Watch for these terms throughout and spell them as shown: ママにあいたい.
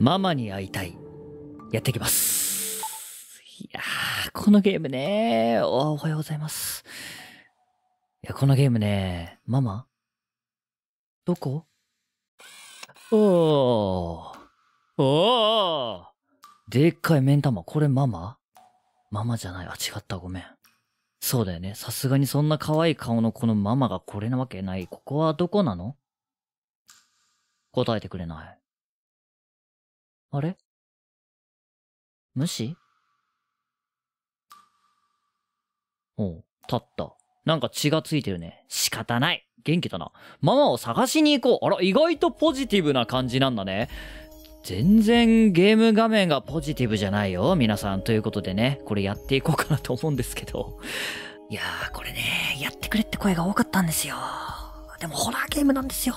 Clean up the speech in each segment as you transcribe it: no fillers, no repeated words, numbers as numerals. ママに会いたい。やっていきます。いやー、このゲームねー。おはようございます。いや、このゲームねー。ママどこ？おー。おー！でっかい目ん玉。これママ？ママじゃない。あ、違った。ごめん。そうだよね。さすがにそんな可愛い顔のこのママがこれなわけない。ここはどこなの？答えてくれない。あれ？無視？おう、立った。なんか血がついてるね。仕方ない。元気だな。ママを探しに行こう。あら、意外とポジティブな感じなんだね。全然ゲーム画面がポジティブじゃないよ、皆さん。ということでね、これやっていこうかなと思うんですけど。いやー、これね、やってくれって声が多かったんですよ。でもホラーゲームなんですよ。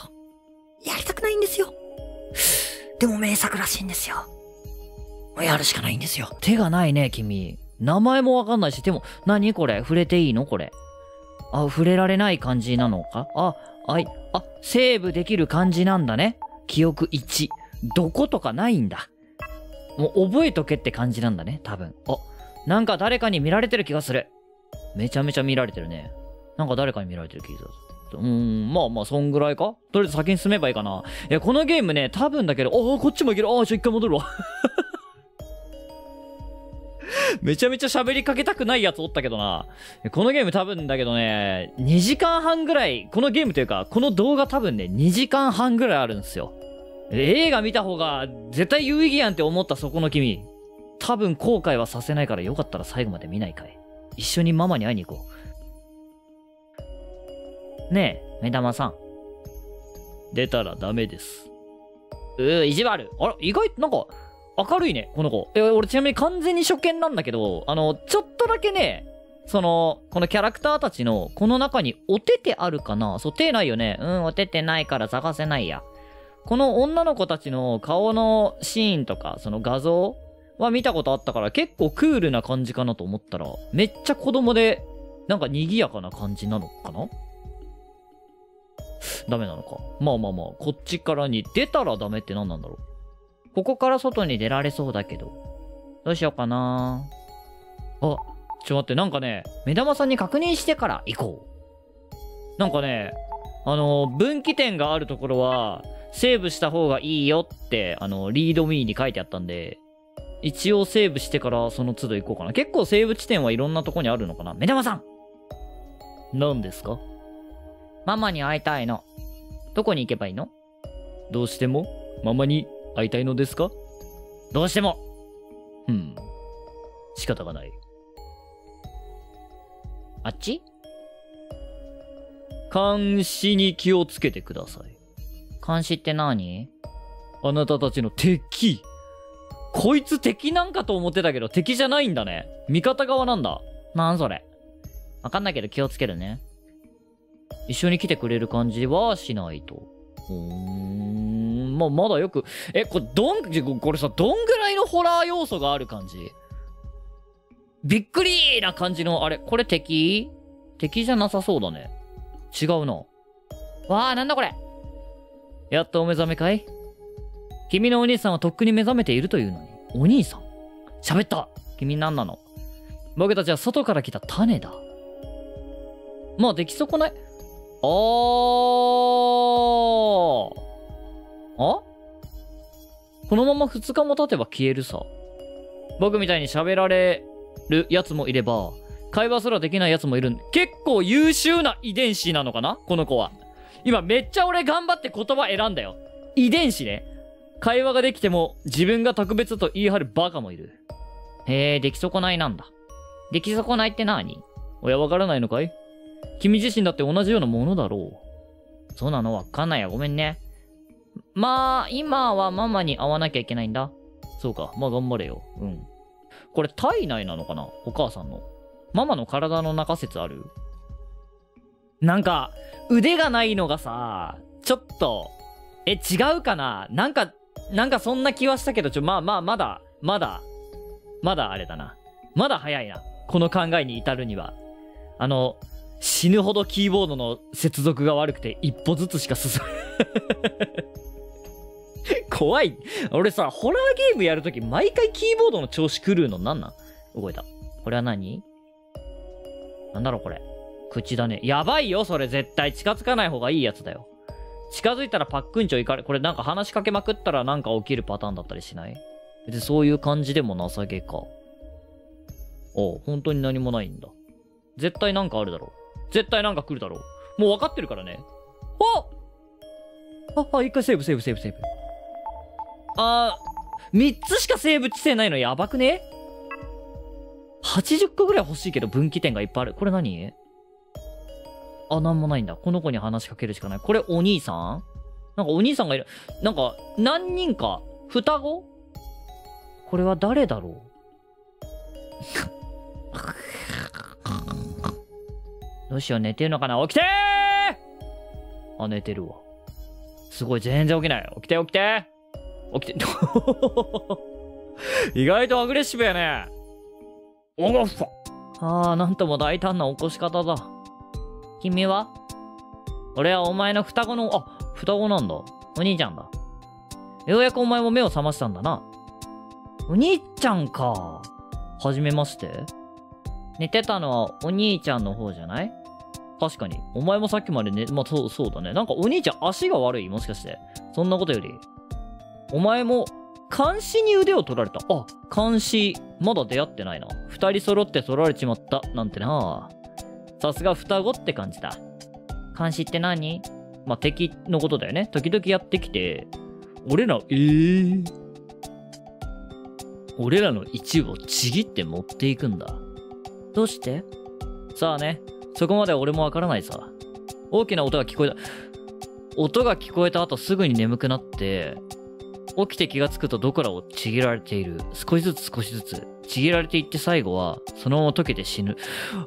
やりたくないんですよ。でも名作らしいんですよ。やるしかないんですよ。手がないね、君。名前もわかんないし、でも、何これ？触れていいのこれ。あ、触れられない感じなのか？あ、はい。あ、セーブできる感じなんだね。記憶1。どことかないんだ。もう覚えとけって感じなんだね、多分。あ、なんか誰かに見られてる気がする。めちゃめちゃ見られてるね。なんか誰かに見られてる気がする。まあまあ、そんぐらいか？とりあえず先に進めばいいかな。いや、このゲームね、多分だけど、ああ、こっちもいける。ああ、一回戻るわ。めちゃめちゃ喋りかけたくないやつおったけどな。このゲーム多分だけどね、2時間半ぐらい、このゲームというか、この動画多分ね、2時間半ぐらいあるんですよ。映画見た方が絶対有意義やんって思ったそこの君。多分後悔はさせないからよかったら最後まで見ないかい。一緒にママに会いに行こう。ねえ、目玉さん。出たらダメです。意地悪。あら、意外となんか、明るいね、この子。俺ちなみに完全に初見なんだけど、ちょっとだけね、このキャラクターたちの、この中にお手手あるかな？そう、手ないよね。うん、お手手ないから探せないや。この女の子たちの顔のシーンとか、その画像は見たことあったから、結構クールな感じかなと思ったら、めっちゃ子供で、なんか賑やかな感じなのかな？ダメなのか。まあまあまあ、こっちからに出たらダメって何なんだろう。ここから外に出られそうだけど。どうしようかな。あ、ちょっと待って、なんかね、目玉さんに確認してから行こう。なんかね、分岐点があるところは、セーブした方がいいよって、リードミーに書いてあったんで、一応セーブしてからその都度行こうかな。結構セーブ地点はいろんなとこにあるのかな。目玉さん！何ですか？ママに会いたいの。どこに行けばいいの？どうしてもママに会いたいのですか？どうしても。うん。仕方がない。あっち？監視に気をつけてください。監視って何？あなたたちの敵。こいつ敵なんかと思ってたけど、敵じゃないんだね。味方側なんだ。なんそれ。わかんないけど気をつけるね。一緒に来てくれる感じはしないと。まあ、まだよく。これさ、どんぐらいのホラー要素がある感じ？びっくりな感じの、あれ、これ敵？敵じゃなさそうだね。違うな。わあ、なんだこれ。やっとお目覚めかい？君のお兄さんはとっくに目覚めているというのに。お兄さん？喋った！君何なの？僕たちは外から来た種だ。まあ、出来損ない。このまま2日も経てば消えるさ。僕みたいに喋られるやつもいれば、会話すらできないやつもいる。結構優秀な遺伝子なのかな？この子は。今めっちゃ俺頑張って言葉選んだよ。遺伝子ね。会話ができても自分が特別と言い張るバカもいる。へえ、出来損ないなんだ。出来損ないって何？親わからないのかい？君自身だって同じようなものだろう。そうなの？わかんないや。ごめんね。まあ、今はママに会わなきゃいけないんだ。そうか。まあ頑張れよ。うん。これ体内なのかな？お母さんの。ママの体の中説ある？なんか、腕がないのがさ、ちょっと、違うかな？なんかそんな気はしたけど、まだあれだな。まだ早いな。この考えに至るには。死ぬほどキーボードの接続が悪くて一歩ずつしか進む怖い。俺さ、ホラーゲームやるとき、毎回キーボードの調子狂うのなんなん？動いた。これは何？なんだろうこれ。口だね。やばいよ、それ絶対。近づかない方がいいやつだよ。近づいたらパックンチョ行かれ、これなんか話しかけまくったらなんか起きるパターンだったりしない？別にそういう感じでも情けか。おう、本当に何もないんだ。絶対なんかあるだろう。絶対なんか来るだろう。もう分かってるからね。あ、一回セーブ。3つしかセーブ地点ないのやばくね？ 80 個ぐらい欲しいけど分岐点がいっぱいある。これ何？あ、なんもないんだ。この子に話しかけるしかない。これお兄さん？なんかお兄さんがいる。なんか、何人か。双子？これは誰だろう？どうしよう、寝てるのかな？起きてー！あ、寝てるわ。すごい、全然起きない。起きて。意外とアグレッシブやね。おごっさ。ああ、なんとも大胆な起こし方だ。君は？俺はお前の双子の、あ、双子なんだ。お兄ちゃんだ。ようやくお前も目を覚ましたんだな。お兄ちゃんか。はじめまして。寝てたのはお兄ちゃんの方じゃない？確かに。お前もさっきまでね、まあ、そうだね。なんかお兄ちゃん足が悪い？もしかして。そんなことより。お前も、監視に腕を取られた。あ、監視。まだ出会ってないな。二人揃って取られちまった。なんてな。さすが双子って感じだ。監視って何？まあ、敵のことだよね。時々やってきて、俺らの一部をちぎって持っていくんだ。どうして？さあね。そこまでは俺もわからないさ。大きな音が聞こえた。音が聞こえた後すぐに眠くなって、起きて気がつくとどこらをちぎられている。少しずつ。ちぎられていって最後は、そのまま溶けて死ぬ。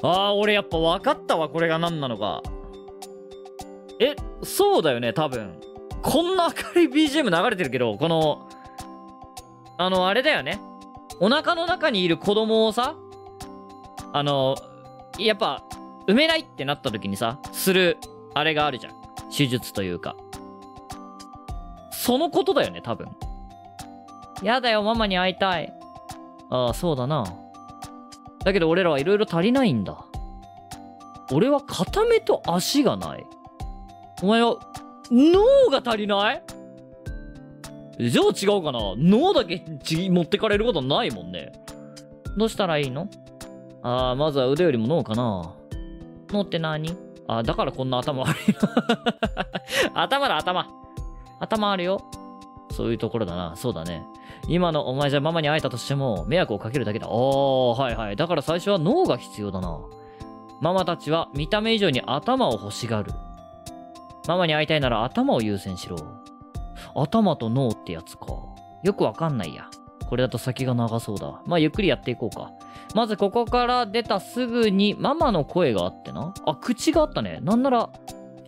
ああ、俺やっぱ分かったわ、これが何なのか。え、そうだよね、多分。こんな明るい BGM 流れてるけど、この、あれだよね。お腹の中にいる子供をさ、やっぱ、埋めないってなった時にさ、する、あれがあるじゃん。手術というか。そのことだよね、多分。やだよ、ママに会いたい。ああ、そうだな。だけど俺らはいろいろ足りないんだ。俺は片目と足がない。お前は、脳が足りない？じゃあ違うかな。脳だけ持ってかれることないもんね。どうしたらいいの？ああ、まずは腕よりも脳かな。脳って何？あ、だからこんな頭悪いな。頭だ、頭。頭あるよ。そういうところだな。そうだね。今のお前じゃママに会えたとしても、迷惑をかけるだけだ。おー、はい。だから最初は脳が必要だな。ママたちは見た目以上に頭を欲しがる。ママに会いたいなら頭を優先しろ。頭と脳ってやつか。よくわかんないや。これだと先が長そうだ。まあ、ゆっくりやっていこうか。まずここから出たすぐにママの声があってな。あ、口があったね。なんなら、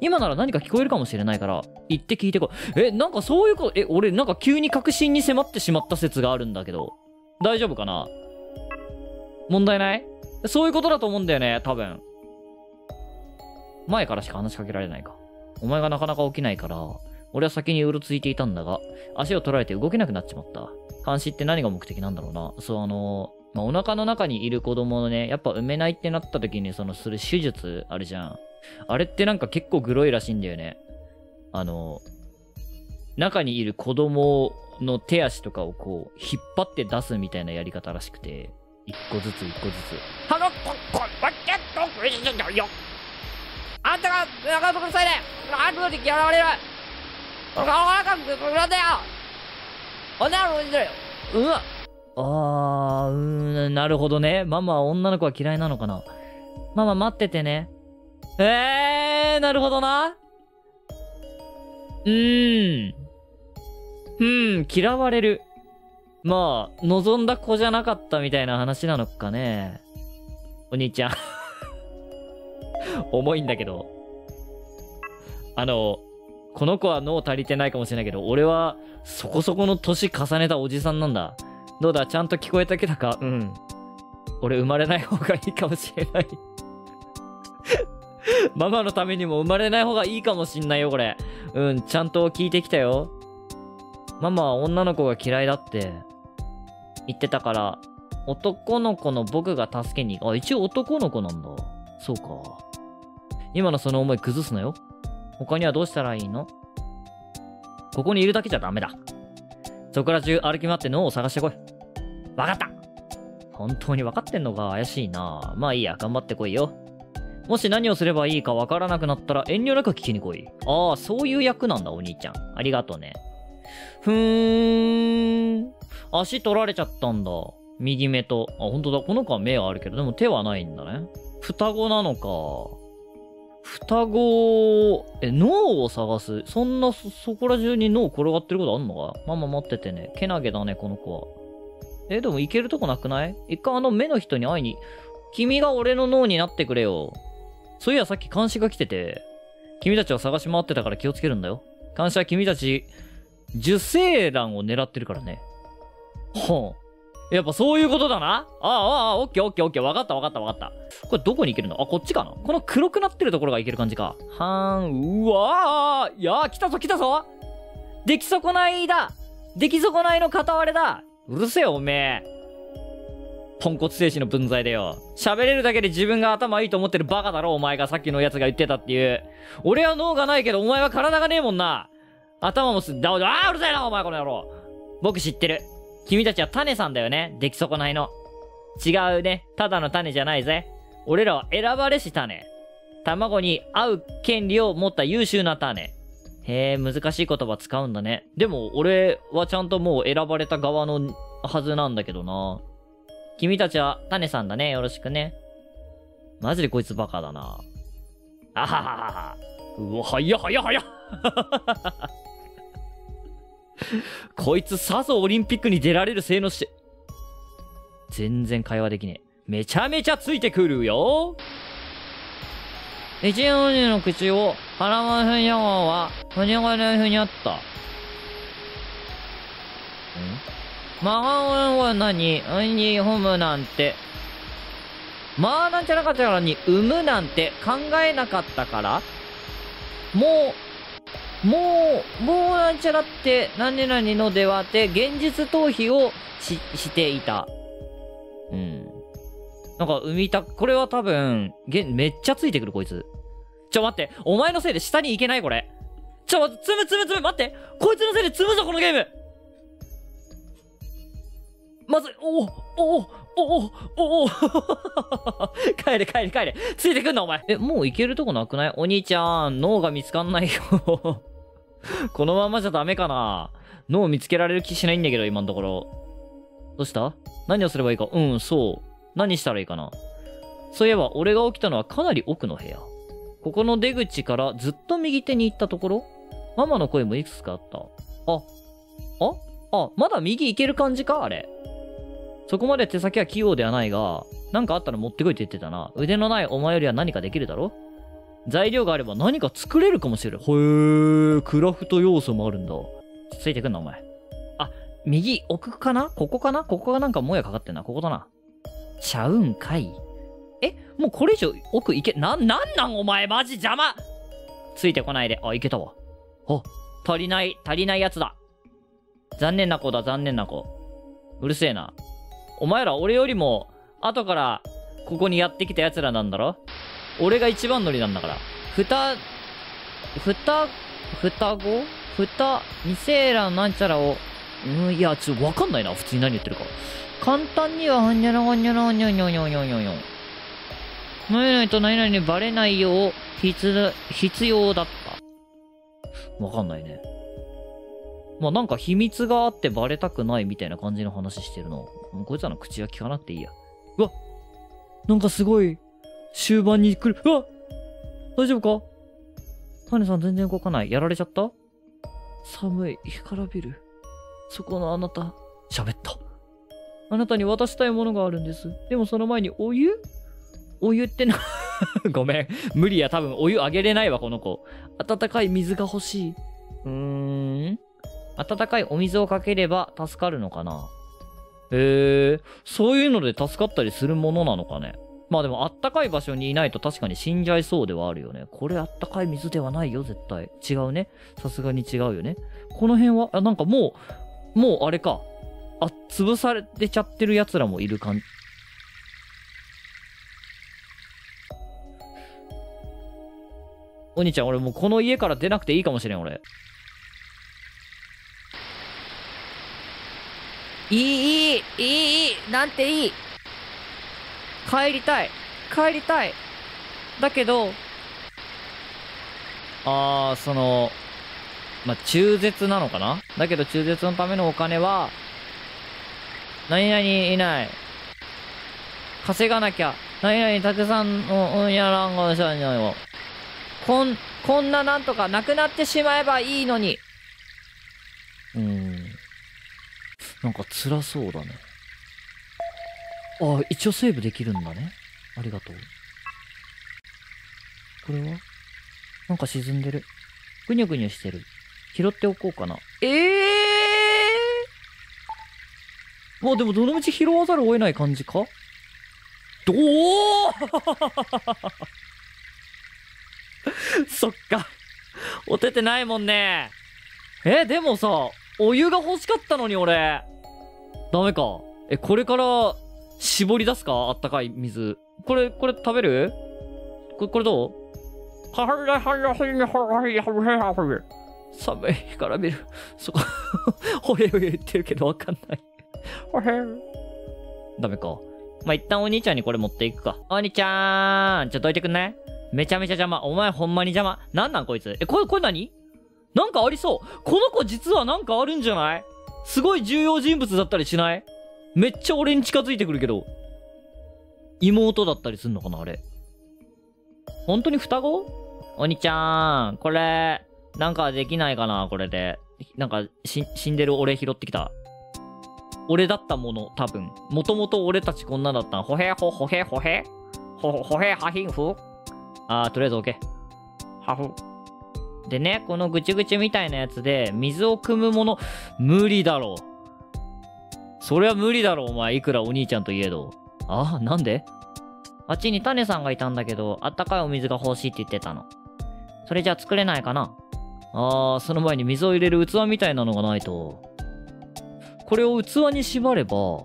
今なら何か聞こえるかもしれないから、言って聞いてこい。え、なんかそういうこと、俺なんか急に確信に迫ってしまった説があるんだけど。大丈夫かな？問題ない？そういうことだと思うんだよね、多分。前からしか話しかけられないか。お前がなかなか起きないから、俺は先にうろついていたんだが、足を取られて動けなくなっちまった。監視って何が目的なんだろうな。そう、まあ、お腹の中にいる子供のね、やっぱ埋めないってなった時に、する手術あるじゃん。あれってなんか結構グロいらしいんだよね。中にいる子供の手足とかをこう、引っ張って出すみたいなやり方らしくて、一個ずつ。あんたが、中のとこ塞いで、あんたの敵現れる。お腹が膨らんだよ。うわ。あー、なるほどね。ママは女の子は嫌いなのかな。ママ待っててね。なるほどな。嫌われる。まあ、望んだ子じゃなかったみたいな話なのかね。お兄ちゃん。重いんだけど。この子は脳足りてないかもしれないけど、俺はそこそこの年重ねたおじさんなんだ。どうだ、ちゃんと聞こえたけだか？うん。俺生まれない方がいいかもしれない。ママのためにも生まれない方がいいかもしんないよ、これ。うん、ちゃんと聞いてきたよ。ママは女の子が嫌いだって言ってたから、男の子の僕が助けに、あ、一応男の子なんだ。そうか。今のその思い崩すなよ。他にはどうしたらいいの？ここにいるだけじゃダメだ。そこら中歩き回って脳を探してこい。わかった。本当に分かってんのか怪しいな。まあいいや、頑張ってこいよ。もし何をすればいいか分からなくなったら遠慮なく聞きに来い。ああ、そういう役なんだ、お兄ちゃん。ありがとうね。ふーん。足取られちゃったんだ。右目と。あ、本当だ。この子は目があるけど、でも手はないんだね。双子なのか。双子、脳を探す。そんな、そこら中に脳転がってることあんのか？ママ待っててね。けなげだね、この子は。でも行けるとこなくない？一回あの目の人に会いに、君が俺の脳になってくれよ。そういやさっき監視が来てて、君たちを探し回ってたから気をつけるんだよ。監視は君たち、受精卵を狙ってるからね。ほん。やっぱそういうことだな。ああ、ああ、オッケーオッケーオッケー。わかったわかったわかった。これどこに行けるの？あ、こっちかな？この黒くなってるところが行ける感じか。はーん、うわー。いやー、来たぞ来たぞ。出来損ないだ。出来損ないの片割れだ。うるせえおめえ。ポンコツ精神の分際でよ。喋れるだけで自分が頭いいと思ってるバカだろ、お前がさっきのやつが言ってたっていう。俺は脳がないけど、お前は体がねえもんな。頭もすんだ。ああ、うるさいな、お前この野郎。僕知ってる。君たちは種さんだよね。出来損ないの。違うね。ただの種じゃないぜ。俺らは選ばれし種。卵に合う権利を持った優秀な種。へえ、難しい言葉使うんだね。でも、俺はちゃんともう選ばれた側のはずなんだけどな。君たちは、種さんだね。よろしくね。マジでこいつバカだな。あははは。うわ、はやはやはや。こいつさぞオリンピックに出られる性能して。全然会話できねえ。めちゃめちゃついてくるよ。一の二の口を、腹のふにゃは、ふにゃがねふにゃった。ん？マガンは何？うんに産むなんて。まあなんちゃらかちゃらに産むなんて考えなかったから？もうなんちゃらって何々のではって現実逃避をしていた。うん。なんか産みた、これは多分、めっちゃついてくるこいつ。ちょ待って、お前のせいで下に行けないこれ。ちょ待って、積む待ってこいつのせいで積むぞこのゲームまずい、お帰れ。ついてくんな、お前。もう行けるとこなくない？お兄ちゃん、脳が見つかんないよ。このままじゃダメかな。脳見つけられる気しないんだけど、今のところ。どうした？何をすればいいか。うん、そう。何したらいいかな。そういえば、俺が起きたのはかなり奥の部屋。ここの出口からずっと右手に行ったところ？ママの声もいくつかあった。あ、まだ右行ける感じか？あれ。そこまで手先は器用ではないが、なんかあったら持ってこいって言ってたな。腕のないお前よりは何かできるだろ？材料があれば何か作れるかもしれん。へー、クラフト要素もあるんだ。ついてくんな、お前。あ、右奥かな？ここがなんかもやかかってんな。ここだな。ちゃうんかい。もうこれ以上奥行け、なんお前マジ邪魔！ついてこないで。あ、行けたわ。あ、足りないやつだ。残念な子。うるせえな。お前ら俺よりも、後から、ここにやってきた奴らなんだろ？俺が一番乗りなんだから。二セーラーなんちゃらを、いや、ちょっとわかんないな。普通に何言ってるか。簡単には、はんにゃらはんにゃらはんにゃにょにょにょにょにょ。何々と何々にバレないよう、必要だった。わかんないね。まあなんか秘密があってバレたくないみたいな感じの話してるの。こいつらの口は聞かなくていいや。うわ！なんかすごい、終盤に来る。うわ！大丈夫か？タネさん全然動かない。やられちゃった？寒い。干からびる。そこのあなた。喋った。あなたに渡したいものがあるんです。でもその前にお湯ってな、ごめん。無理や。多分お湯あげれないわ、この子。温かい水が欲しい。温かいお水をかければ助かるのかな？そういうので助かったりするものなのかね？まあでもあったかい場所にいないと確かに死んじゃいそうではあるよね。これあったかい水ではないよ、絶対。違うね。さすがに違うよね。この辺は、あ、なんかもうあれか。あ、潰されてちゃってる奴らもいる感じ。お兄ちゃん、俺もうこの家から出なくていいかもしれん、俺。いい、なんていい。帰りたい。だけど、まあ、中絶なのかな？だけど中絶のためのお金は、何々いない。稼がなきゃ。何々たくさん、やらんがしゃんじゃよ。こんななんとかなくなってしまえばいいのに。なんか辛そうだね。ああ、一応セーブできるんだね。ありがとう。これはなんか沈んでる。ぐにゅぐにゅしてる。拾っておこうかな。まあでもどのうち拾わざるを得ない感じか？そっか。おててないもんね。でもさ、お湯が欲しかったのに俺。ダメか。これから、絞り出すか？あったかい水。これ食べる？これどう？寒いから見る。そこ、ほれほれ言ってるけどわかんない。ダメか。まあ、一旦お兄ちゃんにこれ持っていくか。お兄ちゃーん、ちょっとどいてくんね。めちゃめちゃ邪魔。お前ほんまに邪魔。なんこいつ。これ何？なんかありそう。この子実はなんかあるんじゃない？すごい重要人物だったりしない？めっちゃ俺に近づいてくるけど。妹だったりすんのかな、あれ。本当に双子？お兄ちゃん、これ、なんかできないかな、これで。なんか、死んでる俺拾ってきた。俺だったもの、多分。もともと俺たちこんなだった。ほへほ、ほへほへほへはひんふ？とりあえず OK。はふ。でね、このぐちぐちみたいなやつで、水を汲むもの、無理だろう。それは無理だろ、お前。いくらお兄ちゃんといえど。なんで？あっちにタネさんがいたんだけど、あったかいお水が欲しいって言ってたの。それじゃ作れないかな。その前に水を入れる器みたいなのがないと。これを器に縛れば、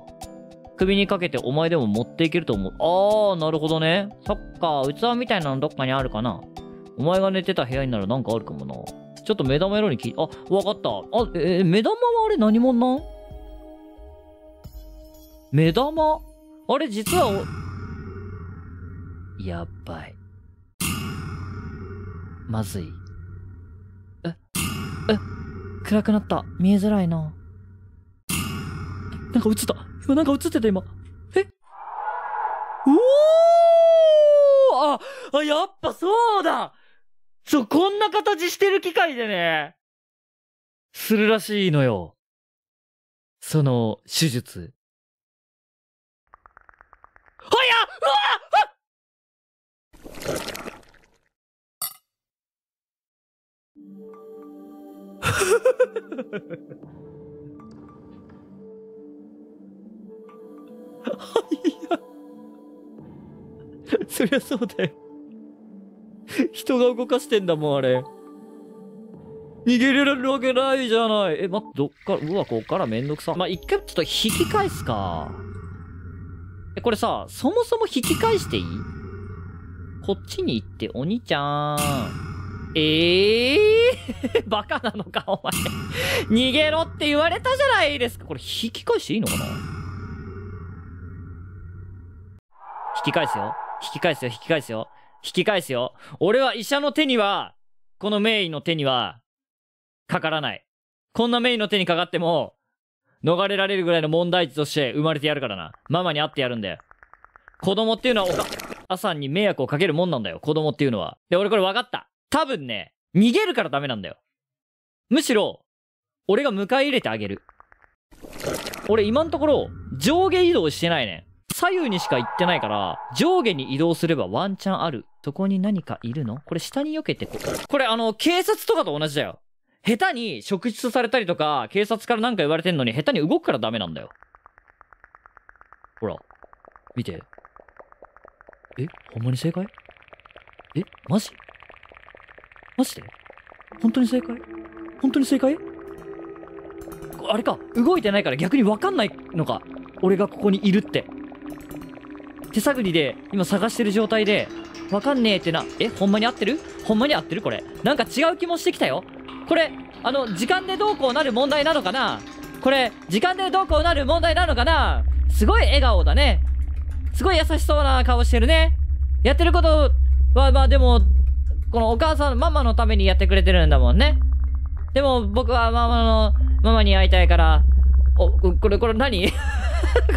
首にかけてお前でも持っていけると思う。なるほどね。そっか、器みたいなのどっかにあるかな。お前が寝てた部屋にならなんかあるかもな。ちょっと目玉色にあ、わかった。目玉はあれ何者なん？目玉？あれ実はやばい。まずい。暗くなった。見えづらいな。なんか映った。今なんか映ってた、今。やっぱそうだ！こんな形してる機械でね、するらしいのよ。その、手術。そりゃそうだよ。人が動かしてんだもん、あれ。逃げれるわけないじゃない。待って、どっから、こっからめんどくさ。まあ、一回ちょっと引き返すか。これさ、そもそも引き返していい？こっちに行って、お兄ちゃん。バカなのか、お前。逃げろって言われたじゃないですか。これ、引き返していいのかな？引き返すよ。俺は医者の手には、この名医の手には、かからない。こんな名医の手にかかっても、逃れられるぐらいの問題児として生まれてやるからな。ママに会ってやるんだよ。子供っていうのは母さんに迷惑をかけるもんなんだよ。子供っていうのは。で、俺これ分かった。多分ね、逃げるからダメなんだよ。むしろ、俺が迎え入れてあげる。俺今のところ、上下移動してないね。左右にしか行ってないから、上下に移動すればワンチャンある。そこに何かいるの？これ下に避けてこれ警察とかと同じだよ。下手に職質されたりとか、警察からなんか言われてんのに、下手に動くからダメなんだよ。ほら、見て。え、ほんまに正解？え、マジ？マジで？本当に正解？本当に正解？あれか、動いてないから逆に分かんないのか。俺がここにいるって。手探りで今探してる状態で、分かんねえってな。え、ほんまに合ってる？ほんまに合ってる？これ。なんか違う気もしてきたよ。これ、時間でどうこうなる問題なのかな？これ、時間でどうこうなる問題なのかな？すごい笑顔だね。すごい優しそうな顔してるね。やってることは、まあでも、このお母さん、ママのためにやってくれてるんだもんね。でも僕はママに会いたいから、これ何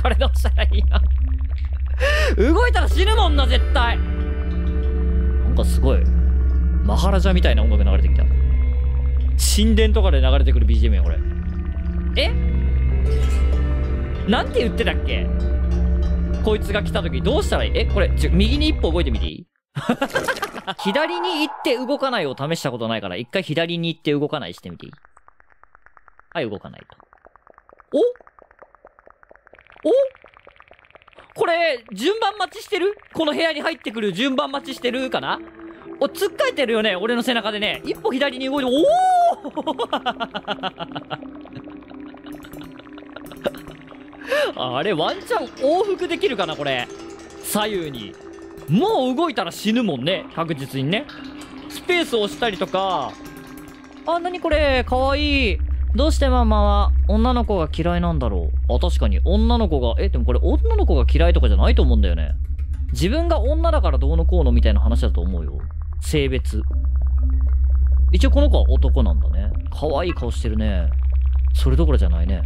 これどうしたらいいの？動いたら死ぬもんな、絶対。なんかすごい、マハラジャみたいな音楽流れてきた。神殿とかで流れてくる BGM や、これ。え？なんて言ってたっけ？こいつが来た時どうしたらいい？え、これ、右に一歩動いてみていい？左に行って動かないを試したことないから、一回左に行って動かないしてみていい？はい、動かないと。お？これ、順番待ちしてる？この部屋に入ってくる順番待ちしてるかな？お、つっかえてるよね、俺の背中でね。一歩左に動いて、おーあれワンチャン往復できるかなこれ。左右にもう動いたら死ぬもんね、確実にね。スペースを押したりとか。あ、なにこれ、かわいい。どうしてママは女の子が嫌いなんだろう。あ、確かに女の子が、でもこれ女の子が嫌いとかじゃないと思うんだよね。自分が女だからどうのこうのみたいな話だと思うよ、性別。一応この子は男なんだね。かわいい顔してるね。それどころじゃないね。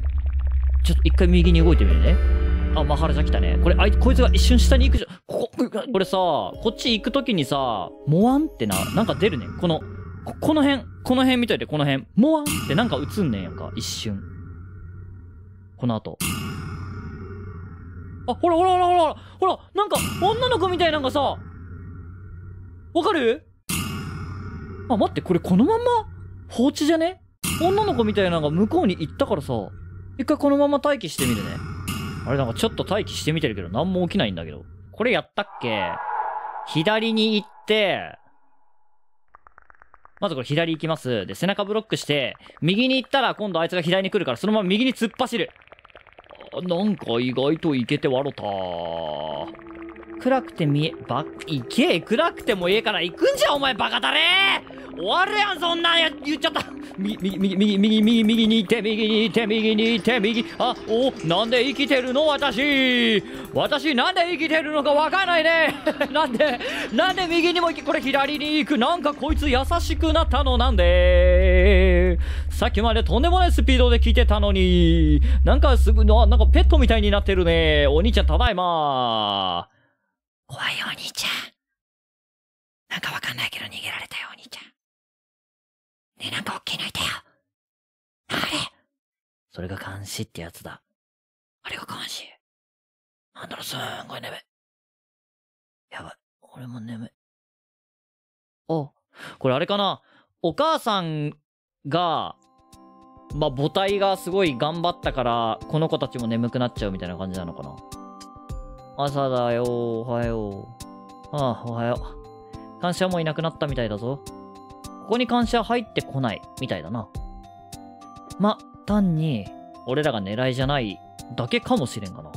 ちょっと一回右に動いてみるね。あ、マハラジャ来たね。これ、こいつが一瞬下に行くじゃん。これさ、こっち行くときにさ、モワンってなんか出るね。この辺見といて、この辺。モワンってなんか映んねんやんか、一瞬。この後。あ、ほら、なんか、女の子みたいなんかさ、わかる？あ、待って、これこのまんま放置じゃね？女の子みたいなんが向こうに行ったからさ、一回このまま待機してみるね。あれなんかちょっと待機してみてるけど何も起きないんだけど。これやったっけ？左に行って、まずこれ左行きます。で、背中ブロックして、右に行ったら今度あいつが左に来るからそのまま右に突っ走る。なんか意外とイケて笑ったー。暗くていけ、暗くてもいいから行くんじゃお前バカだねー！終わるやん、そんなんや言っちゃった。右に行って、右に行って、あ、お、なんで生きてるの私、なんで生きてるのかわかんないね。なんで右にもこれ左に行く。なんかこいつ優しくなったのなんで。さっきまでとんでもないスピードで来てたのに。なんかなんかペットみたいになってるね。お兄ちゃん、ただいま。怖いよ、お兄ちゃん。なんかわかんないけど逃げられたよ、お兄ちゃん。ねえ、なんかおっきいのいたよ。あれ？それが監視ってやつだ。あれが監視。なんだろ、すんごい眠い。やばい。俺も眠い。これあれかな？お母さんが、母体がすごい頑張ったから、この子たちも眠くなっちゃうみたいな感じなのかな。朝だよー、おはよう。ああ、おはよう。監視はもういなくなったみたいだぞ。ここに監視は入ってこないみたいだな。単に俺らが狙いじゃないだけかもしれんがな。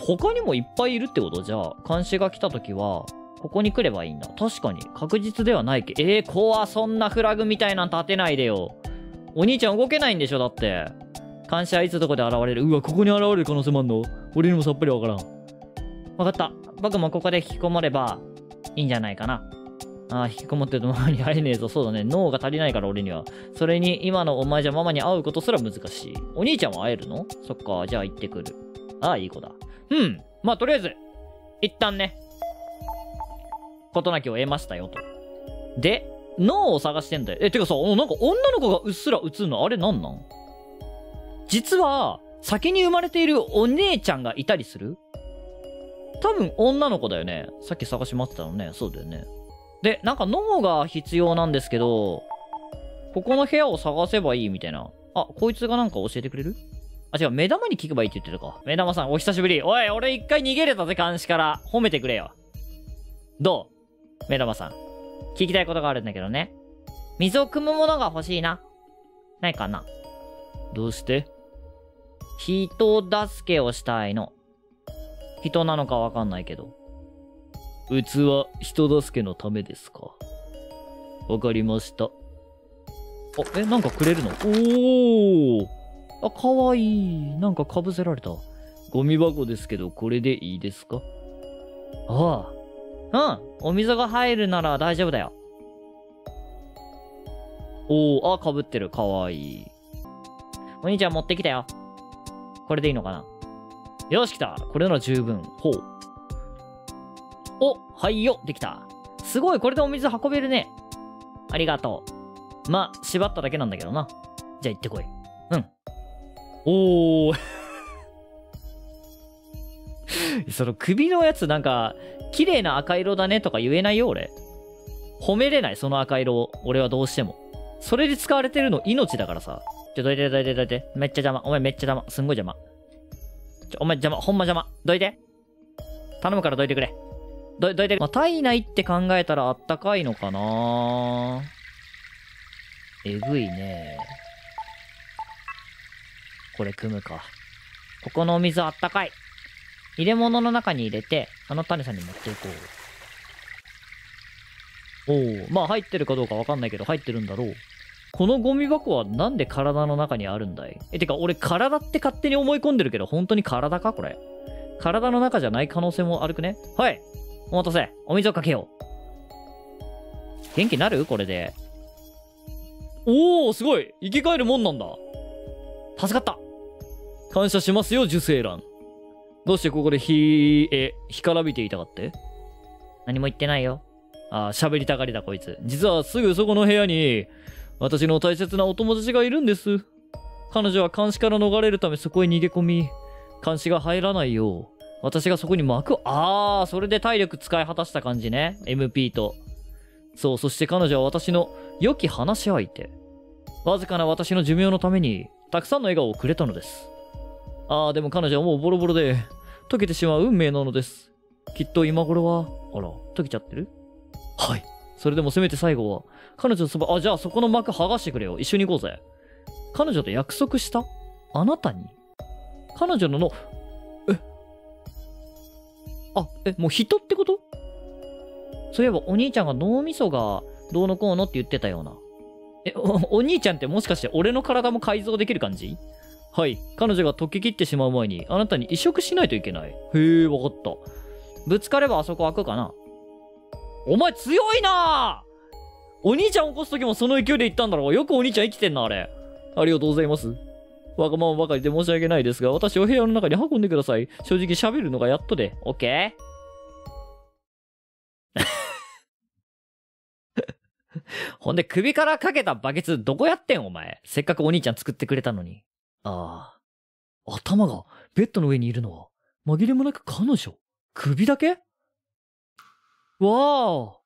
他にもいっぱいいるってこと？じゃあ監視が来た時はここに来ればいいんだ。確かに確実ではないけど。怖、そんなフラグみたいなん立てないでよ。お兄ちゃん動けないんでしょだって。監視はいつどこで現れる？うわ、ここに現れる可能性もあんの？俺にもさっぱりわからん。わかった、僕もここで引きこもればいいんじゃないかな。ああ、引きこもってるとママに会えねえぞ。そうだね。脳が足りないから俺には。それに、今のお前じゃママに会うことすら難しい。お兄ちゃんは会えるの？そっか、じゃあ行ってくる。ああ、いい子だ。うん。とりあえず、一旦ね、事なきを得ましたよと。で、脳を探してんだよ。てかさ、なんか女の子がうっすら映るの、あれなんなん？実は、先に生まれているお姉ちゃんがいたりする？多分女の子だよね。さっき探し回ってたのね。そうだよね。で、なんか脳が必要なんですけど、ここの部屋を探せばいいみたいな。あ、こいつがなんか教えてくれる？あ、違う、目玉に聞けばいいって言ってたか。目玉さん、お久しぶり。おい、俺一回逃げれたぜ、監視から。褒めてくれよ。どう？目玉さん。聞きたいことがあるんだけどね。水を汲むものが欲しいな。ないかな？どうして？人助けをしたいの。人なのかわかんないけど。器、人助けのためですか。わかりました。あ、え、なんかくれるの？おー！あ、かわいい。なんかかぶせられた。ゴミ箱ですけど、これでいいですか？ああ。うん。お水が入るなら大丈夫だよ。おー、あ、かぶってる。かわいい。お兄ちゃん持ってきたよ。これでいいのかな？よし、来た。これなら十分。ほう。お、はいよ。できた。すごい。これでお水運べるね。ありがとう。ま、縛っただけなんだけどな。じゃあ行ってこい。うん。おー。その首のやつなんか、綺麗な赤色だねとか言えないよ、俺。褒めれない、その赤色を。俺はどうしても。それで使われてるの命だからさ。ちょ、どいてどいてどいて。めっちゃ邪魔。お前めっちゃ邪魔。すんごい邪魔。ちょ、お前邪魔。ほんま邪魔。どいて。頼むからどいてくれ。どいて。まあ、体内って考えたらあったかいのかな。えぐいね。これ汲むか。ここのお水あったかい。入れ物の中に入れて、あの種さんに持っていこう。おお、まあ入ってるかどうかわかんないけど、入ってるんだろう。このゴミ箱はなんで体の中にあるんだい？え、てか俺体って勝手に思い込んでるけど、本当に体かこれ。体の中じゃない可能性もあるくね？はい。お待たせ。お水をかけよう。元気なる？これで。おお、すごい。生き返るもんなんだ。助かった。感謝しますよ、受精卵。どうしてここで干からびていたかって？何も言ってないよ。ああ、喋りたがりだ、こいつ。実はすぐそこの部屋に、私の大切なお友達がいるんです。彼女は監視から逃れるためそこへ逃げ込み、監視が入らないよう、私がそこに幕を、ああ、それで体力使い果たした感じね。MP と。そう、そして彼女は私の良き話し相手。わずかな私の寿命のために、たくさんの笑顔をくれたのです。ああ、でも彼女はもうボロボロで、溶けてしまう運命なのです。きっと今頃は、あら、溶けちゃってる？はい。それでもせめて最後は、彼女のそば、あ、じゃあそこの幕剥がしてくれよ。一緒に行こうぜ。彼女と約束した？あなたに？彼女の、え？あ、え、もう人ってこと？そういえばお兄ちゃんが脳みそがどうのこうのって言ってたような。え、お兄ちゃんってもしかして俺の体も改造できる感じ？はい。彼女が溶けきってしまう前に、あなたに移植しないといけない。へえ、わかった。ぶつかればあそこ開くかな。お前強いなぁ！お兄ちゃん起こすときもその勢いで行ったんだろう。よくお兄ちゃん生きてんな、あれ。ありがとうございます。わがままばかりで申し訳ないですが、私を部屋の中に運んでください。正直喋るのがやっとで。オッケー？ほんで、首からかけたバケツ、どこやってん、お前。せっかくお兄ちゃん作ってくれたのに。ああ。頭がベッドの上にいるのは、紛れもなく彼女。首だけ？わあ。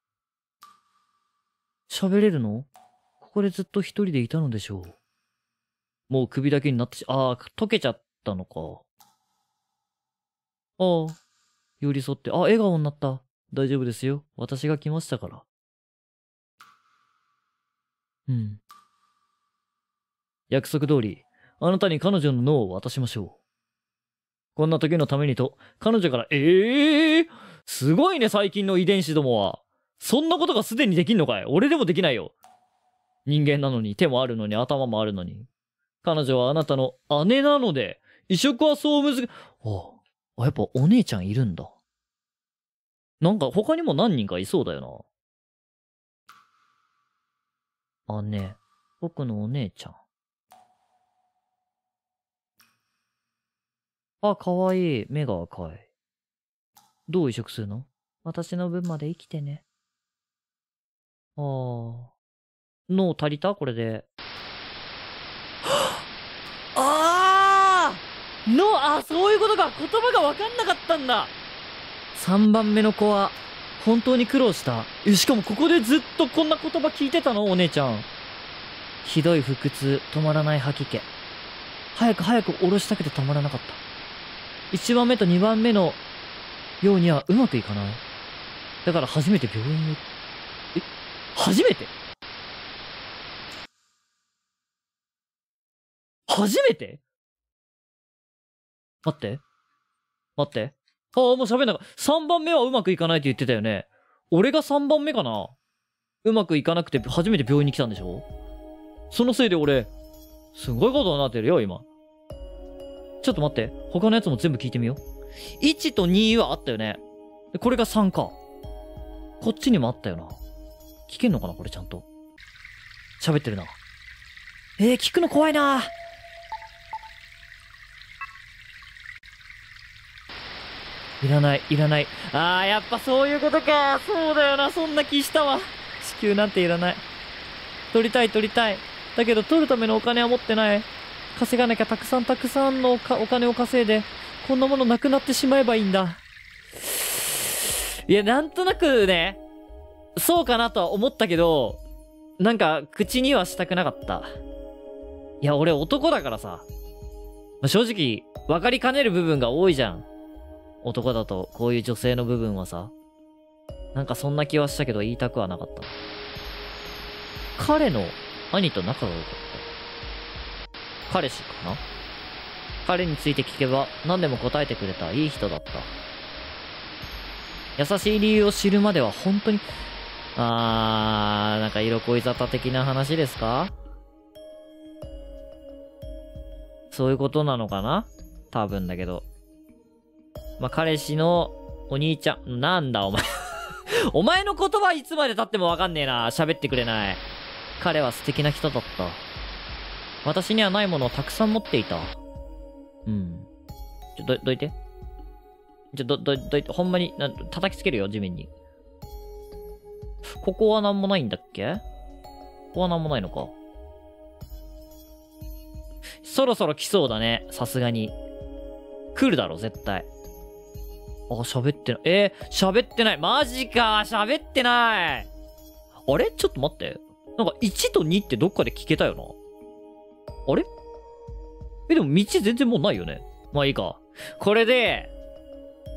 喋れるの？ここでずっと一人でいたのでしょう。もう首だけになってああ、溶けちゃったのか。ああ。寄り添って、あ、笑顔になった。大丈夫ですよ。私が来ましたから。うん。約束通り。あなたに彼女の脳を渡しましょう。こんな時のためにと、彼女から、すごいね、最近の遺伝子どもは。そんなことがすでにできんのかい？俺でもできないよ。人間なのに、手もあるのに、頭もあるのに。彼女はあなたの姉なので、移植はそう難、あ、やっぱお姉ちゃんいるんだ。なんか他にも何人かいそうだよな。姉、僕のお姉ちゃん。あ、かわいい。目が赤い。どう移植するの？私の分まで生きてね。ああ。脳足りた？これで。ああ！脳、あ、そういうことか。言葉がわかんなかったんだ。3番目の子は、本当に苦労した。しかもここでずっとこんな言葉聞いてたの？お姉ちゃん。ひどい腹痛、止まらない吐き気。早く下ろしたくてたまらなかった。1番目と2番目のようにはうまくいかない。だから初めて病院に。え、初めて待って。ああ、もう喋んなかった。3番目はうまくいかないって言ってたよね。俺が3番目かな。うまくいかなくて初めて病院に来たんでしょ？そのせいで俺、すごいことになってるよ、今。ちょっと待って。他のやつも全部聞いてみよう。1と2はあったよね。これが3か。こっちにもあったよな。聞けんのかな、これちゃんと。喋ってるな。聞くの怖いな。いらない。あー、やっぱそういうことか。そうだよな、そんな気したわ。支給なんていらない。取りたい。だけど取るためのお金は持ってない。稼がなきゃたくさんのお金を稼いで、こんなものなくなってしまえばいいんだ。いや、なんとなくね、そうかなとは思ったけど、なんか口にはしたくなかった。いや、俺男だからさ。まあ、正直、分かりかねる部分が多いじゃん。男だと、こういう女性の部分はさ。なんかそんな気はしたけど言いたくはなかった。彼の兄と仲が良かった。彼氏かな？彼について聞けば何でも答えてくれたいい人だった。優しい理由を知るまでは本当に、なんか色恋沙汰的な話ですか？そういうことなのかな？多分だけど。まあ、彼氏のお兄ちゃん、なんだお前。お前の言葉いつまで経ってもわかんねえな。喋ってくれない。彼は素敵な人だった。私にはないものをたくさん持っていた。うん。どいて。どいて、ほんまに、叩きつけるよ、地面に。ここはなんもないんだっけ？ここはなんもないのか。そろそろ来そうだね、さすがに。来るだろ、絶対。あ、喋ってない。喋ってない。マジか、喋ってない。あれ？ちょっと待って。なんか1と2ってどっかで聞けたよな。あれ？でも道全然もうないよね。まあいいか。これで、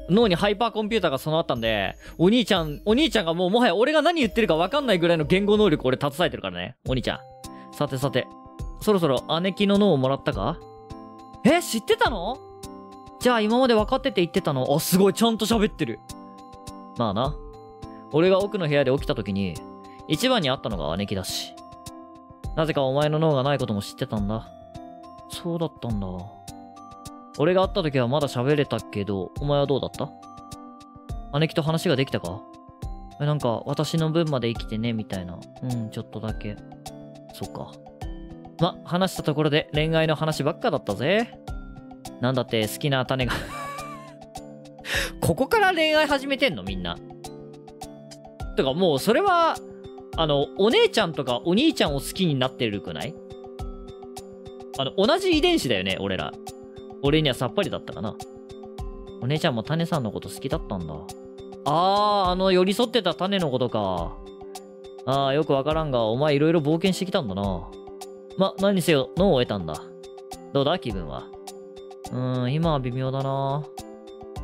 脳にハイパーコンピューターが備わったんで、お兄ちゃんがもうもはや俺が何言ってるか分かんないぐらいの言語能力俺携えてるからね、お兄ちゃん。さて、そろそろ姉貴の脳をもらったか？知ってたの？じゃあ今まで分かってて言ってたの？あ、すごい、ちゃんと喋ってる。まあな。俺が奥の部屋で起きた時に、一番に会ったのが姉貴だし。なぜかお前の脳がないことも知ってたんだ。そうだったんだ。俺が会った時はまだ喋れたけど、お前はどうだった？姉貴と話ができたか？なんか、私の分まで生きてね、みたいな。うん、ちょっとだけ。そっか。ま、話したところで恋愛の話ばっかだったぜ。なんだって好きな種が。ここから恋愛始めてんのみんな。てかもうそれは、お姉ちゃんとかお兄ちゃんを好きになってるくない？同じ遺伝子だよね、俺ら。俺にはさっぱりだったかな。お姉ちゃんも種さんのこと好きだったんだ。寄り添ってた種のことか。ああ、よくわからんが、お前いろいろ冒険してきたんだな。ま、何せよ、脳を得たんだ。どうだ、気分は。今は微妙だな。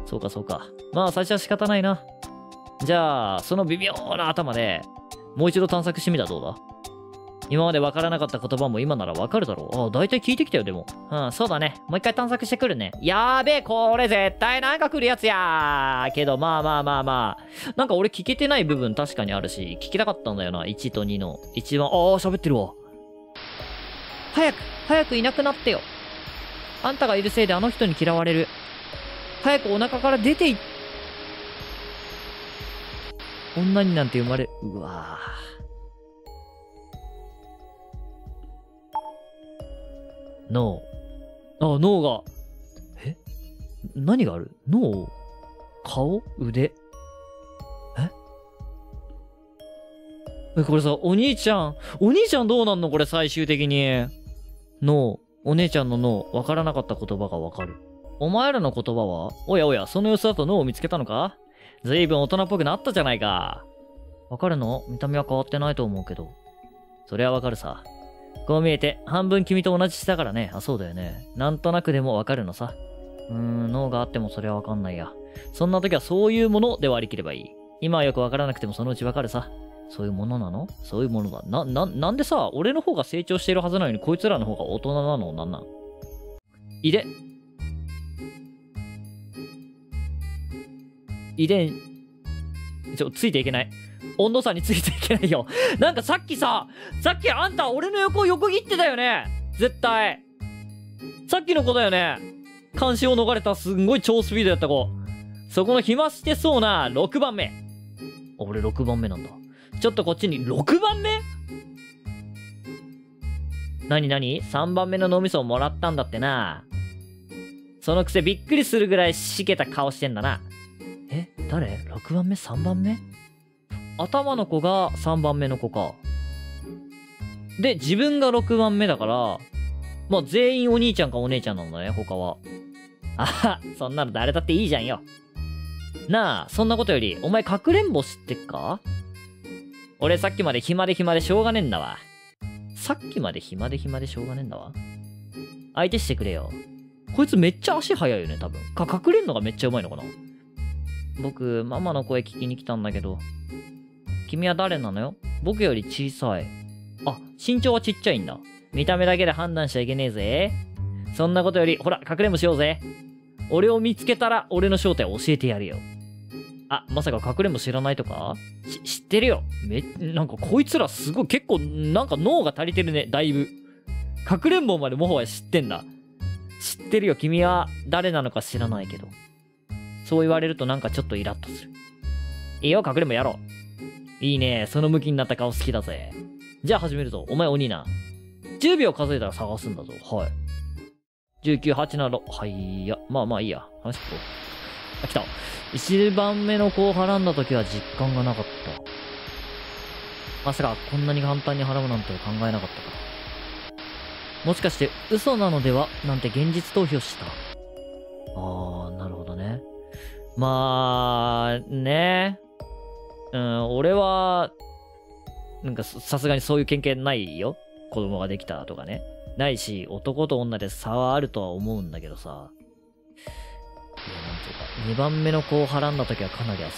そうか。まあ、最初は仕方ないな。じゃあ、その微妙な頭で、もう一度探索してみたらどうだ？今までわからなかった言葉も今ならわかるだろう。ああ、だいたい聞いてきたよ、でも。うん、そうだね。もう一回探索してくるね。やーべえ、これ絶対なんか来るやつやー。けど、まあ。なんか俺聞けてない部分確かにあるし、聞きたかったんだよな。1と2の。1番、喋ってるわ。早くいなくなってよ。あんたがいるせいであの人に嫌われる。早くお腹から出ていっ。女になんて生まれ、うわぁ。脳。あ、脳が。何がある？脳？顔？腕？これさ、お兄ちゃんどうなんの？これ最終的に。脳。お姉ちゃんの脳、わからなかった言葉がわかる。お前らの言葉は？おや、その様子だと脳を見つけたのか？ずいぶん大人っぽくなったじゃないか。わかるの？見た目は変わってないと思うけど。それはわかるさ。こう見えて、半分君と同じしたからね。あ、そうだよね。なんとなくでもわかるのさ。脳があってもそれはわかんないや。そんな時はそういうもので割り切ればいい。今はよくわからなくてもそのうちわかるさ。そういうものなの？そういうものだ。なんでさ、俺の方が成長しているはずなのに、こいつらの方が大人なの？なんなん？遺伝。遺伝。ついていけない。温度差についていけないよ。なんかさっきあんた俺の横を横切ってたよね。絶対。さっきの子だよね。監視を逃れたすんごい超スピードやった子。そこの暇してそうな6番目。俺6番目なんだ。ちょっとこっちに6番目？なに ?3 番目の脳みそをもらったんだってな。そのくせびっくりするぐらいしけた顔してんだな。え、誰？ 6 番目 ?3 番目？頭の子が3番目の子か。で、自分が6番目だから、まあ全員お兄ちゃんかお姉ちゃんなんだね、他は。あそんなの誰だっていいじゃんよ。なあ、そんなことより、お前かくれんぼ知ってっか？俺さっきまで暇でしょうがねえんだわ。相手してくれよ。こいつめっちゃ足速いよね、多分。隠れんのがめっちゃうまいのかな。僕、ママの声聞きに来たんだけど。君は誰なのよ？僕より小さい。あ、身長はちっちゃいんだ。見た目だけで判断しちゃいけねえぜ。そんなことより、ほら、隠れんぼしようぜ。俺を見つけたら、俺の正体を教えてやるよ。あ、まさか隠れんぼ知らないとか？知ってるよ。なんかこいつらすごい、結構、なんか脳が足りてるね、だいぶ。隠れんぼまでもはや知ってんだ。知ってるよ、君は誰なのか知らないけど。そう言われるとなんかちょっとイラッとする。いいよ、隠れんぼやろう。いいね、その向きになった顔好きだぜ。じゃあ始めるぞ、お前鬼な。10秒数えたら探すんだぞ、はい。19、8など、はいや、まあいいや。話してこう。あ、来た。一番目の子をはらんだ時は実感がなかった。まさかこんなに簡単にはらむなんて考えなかったか。もしかして嘘なのではなんて現実逃避をした。あー、なるほどね。まあ、ね。俺は、なんかさすがにそういう経験ないよ。子供ができたとかね。ないし、男と女で差はあるとは思うんだけどさ。2番目の子をはらんだ時はかなり焦っ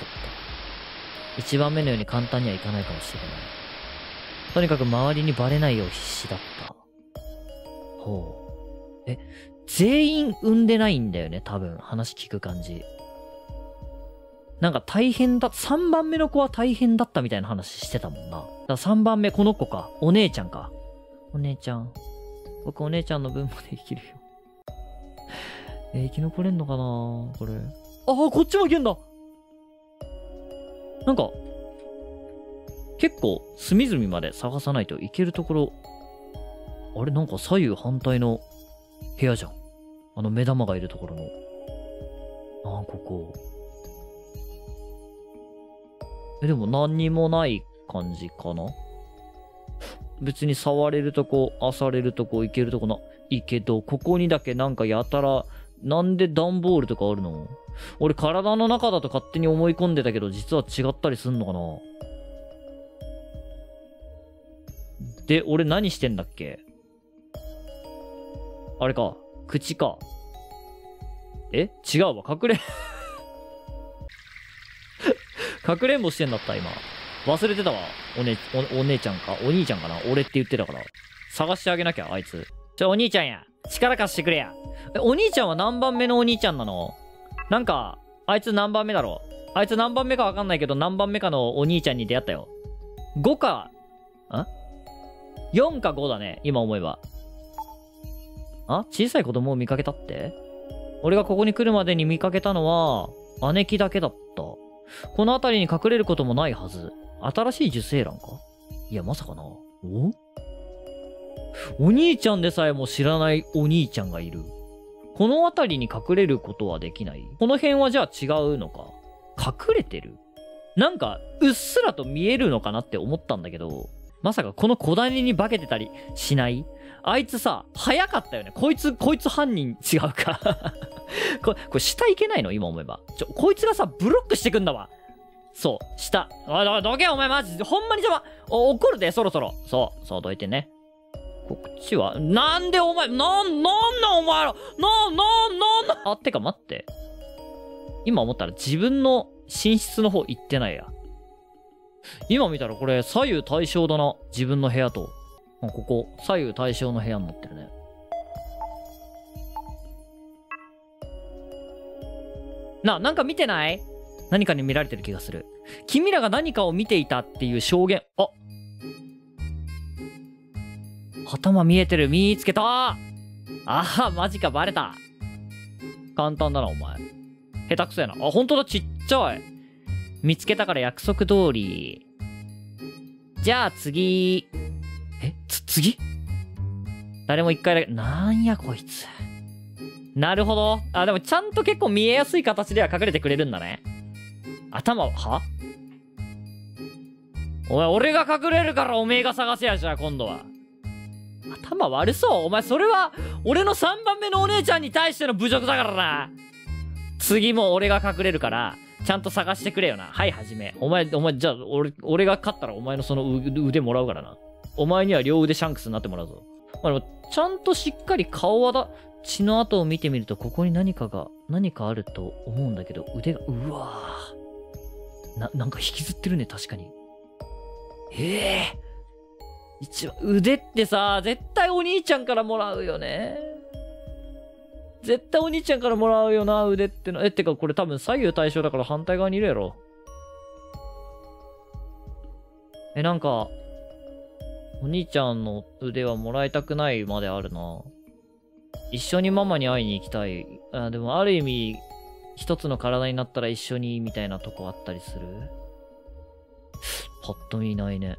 た。1番目のように簡単にはいかないかもしれない。とにかく周りにバレないよう必死だった。ほう。え、全員産んでないんだよね、多分。話聞く感じ。なんか大変だ、3番目の子は大変だったみたいな話してたもんな。だから3番目この子か。お姉ちゃんか。お姉ちゃん。僕お姉ちゃんの分まで生きるよ。生き残れんのかなこれ。ああ、こっちもいけんだ。なんか、結構隅々まで探さないといけるところ。あれなんか左右反対の部屋じゃん。あの目玉がいるところの。ああ、ここ。でも何にもない感じかな。別に触れるとこ、漁れるとこ、行けるとこな。いいけど、ここにだけなんかやたら、なんで段ボールとかあるの？俺体の中だと勝手に思い込んでたけど、実は違ったりすんのかな？で、俺何してんだっけ？あれか。口か。え？違うわ。隠れんぼしてんだった、今。忘れてたわ。お姉ちゃんか。お兄ちゃんかな。俺って言ってたから。探してあげなきゃ、あいつ。お兄ちゃんや。力貸してくれや。え、お兄ちゃんは何番目のお兄ちゃんなの？なんか、あいつ何番目だろう。あいつ何番目かわかんないけど、何番目かのお兄ちゃんに出会ったよ。5か、4か5だね、今思えば。あ？小さい子供を見かけたって？俺がここに来るまでに見かけたのは、姉貴だけだった。この辺りに隠れることもないはず。新しい受精卵か？いや、まさかな。お兄ちゃんでさえも知らないお兄ちゃんがいる。この辺りに隠れることはできない。この辺はじゃあ違うのか。隠れてる？なんか、うっすらと見えるのかなって思ったんだけど、まさかこの小谷に化けてたりしない？あいつさ、早かったよね。こいつ犯人違うか。これ下行けないの？今思えば。こいつがさ、ブロックしてくんだわ。そう、下。どけよお前マジで。ほんまに邪魔。怒るで、そろそろ。そう、そうどいてね。こっちは、なんでお前、なんお前ら、あ、てか待って。今思ったら自分の寝室の方行ってないや。今見たらこれ左右対称だな。自分の部屋と。ここ、左右対称の部屋になってるね。なんか見てない？何かに見られてる気がする。君らが何かを見ていたっていう証言。あ、頭見えてる。見つけた。ああ、マジか、バレた。簡単だな、お前。下手くそやな。あ、本当だ、ちっちゃい。見つけたから約束通り。じゃあ次。え、次？誰も一回だけ。なんや、こいつ。なるほど。あ、でもちゃんと結構見えやすい形では隠れてくれるんだね。頭を、は？お前、俺が隠れるからおめえが探せや、じゃあ今度は。頭悪そう。お前、それは、俺の3番目のお姉ちゃんに対しての侮辱だからな。次も俺が隠れるから、ちゃんと探してくれよな。はい、はじめ。お前、じゃあ、俺が勝ったらお前のその腕もらうからな。お前には両腕シャンクスになってもらうぞ。まあ、でもちゃんとしっかり顔はだ、血の跡を見てみると、ここに何かあると思うんだけど、腕が、うわぁ。なんか引きずってるね、確かに。ええー。一応、腕ってさ、絶対お兄ちゃんからもらうよね。絶対お兄ちゃんからもらうよな、腕っての。え、ってかこれ多分左右対称だから反対側にいるやろ。え、なんか、お兄ちゃんの腕はもらいたくないまであるな。一緒にママに会いに行きたい。あ、でもある意味、一つの体になったら一緒にみたいなとこあったりする？パッと見いないね。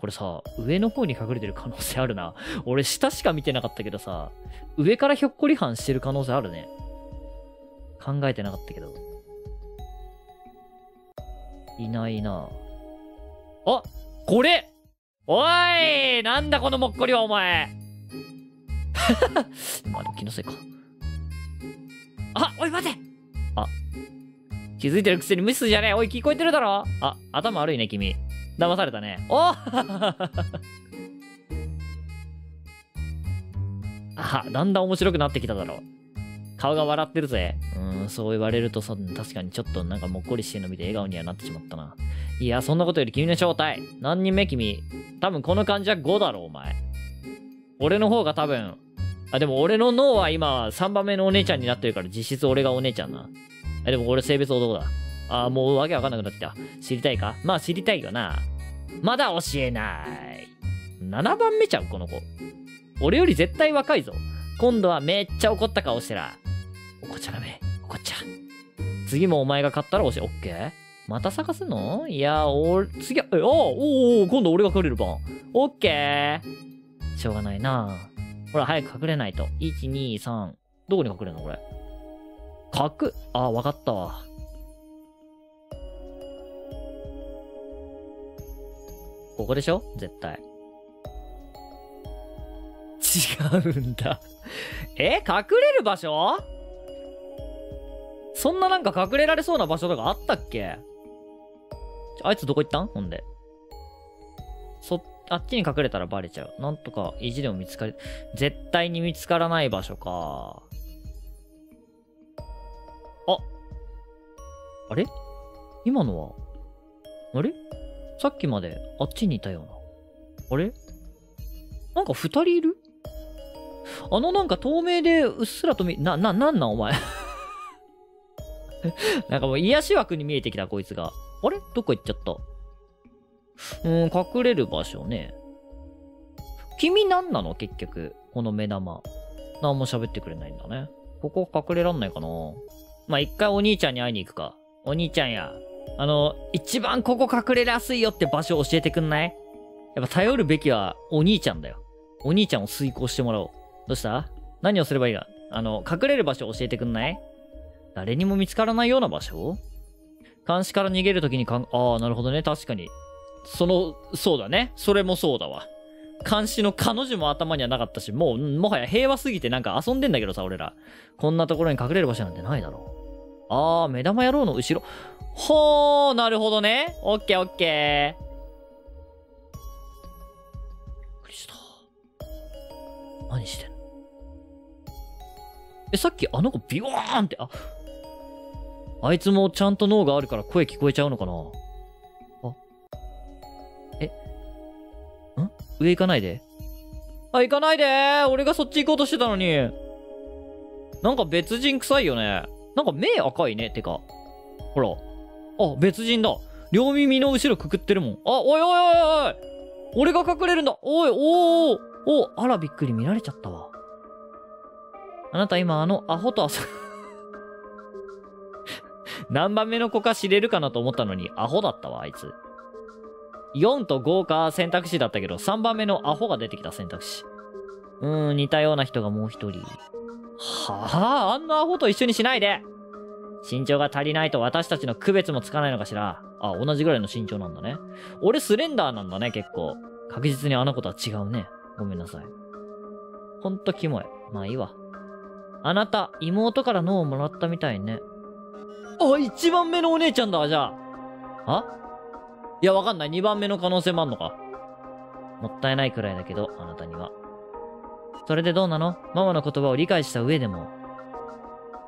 これさ、上の方に隠れてる可能性あるな。俺下しか見てなかったけどさ、上からひょっこりはんしてる可能性あるね。考えてなかったけど。いないな。あ、これ！おい！なんだこのもっこりはお前！まあ、気のせいか。あ、おい待て！あ、気づいてるくせに無視じゃねえ。おい、聞こえてるだろ？あ、頭悪いね、君。騙されたね。おあ、だんだん面白くなってきただろ。顔が笑ってるぜ。そう言われるとさ、確かにちょっとなんかもっこりしてるの見て笑顔にはなってしまったな。いや、そんなことより君の正体。何人目君？多分この感じは5だろ、お前。俺の方が多分。あ、でも俺の脳は今3番目のお姉ちゃんになってるから実質俺がお姉ちゃんな。え、でも俺性別男だ。ああ、もうわけわかんなくなってきた。知りたいか？まあ知りたいよな。まだ教えない。7番目ちゃう、この子。俺より絶対若いぞ。今度はめっちゃ怒った顔してら。怒っちゃダメ。怒っちゃ。次もお前が勝ったら教え。オッケー？また探すの？いや、次は、おお、今度俺が隠れる番。オッケー。しょうがないな。ほら、早く隠れないと。1、2、3。どこに隠れるのこれ。あ、わかったわ。ここでしょ？絶対。違うんだ。隠れる場所？そんななんか隠れられそうな場所とかあったっけ？あいつどこ行ったん？ほんで。あっちに隠れたらバレちゃう。なんとか意地でも見つかる。絶対に見つからない場所か。あ。あれ？今のは？あれ？さっきまであっちにいたような。あれ？なんか二人いる？あのなんか透明でうっすらとなんお前。なんかもう癒し枠に見えてきたこいつが。あれ？どこ行っちゃった。隠れる場所ね。君なんなの結局。この目玉。何も喋ってくれないんだね。ここ隠れらんないかな。まあ、一回お兄ちゃんに会いに行くか。お兄ちゃんや。一番ここ隠れやすいよって場所教えてくんない？やっぱ頼るべきはお兄ちゃんだよ。お兄ちゃんを遂行してもらおう。どうした？何をすればいいか？隠れる場所教えてくんない？誰にも見つからないような場所？監視から逃げるときにああ、なるほどね。確かに。そうだね。それもそうだわ。監視の彼女も頭にはなかったし、もう、もはや平和すぎてなんか遊んでんだけどさ、俺ら。こんなところに隠れる場所なんてないだろう。あー、目玉野郎の後ろ。ほー、なるほどね。オッケーオッケー。びっくりした。さっきあの子ビヨーンって、あいつもちゃんと脳があるから声聞こえちゃうのかな。ん？上行かないで。行かないでー。俺がそっち行こうとしてたのに。なんか別人臭いよね。なんか目赤いね。てか。ほら。別人だ。両耳の後ろくくってるもん。おいおいおいおい。俺が隠れるんだ。おい、おーおー。あら、びっくり見られちゃったわ。あなた今あのアホと遊ぶ。何番目の子か知れるかなと思ったのに、アホだったわ、あいつ。4と5か選択肢だったけど、3番目のアホが出てきた選択肢。似たような人がもう一人。あんなアホと一緒にしないで。身長が足りないと私たちの区別もつかないのかしら。同じぐらいの身長なんだね。俺スレンダーなんだね、結構。確実にあの子とは違うね。ごめんなさい。ほんとキモい。まあいいわ。あなた、妹から脳をもらったみたいね。一番目のお姉ちゃんだわ、じゃあ。いや、わかんない。二番目の可能性もあんのか。もったいないくらいだけど、あなたには。それでどうなの？ママの言葉を理解した上でも。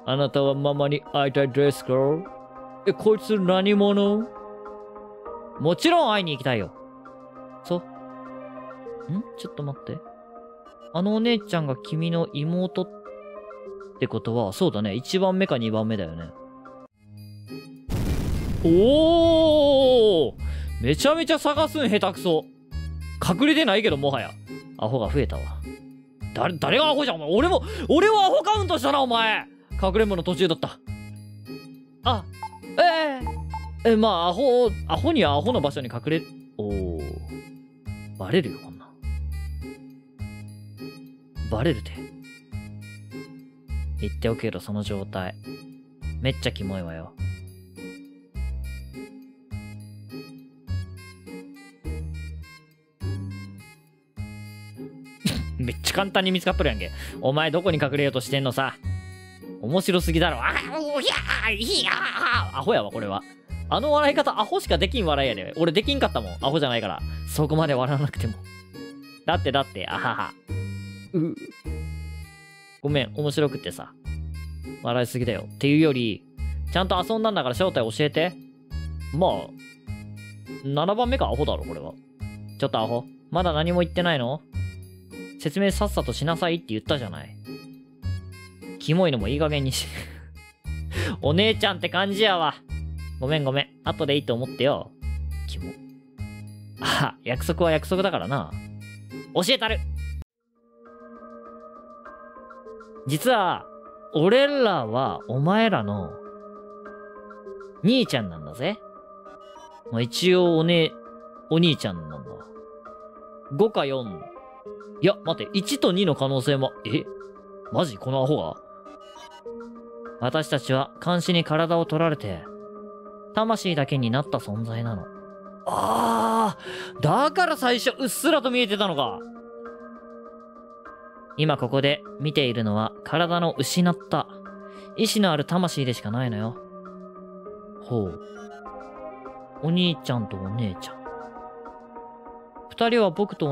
あなたはママに会いたいですか？こいつ何者？もちろん会いに行きたいよ。ちょっと待って。あのお姉ちゃんが君の妹ってことは、そうだね。一番目か二番目だよね。おお、めちゃめちゃ探すん下手くそ。隠れてないけどもはや。アホが増えたわ。誰がアホじゃん、お前。俺はアホカウントしたな、お前。隠れ物途中だった。まあ、アホにはアホの場所に隠れ、バレるよ、こんな。バレるて。言っておくけど、その状態。めっちゃキモいわよ。めっちゃ簡単に見つかっとるやんけ。お前どこに隠れようとしてんのさ。面白すぎだろ。おひゃーひゃー。アホやわ、これは。あの笑い方、アホしかできん笑いやで。俺できんかったもん。アホじゃないから。そこまで笑わなくても。だって、あはは。ごめん、面白くってさ。笑いすぎだよ。っていうより、ちゃんと遊んだんだから正体教えて。まあ、7番目か、アホだろ、これは。ちょっとアホ。まだ何も言ってないの？説明さっさとしなさいって言ったじゃない。キモいのもいい加減にし。お姉ちゃんって感じやわ。ごめん。後でいいと思ってよ。キモ。約束は約束だからな。教えたる。実は、俺らはお前らの兄ちゃんなんだぜ。まあ、一応お兄ちゃんなんだ。5か4。いや、待って、1と2の可能性も、マジこのアホが？私たちは監視に体を取られて、魂だけになった存在なの。だから最初うっすらと見えてたのか。今ここで見ているのは体の失った、意志のある魂でしかないのよ。ほう。お兄ちゃんとお姉ちゃん。二人は僕と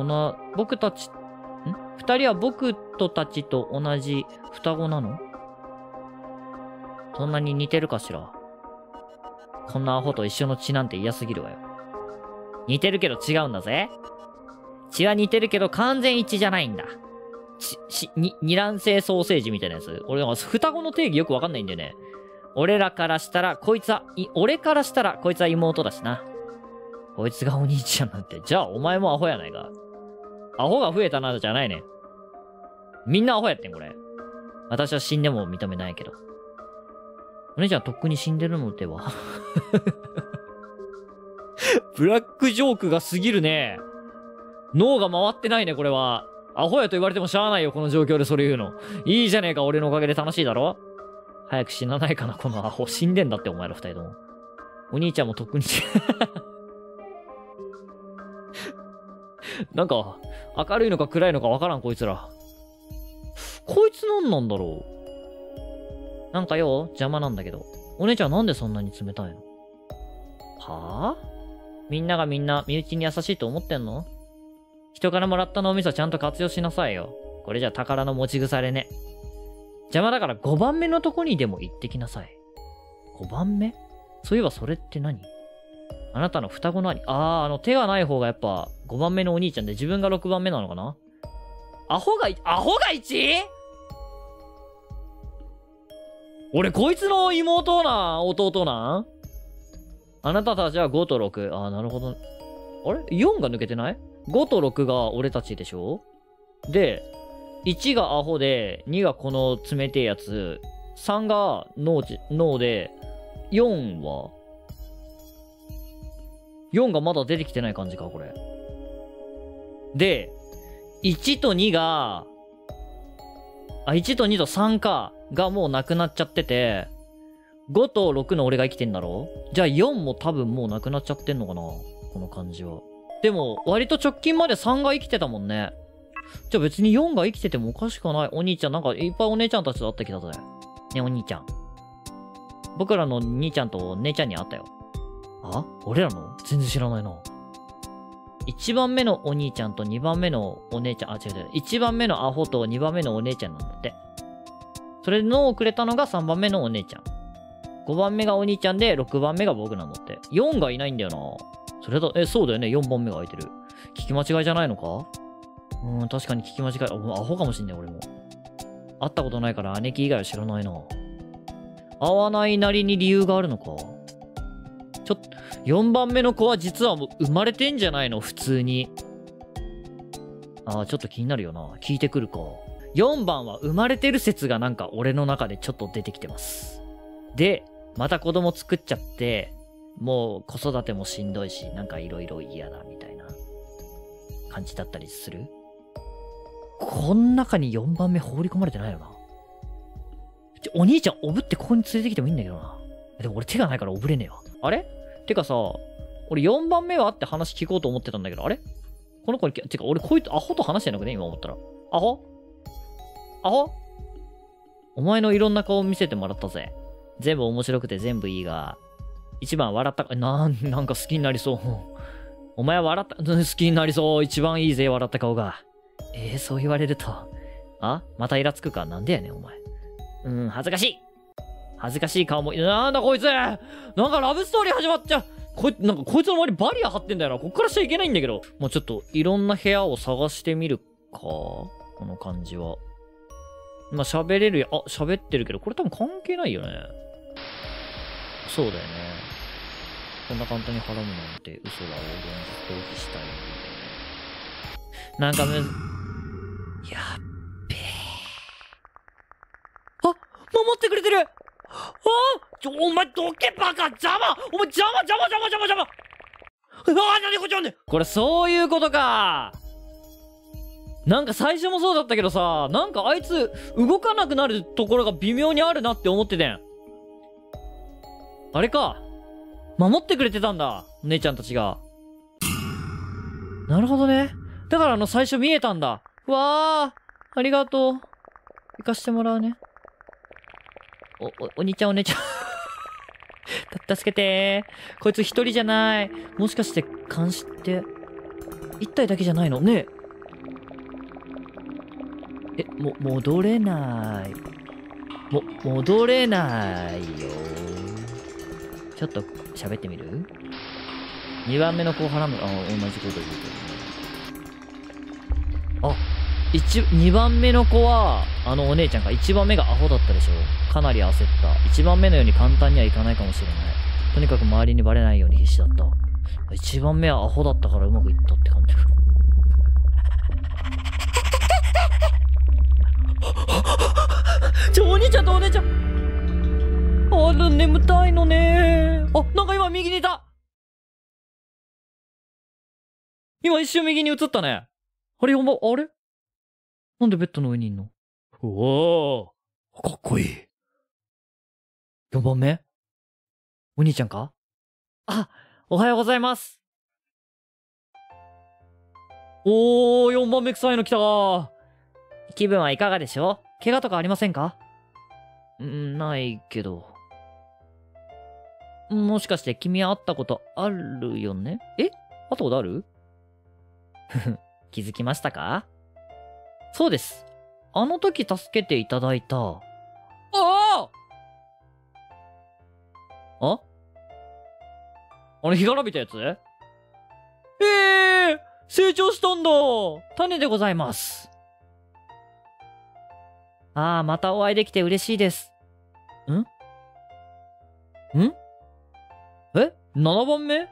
たちと同じ双子なの？そんなに似てるかしら？こんなアホと一緒の血なんて嫌すぎるわよ。似てるけど違うんだぜ。血は似てるけど完全一致じゃないんだ。二卵性ソーセージみたいなやつ。俺なんか双子の定義よくわかんないんだよね。俺からしたらこいつは妹だしな。こいつがお兄ちゃんなんて、じゃあお前もアホやないか。アホが増えたな、じゃないね。みんなアホやってん、これ。私は死んでも認めないけど。お姉ちゃんとっくに死んでるのでは？ブラックジョークが過ぎるね。脳が回ってないね、これは。アホやと言われてもしゃあないよ、この状況でそれ言うの。いいじゃねえか、俺のおかげで楽しいだろ？早く死なないかな、このアホ。死んでんだって、お前ら二人とも。お兄ちゃんもとっくになんか、明るいのか暗いのかわからん、こいつら。こいつなんなんだろう。なんかよ、邪魔なんだけど。お姉ちゃんなんでそんなに冷たいの？はぁ？みんながみんな身内に優しいと思ってんの？人からもらった脳みそちゃんと活用しなさいよ。これじゃ宝の持ち腐れね。邪魔だから5番目のとこにでも行ってきなさい。5番目?そういえばそれって何?あなたの双子の兄。手がない方がやっぱ5番目のお兄ちゃんで自分が6番目なのかな?アホが 1? 俺こいつの妹なん弟なん?あなたたちは5と6。なるほど。あれ ?4 が抜けてない ?5 と6が俺たちでしょで、1がアホで、2がこの冷てえやつ、3が脳で、4がまだ出てきてない感じか、これ。で、1と2が、1と2と3か、がもうなくなっちゃってて、5と6の俺が生きてんだろ?じゃあ4も多分もうなくなっちゃってんのかなこの感じは。でも、割と直近まで3が生きてたもんね。じゃあ別に4が生きててもおかしくない。お兄ちゃん、なんかいっぱいお姉ちゃんたちと会ってきたぜ。ね、お兄ちゃん。僕らの兄ちゃんと姉ちゃんに会ったよ。あ?俺らの?全然知らないな。1番目のお兄ちゃんと2番目のお姉ちゃん、違う。1番目のアホと2番目のお姉ちゃんなんだって。それで脳をくれたのが3番目のお姉ちゃん。5番目がお兄ちゃんで、6番目が僕なんだって。4がいないんだよな。それだ、そうだよね。4番目が空いてる。聞き間違いじゃないのか?確かに聞き間違い。アホかもしんねえ、俺も。会ったことないから姉貴以外は知らないな。会わないなりに理由があるのか。ちょっと、4番目の子は実はもう生まれてんじゃないの普通に。ちょっと気になるよな。聞いてくるか。4番は生まれてる説がなんか俺の中でちょっと出てきてます。で、また子供作っちゃって、もう子育てもしんどいし、なんかいろいろ嫌だみたいな感じだったりする?こん中に4番目放り込まれてないよな。お兄ちゃんおぶってここに連れてきてもいいんだけどな。でも俺手がないからおぶれねえわ。あれ?てかさ、俺4番目はって話聞こうと思ってたんだけど、あれ?この子に、てか俺こいつアホと話してなくね今思ったら。アホ?お前のいろんな顔見せてもらったぜ。全部面白くて全部いいが、一番笑ったか、なんか好きになりそう。お前は笑った、好きになりそう。一番いいぜ、笑った顔が。そう言われると。またイラつくか。なんでやねん、お前。恥ずかしい。恥ずかしい顔も、なんだこいつ!なんかラブストーリー始まっちゃう。なんかこいつの周りバリア張ってんだよな。こっからしちゃいけないんだけど。もうちょっと、いろんな部屋を探してみるか。この感じは。喋れるよ。喋ってるけど、これ多分関係ないよね。そうだよね。こんな簡単に払うなんて嘘だ。俺が放棄したい。なんかやっべえ。守ってくれてる。お前どけバカ、邪魔。お前邪魔。何こっちゃんねん。これそういうことか。なんか最初もそうだったけどさ、なんかあいつ動かなくなるところが微妙にあるなって思っててん。あれか。守ってくれてたんだ。姉ちゃんたちが。なるほどね。だから最初見えたんだ。わあ、ありがとう。行かしてもらうね。お兄ちゃんお姉ちゃん。助けてー。こいつ一人じゃない。もしかして監視って、一体だけじゃないのねえ。戻れない。戻れないよ。ちょっと喋ってみる ?2 番目の子をはらむ。同じこと言うけど。2番目の子は、お姉ちゃんか。1番目がアホだったでしょ。かなり焦った。1番目のように簡単にはいかないかもしれない。とにかく周りにバレないように必死だった。1番目はアホだったからうまくいったって感じ。お兄ちゃんとお姉ちゃん。眠たいのね。なんか今右にいた。今一瞬右に映ったね。あれなんでベッドの上にいんの?おお、かっこいい。4番目?お兄ちゃんか?おはようございます。おー、4番目臭いの来たー。気分はいかがでしょう?怪我とかありませんか?ないけど。もしかして君会ったことあるよね?会ったことある?気づきましたか?そうです。あの時助けていただいた、あ？あの、日が伸びたやつ？成長したんだ。種でございます。ああ、またお会いできて嬉しいです。ん？え？ 7 番目？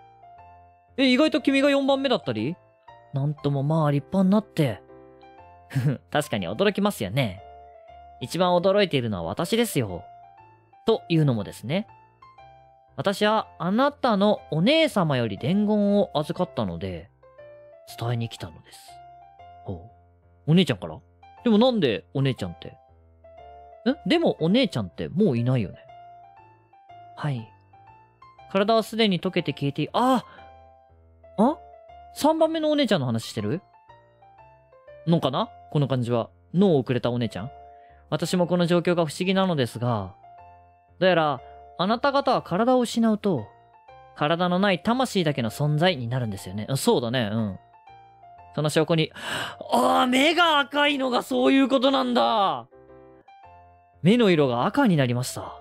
意外と君が4番目だったり？なんともまあ立派になって。確かに驚きますよね。一番驚いているのは私ですよ。というのもですね。私はあなたのお姉様より伝言を預かったので、伝えに来たのです。お姉ちゃんから？でもなんでお姉ちゃんって。でもお姉ちゃんってもういないよね。はい。体はすでに溶けて消えて、3番目のお姉ちゃんの話してるのかな？この感じは。脳をくれたお姉ちゃん。私もこの状況が不思議なのですが、どうやらあなた方は体を失うと、体のない魂だけの存在になるんですよね。そうだね、その証拠に、目が赤いのがそういうことなんだ。目の色が赤になりました。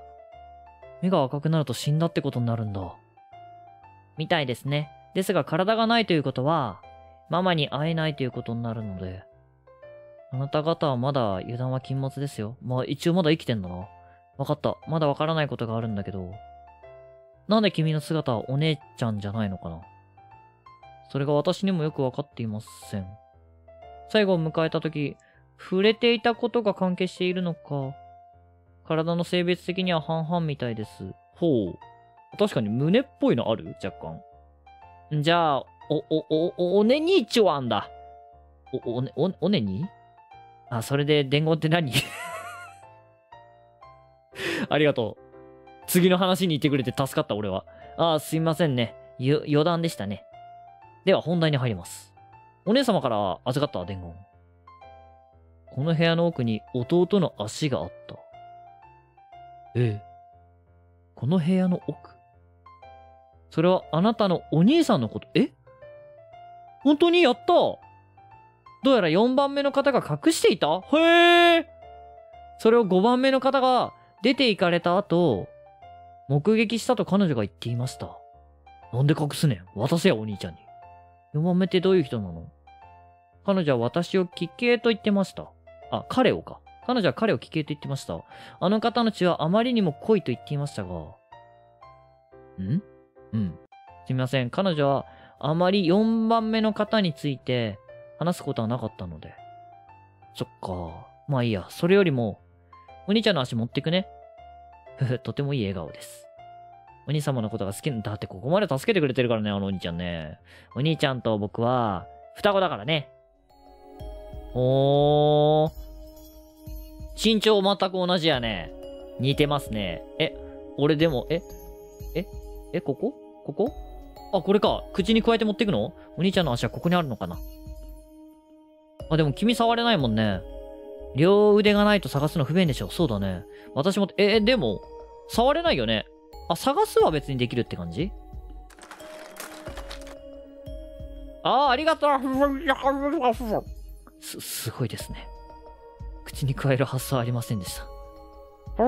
目が赤くなると死んだってことになるんだ。みたいですね。ですが体がないということは、ママに会えないということになるので、あなた方はまだ油断は禁物ですよ。まあ一応まだ生きてんだな。わかった。まだわからないことがあるんだけど、なんで君の姿はお姉ちゃんじゃないのかな？それが私にもよくわかっていません。最後を迎えた時、触れていたことが関係しているのか、体の性別的には半々みたいです。ほう。確かに胸っぽいのある？若干。じゃあ、おねにちょあんだ。おねに？それで伝言って何？ありがとう。次の話に行ってくれて助かった、俺は。すいませんね。余談でしたね。では、本題に入ります。お姉様から預かった伝言。この部屋の奥に弟の足があった。ええ。この部屋の奥？それはあなたのお兄さんのこと。本当にやった？どうやら4番目の方が隠していた？へえ。それを5番目の方が出て行かれた後、目撃したと彼女が言っていました。なんで隠すねん。渡せや、お兄ちゃんに。4番目ってどういう人なの？彼女は私を奇形と言ってました。彼をか。彼女は彼を奇形と言ってました。あの方の血はあまりにも濃いと言っていましたが。すみません。彼女はあまり4番目の方について話すことはなかったので。そっか。まあいいや。それよりも、お兄ちゃんの足持ってくね。とてもいい笑顔です。お兄様のことが好きなんだって、ここまで助けてくれてるからね、あのお兄ちゃんね。お兄ちゃんと僕は、双子だからね。身長全く同じやね。似てますね。俺でも、こここれか。口に加えて持ってくの？お兄ちゃんの足はここにあるのかな？でも君触れないもんね。両腕がないと探すの不便でしょ。そうだね。私も、でも、触れないよね。探すは別にできるって感じ？ありがとう。すごいですね。口に加える発想ありませんでした。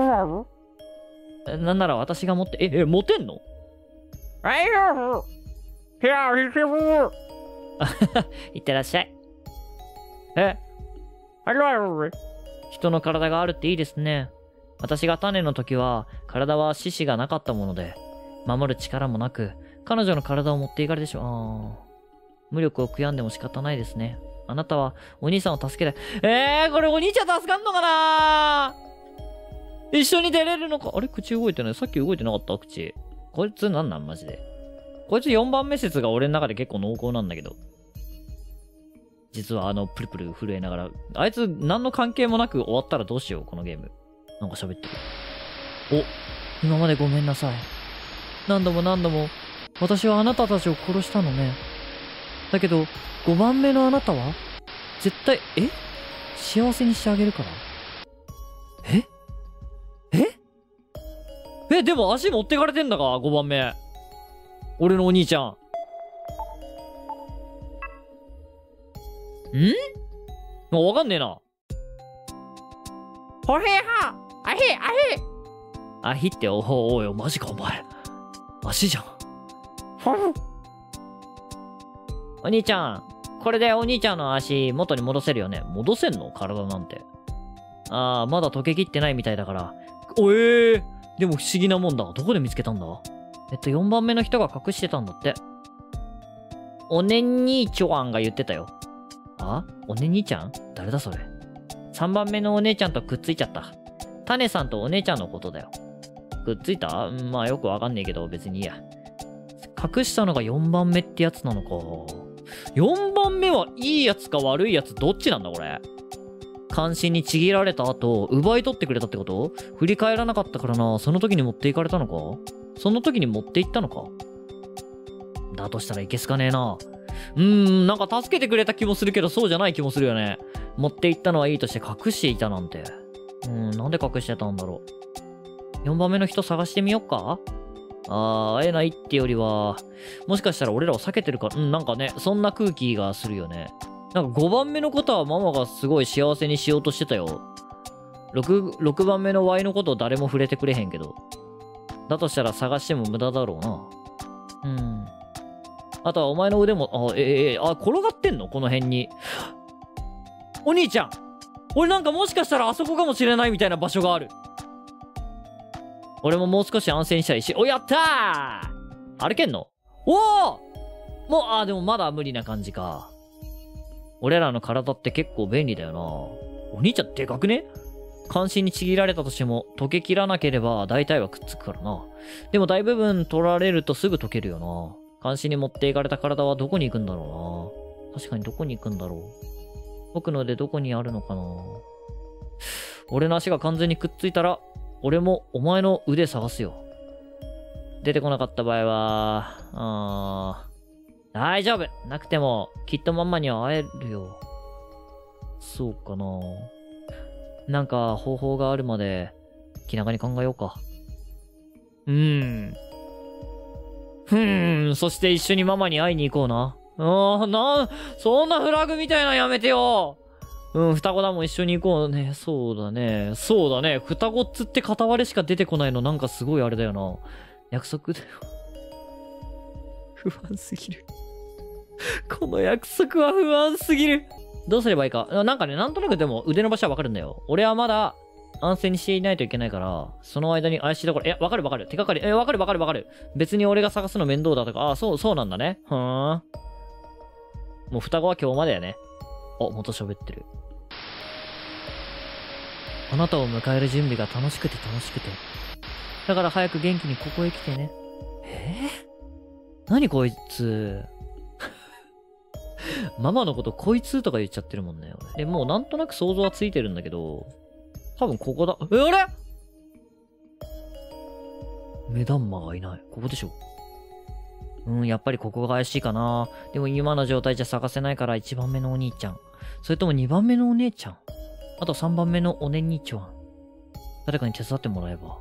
なんなら私が持って、持てんの？いってらっしゃい。人の体があるっていいですね。私が種の時は、体は四肢がなかったもので、守る力もなく、彼女の体を持っていかれてしまう。無力を悔やんでも仕方ないですね。あなたは、お兄さんを助けたい。これお兄ちゃん助かんのかな？一緒に出れるのか。あれ口動いてない。さっき動いてなかった口。こいつなんなんマジで。こいつ4番目説が俺の中で結構濃厚なんだけど。実はプルプル震えながら、あいつ何の関係もなく終わったらどうしよう、このゲーム。なんか喋ってる。今までごめんなさい。何度も何度も、私はあなたたちを殺したのね。だけど、5番目のあなたは絶対、幸せにしてあげるから。でも足持ってかれてんだか、5番目。俺のお兄ちゃん。わかんねえな。ほへは、あへあへあへって、おいマジかお前。足じゃん。お兄ちゃん、これでお兄ちゃんの足元に戻せるよね。戻せんの？体なんて。ああ、まだ溶けきってないみたいだから。おええー、でも不思議なもんだ。どこで見つけたんだ？4番目の人が隠してたんだって。おねんにーちょあんが言ってたよ。あ？おねんにーちゃん？誰だそれ。3番目のお姉ちゃんとくっついちゃった。タネさんとお姉ちゃんのことだよ。くっついた？まあよくわかんねえけど別にいいや。隠したのが4番目ってやつなのか。4番目はいいやつか悪いやつどっちなんだこれ。関心にちぎられた後、奪い取ってくれたってこと？振り返らなかったからな。その時に持っていかれたのか？その時に持って行ったのか？だとしたらいけすかねえな。なんか助けてくれた気もするけど、そうじゃない気もするよね。持って行ったのはいいとして隠していたなんて。なんで隠してたんだろう。4番目の人探してみよっか？会えないってよりは、もしかしたら俺らを避けてるか、なんかね、そんな空気がするよね。なんか5番目のことはママがすごい幸せにしようとしてたよ。6番目の Y のことを誰も触れてくれへんけど。だとしたら探しても無駄だろうな。あとはお前の腕も、転がってんのこの辺に。お兄ちゃん、俺なんかもしかしたらあそこかもしれないみたいな場所がある。俺ももう少し安静にしたいし、お、やったー！歩けんの？おお！もう、でもまだ無理な感じか。俺らの体って結構便利だよな。お兄ちゃんでかくね？関心にちぎられたとしても、溶けきらなければ大体はくっつくからな。でも大部分取られるとすぐ溶けるよな。関心に持っていかれた体はどこに行くんだろうな。確かにどこに行くんだろう。僕のでどこにあるのかな。俺の足が完全にくっついたら、俺もお前の腕探すよ。出てこなかった場合は、大丈夫。なくても、きっとママには会えるよ。そうかな。なんか方法があるまで気長に考えようか。そして一緒にママに会いに行こうな。そんなフラグみたいなのやめてよ。双子だもん、一緒に行こうね。そうだね。双子っつって片割れしか出てこないのなんかすごいあれだよな。約束だよ。不安すぎる。この約束は不安すぎる。どうすればいいか。なんかね、なんとなくでも腕の場所はわかるんだよ。俺はまだ安静にしていないといけないから、その間に怪しいところ、わかる。手がかり、わかる。別に俺が探すの面倒だとか、そうなんだね。もう双子は今日までやね。また喋ってる。あなたを迎える準備が楽しくて。だから早く元気にここへ来てね。何こいつ。ママのことこいつとか言っちゃってるもんね。で、もうなんとなく想像はついてるんだけど、多分ここだ。あれ？目玉がいない。ここでしょ。やっぱりここが怪しいかな。でも今の状態じゃ探せないから1番目のお兄ちゃん。それとも2番目のお姉ちゃん。あと3番目のおねにちゃん。誰かに手伝ってもらえば。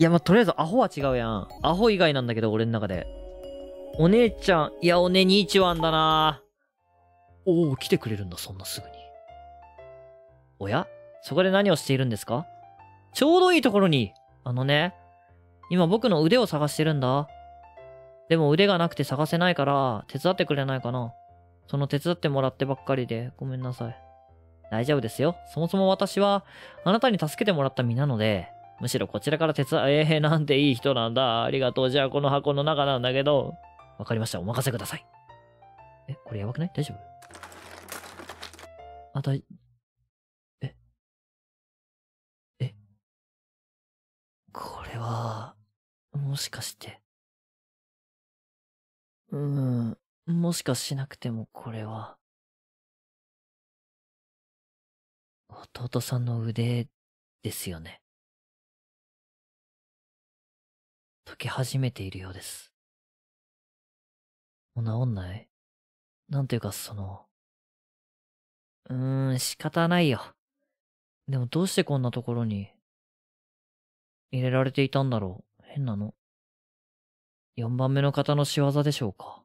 いや、まあ、とりあえずアホは違うやん。アホ以外なんだけど、俺の中で。お姉ちゃん、いや、おねにちゃんだな。おお、来てくれるんだ、そんなすぐに。おや？そこで何をしているんですか？ちょうどいいところに。今僕の腕を探してるんだ。でも腕がなくて探せないから、手伝ってくれないかな。手伝ってもらってばっかりで、ごめんなさい。大丈夫ですよ。そもそも私は、あなたに助けてもらった身なので、むしろこちらから手伝、なんていい人なんだ。ありがとう。じゃあこの箱の中なんだけど。わかりました。お任せください。これやばくない？大丈夫？これは、もしかして。もしかしなくてもこれは。弟さんの腕ですよね。溶け始めているようです。もう治んない？なんていうか仕方ないよ。でもどうしてこんなところに。入れられていたんだろう。変なの。4番目の方の仕業でしょうか。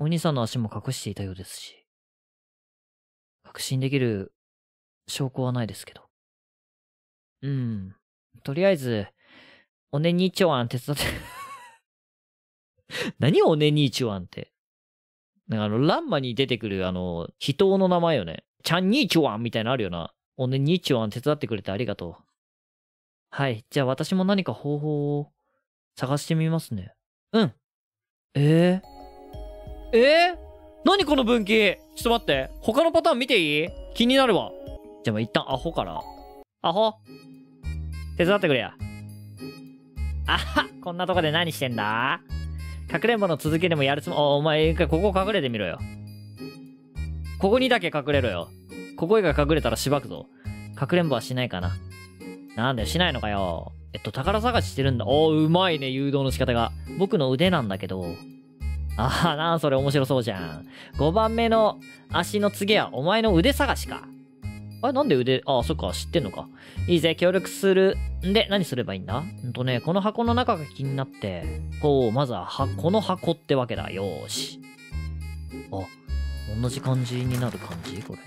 お兄さんの足も隠していたようですし。確信できる証拠はないですけど。うん。とりあえず、おねにいちょわん手伝って。何おねにいちょわんって。なんかランマに出てくる人の名前よね。ちゃんにいちょわんみたいなのあるよな。おねにいちょわん手伝ってくれてありがとう。はい。じゃあ私も何か方法を探してみますね。うん。えー、何この分岐。ちょっと待って。他のパターン見ていい？気になるわ。じゃあまあ一旦アホから。アホ手伝ってくれや。あは、こんなとこで何してんだ。かくれんぼの続きでもやるつもり。お前一回ここ隠れてみろよ。ここにだけ隠れろよ。ここ以外隠れたらしばくぞ。かくれんぼはしないかな。なんだよ、しないのかよ。宝探ししてるんだ。おー、うまいね、誘導の仕方が。僕の腕なんだけど。ああ、なんそれ面白そうじゃん。5番目の足の次はお前の腕探しか。あれ、なんで腕、ああ、そっか、知ってんのか。いいぜ、協力する。んで、何すればいいんだ？この箱の中が気になって。ほう、まずは、この箱ってわけだ。よーし。あ、同じ感じになる感じこれ。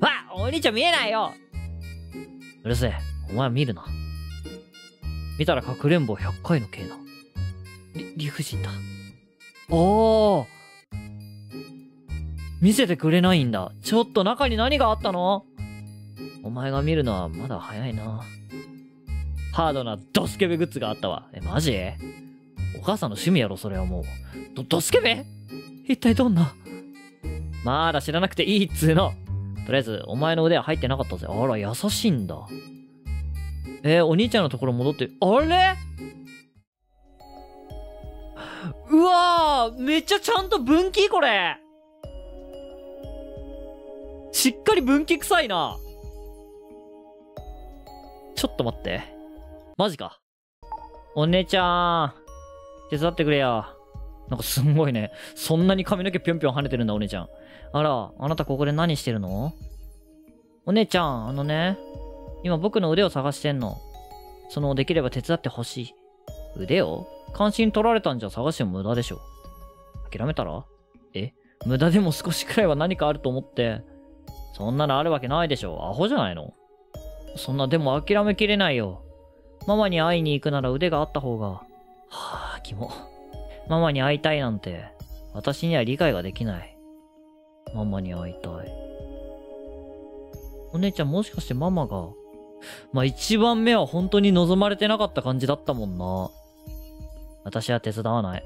わっ、お兄ちゃん見えないよ。うるせえ、お前見るな。見たらかくれんぼ100回の刑だ。理不尽だ。おー、見せてくれないんだ。ちょっと中に何があったの？お前が見るのはまだ早いな。ハードなドスケベグッズがあったわ。え、マジ？お母さんの趣味やろ、それはもう。ドスケベ？一体どんな？まだ知らなくていいっつーの。とりあえず、お前の腕は入ってなかったぜ。あら、優しいんだ。お兄ちゃんのところ戻って、あれ？うわー、めっちゃちゃんと分岐これ。しっかり分岐臭いな。ちょっと待って。マジか。お姉ちゃん、手伝ってくれよ。なんかすんごいね。そんなに髪の毛ぴょんぴょん跳ねてるんだ、お姉ちゃん。あら、あなたここで何してるの？お姉ちゃん、今僕の腕を探してんの。できれば手伝ってほしい。腕を？関心取られたんじゃ探しても無駄でしょ。諦めたら？え？無駄でも少しくらいは何かあると思って。そんなのあるわけないでしょ。アホじゃないの？そんな、でも諦めきれないよ。ママに会いに行くなら腕があった方が。はぁ、キモ。ママに会いたいなんて、私には理解ができない。ママに会いたい。お姉ちゃん、もしかしてママが。まあ、一番目は本当に望まれてなかった感じだったもんな。私は手伝わない。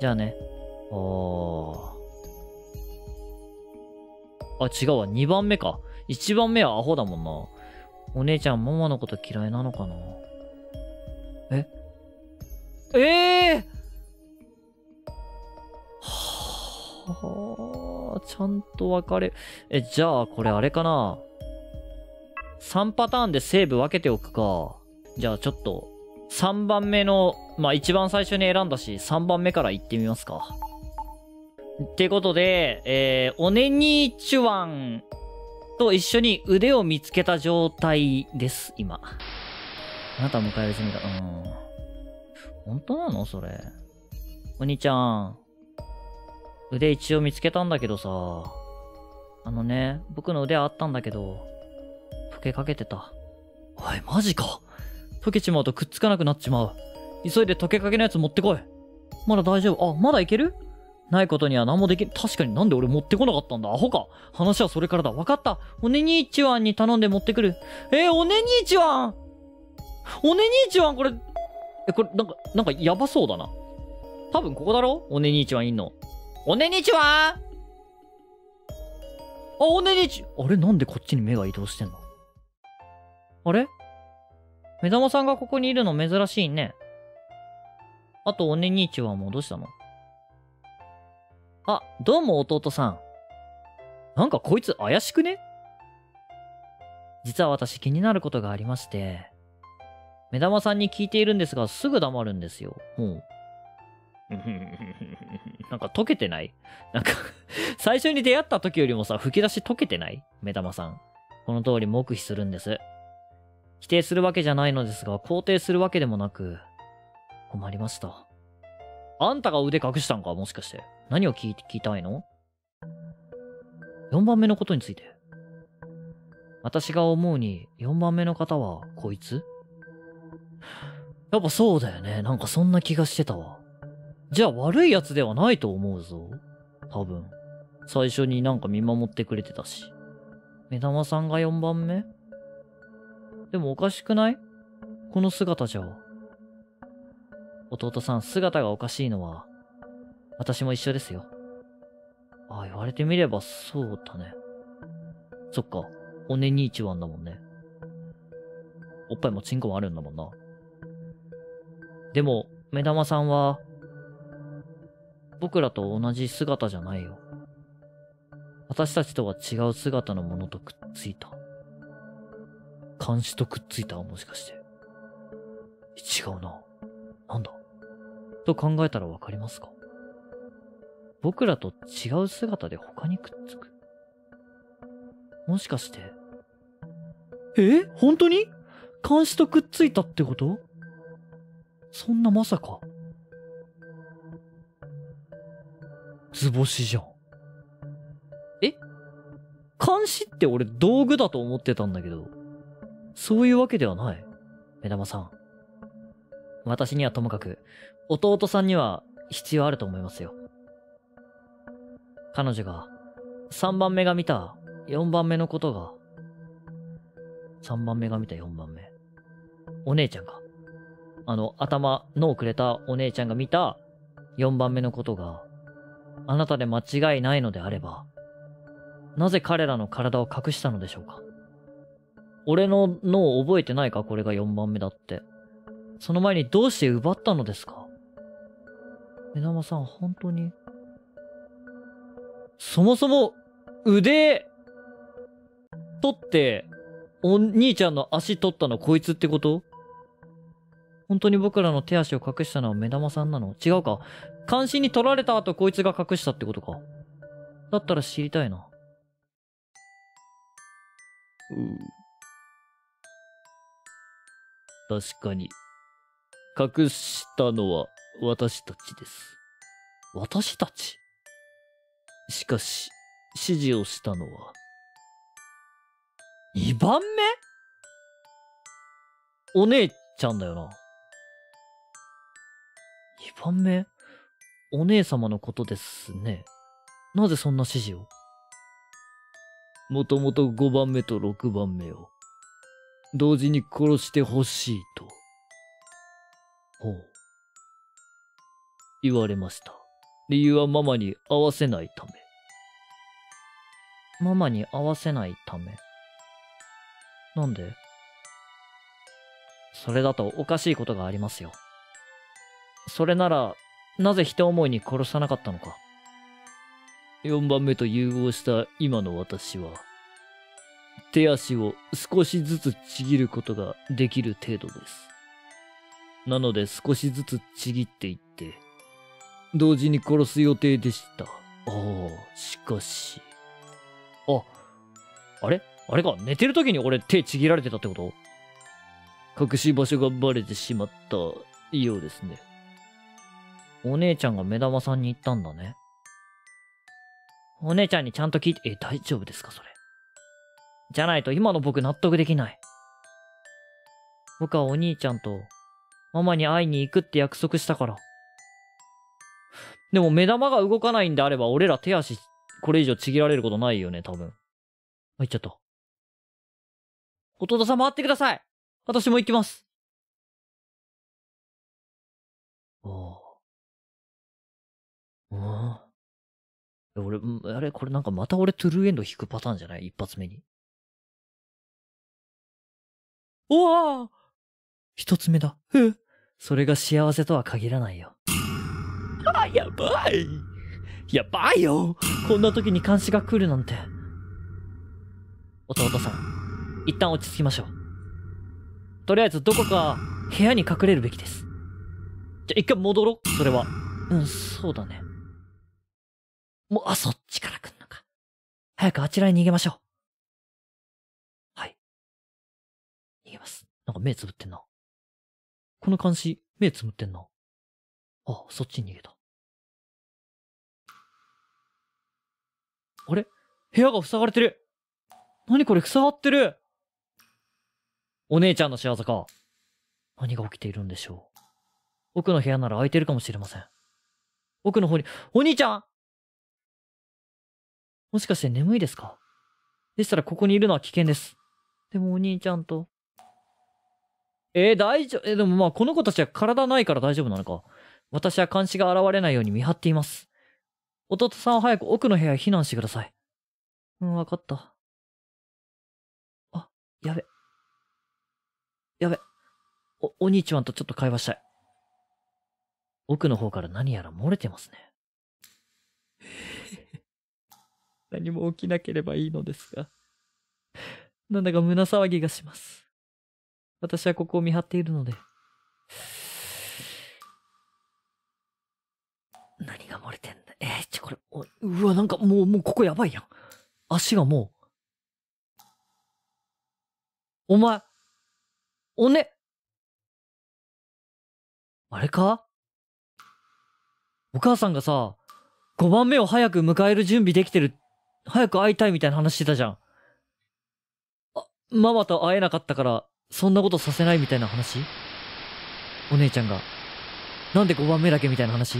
じゃあね。あ、違うわ。2番目か。1番目はアホだもんな。お姉ちゃん、ママのこと嫌いなのかな。え？ええー、はあ、ちゃんと別れ。じゃあ、これあれかな。3パターンでセーブ分けておくか。じゃあ、ちょっと、3番目の、まあ、一番最初に選んだし、3番目から行ってみますか。ってことで、おねにちゅわんと一緒に腕を見つけた状態です、今。あなた迎える準備だ。本当なのそれ。お兄ちゃん。腕一応見つけたんだけどさ。僕の腕あったんだけど、溶けかけてた。おい、マジか。溶けちまうとくっつかなくなっちまう。急いで溶けかけのやつ持ってこい。まだ大丈夫。あ、まだいける？ないことには何もできん。確かになんで俺持ってこなかったんだ。アホか。話はそれからだ。わかった。おねにいちわんに頼んで持ってくる。おねにいちわん。おねにいちわん、これ、これ、なんかやばそうだな。多分ここだろ？おねにいちわんいんの。おねにいちわん！あ、おねにいち、あれ、なんでこっちに目が移動してんの？あれ？目玉さんがここにいるの珍しいね。あと、おねにいちわんもどうしたの？あ、どうも弟さん。なんかこいつ怪しくね？実は私気になることがありまして、目玉さんに聞いているんですが、すぐ黙るんですよ。もう。なんか溶けてない？なんか、最初に出会った時よりもさ、吹き出し溶けてない？目玉さん。この通り黙秘するんです。否定するわけじゃないのですが、肯定するわけでもなく、困りました。あんたが腕隠したんか、もしかして。何を聞きたいの？ 4 番目のことについて。私が思うに4番目の方はこいつ？やっぱそうだよね。なんかそんな気がしてたわ。じゃあ悪いやつではないと思うぞ。多分。最初になんか見守ってくれてたし。目玉さんが4番目？でもおかしくない？この姿じゃ。弟さん、姿がおかしいのは、私も一緒ですよ。ああ、言われてみればそうだね。そっか、おねに一番だもんね。おっぱいもチンコもあるんだもんな。でも、目玉さんは、僕らと同じ姿じゃないよ。私たちとは違う姿のものとくっついた。監視とくっついた？もしかして。違うな。なんだと考えたらわかりますか？僕らと違う姿で他にくっつく。もしかして。本当に監視とくっついたってこと？そんなまさか。図星じゃん。監視って俺道具だと思ってたんだけど、そういうわけではない。目玉さん。私にはともかく、弟さんには必要あると思いますよ。彼女が、3番目が見た4番目のことが、3番目が見た4番目。お姉ちゃんが、脳をくれたお姉ちゃんが見た4番目のことが、あなたで間違いないのであれば、なぜ彼らの体を隠したのでしょうか？俺の脳を覚えてないか？これが4番目だって。その前にどうして奪ったのですか？目玉さん、本当に。そもそも、腕、取って、お兄ちゃんの足取ったのこいつってこと？本当に僕らの手足を隠したのは目玉さんなの？違うか。監視に取られた後こいつが隠したってことか。だったら知りたいな。確かに、隠したのは私たちです。私たち？しかし、指示をしたのは、2番目？お姉ちゃんだよな。2番目？お姉様のことですね。なぜそんな指示を？もともと5番目と6番目を、同時に殺してほしいと、言われました。理由はママに合わせないため。ママに合わせないため？なんで？それだとおかしいことがありますよ。それなら、なぜ人思いに殺さなかったのか。4番目と融合した今の私は、手足を少しずつちぎることができる程度です。なので少しずつちぎっていって、同時に殺す予定でした。しかし。あれか、寝てる時に俺手ちぎられてたってこと？隠し場所がバレてしまったようですね。お姉ちゃんが目玉さんに言ったんだね。お姉ちゃんにちゃんと聞いて、大丈夫ですかそれ。じゃないと今の僕納得できない。僕はお兄ちゃんとママに会いに行くって約束したから。でも目玉が動かないんであれば俺ら手足これ以上ちぎられることないよね、多分。入っちゃった。弟さん待ってください！私も行きます。俺、これなんかまた俺トゥルーエンド引くパターンじゃない？一発目に。おぉ！一つ目だ。それが幸せとは限らないよ。やばい！やばいよ！こんな時に監視が来るなんて。弟さん、一旦落ち着きましょう。とりあえずどこか部屋に隠れるべきです。じゃ、一回戻ろう？それは。そうだね。もう、そっちから来んのか。早くあちらに逃げましょう。はい。逃げます。なんか目つぶってんな。この監視、目つぶってんな。そっちに逃げた。あれ？部屋が塞がれてる。何これ、塞がってる。お姉ちゃんの仕業か。何が起きているんでしょう。奥の部屋なら空いてるかもしれません。奥の方に、お兄ちゃん！もしかして眠いですか？でしたらここにいるのは危険です。でもお兄ちゃんと。大丈夫。でもまあこの子たちは体ないから大丈夫なのか。私は監視が現れないように見張っています。弟さんは早く奥の部屋へ避難してください。うん、わかった。あ、やべ。やべ。お兄ちゃんとちょっと会話したい。奥の方から何やら漏れてますね。何も起きなければいいのですが。なんだか胸騒ぎがします。私はここを見張っているので。何が漏れてんだ。これ、うわ、なんかもうここやばいやん。足がもう。お前、あれか？お母さんがさ、5番目を早く迎える準備できてる、早く会いたいみたいな話してたじゃん。あ、ママと会えなかったから、そんなことさせないみたいな話？お姉ちゃんが、なんで5番目だけみたいな話？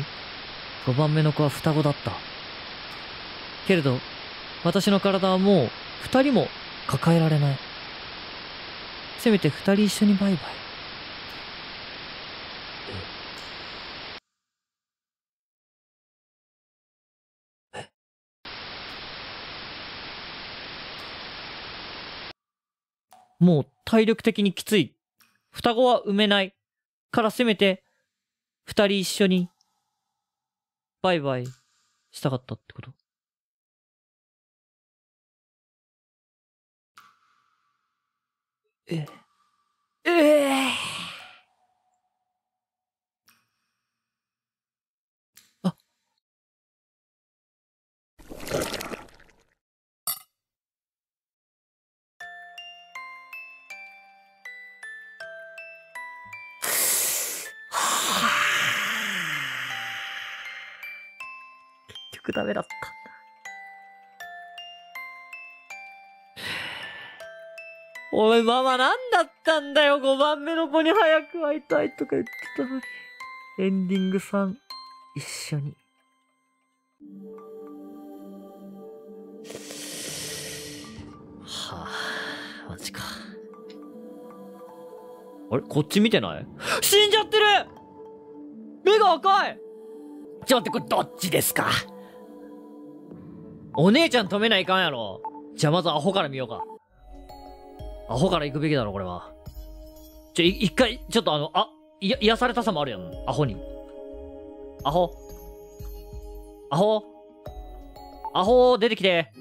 5 番目の子は双子だった。けれど、私の体はもう2人も抱えられない。せめて2人一緒にバイバイ。もう体力的にきつい。双子は産めない。からせめて、二人一緒に、バイバイしたかったってこと？あ。ダメだったんだ。おい、ママ何だったんだよ。5番目の子に早く会いたいとか言ってたのに。エンディングさん、一緒に。はあ、マジか。あれ、こっち見てない？死んじゃってる！目が赤い！ちょっと待って、これどっちですか？お姉ちゃん止めないかんやろ。じゃあまずアホから見ようか。アホから行くべきだろ、これは。一回、ちょっと癒されたさもあるやん。アホに。アホ。アホ。アホ、出てきて。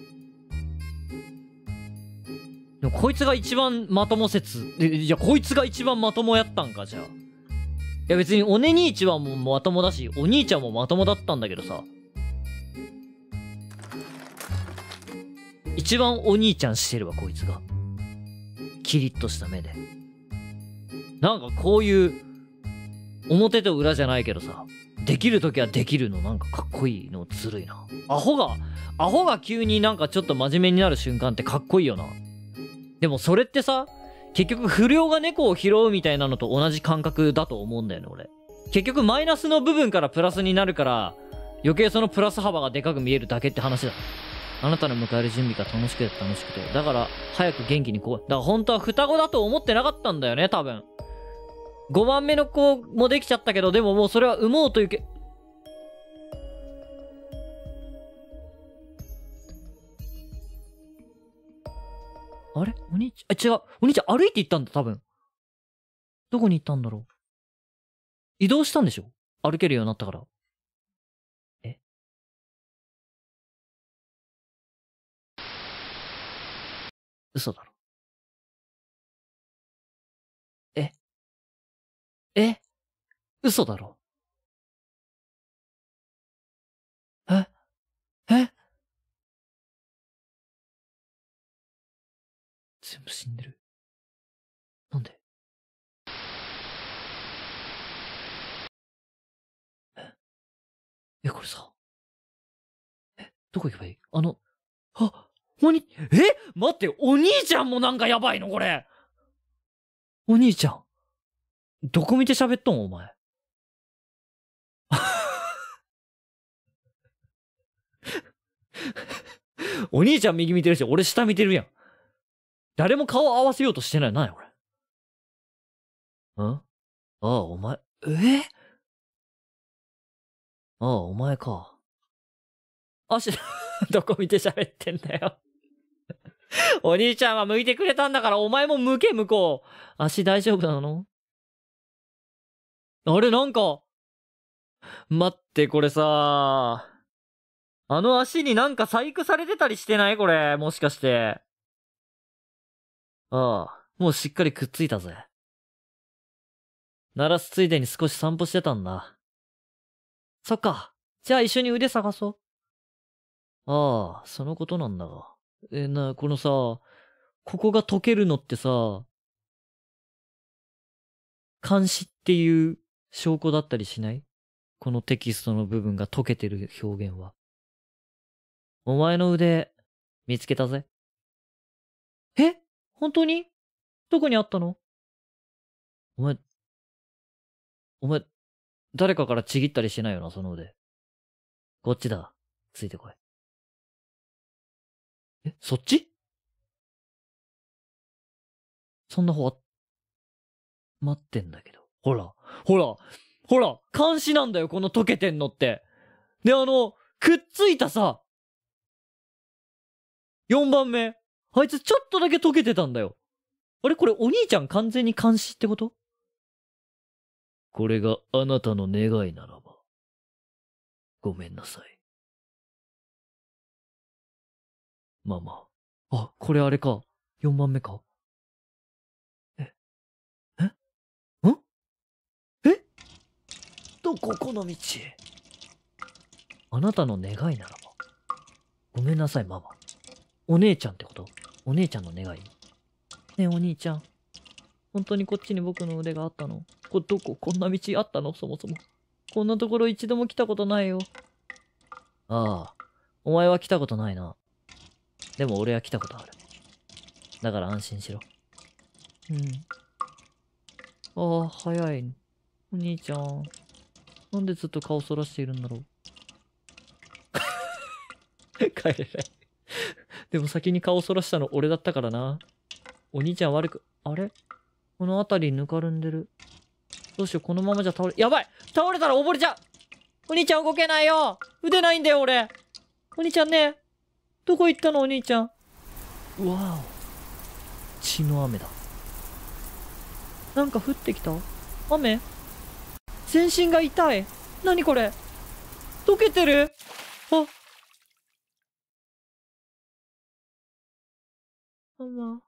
でもこいつが一番まとも説。いや、こいつが一番まともやったんか、じゃあ。いや、別におねにいちはもうまともだし、お兄ちゃんもまともだったんだけどさ。一番お兄ちゃんしてるわ、こいつが。キリッとした目で。なんかこういう、表と裏じゃないけどさ、できるときはできるの、なんかかっこいいの、ずるいな。アホが急になんかちょっと真面目になる瞬間ってかっこいいよな。でもそれってさ、結局不良が猫を拾うみたいなのと同じ感覚だと思うんだよね、俺。結局マイナスの部分からプラスになるから、余計そのプラス幅がでかく見えるだけって話だ。あなたの迎える準備が楽しくて楽しくて。だから、早く元気にこう。だから本当は双子だと思ってなかったんだよね、多分。5番目の子もできちゃったけど、でももうそれは産もうというけ。あれ？お兄ちゃん、違う。お兄ちゃん歩いて行ったんだ、多分。どこに行ったんだろう。移動したんでしょ？歩けるようになったから。嘘だろ。嘘だろ。全部死んでる。なんで？これさ。どこ行けばいい？あの、あ、鬼、待って、お兄ちゃんもなんかやばいのこれ。お兄ちゃん。どこ見て喋っとんお前。お兄ちゃん右見てるし、俺下見てるやん。誰も顔合わせようとしてない。何やこれ。ん？ああ、お前。ああ、お前か。どこ見て喋ってんだよ。お兄ちゃんは向いてくれたんだから、お前も向け、向こう。足大丈夫なの？あれ、なんか。待って、これさ。あの足になんか細工されてたりしてない？これ、もしかして。ああ、もうしっかりくっついたぜ。鳴らすついでに少し散歩してたんだ。そっか。じゃあ一緒に腕探そう。ああ、そのことなんだが。このさ、ここが溶けるのってさ、監視っていう証拠だったりしない？このテキストの部分が溶けてる表現は。お前の腕、見つけたぜ。本当に？どこにあったの？お前、誰かからちぎったりしてないよな、その腕。こっちだ。ついてこい。そっち？そんな方、待ってんだけど。ほら、監視なんだよ、この溶けてんのって。で、くっついたさ、4番目。あいつちょっとだけ溶けてたんだよ。あれこれお兄ちゃん完全に監視ってこと？これがあなたの願いならば、ごめんなさい。ママ。あ、これあれか。4番目か。この道。あなたの願いならば、ごめんなさい、ママ。お姉ちゃんってこと？お姉ちゃんの願い？ねえ、お兄ちゃん。本当にこっちに僕の腕があったの？どこ？こんな道あったの？そもそも。こんなところ一度も来たことないよ。ああ、お前は来たことないな。でも俺は来たことある。だから安心しろ。うん。ああ、早い。お兄ちゃん。なんでずっと顔そらしているんだろう。帰れない。でも先に顔そらしたの俺だったからな。お兄ちゃん悪く、あれ？この辺りぬかるんでる。どうしよう、このままじゃやばい！倒れたら溺れちゃう！お兄ちゃん動けないよ！腕ないんだよ、俺！お兄ちゃんね、どこ行ったの、お兄ちゃん。うわお。血の雨だ。なんか降ってきた？雨？全身が痛い。何これ？溶けてる？あ。ママ。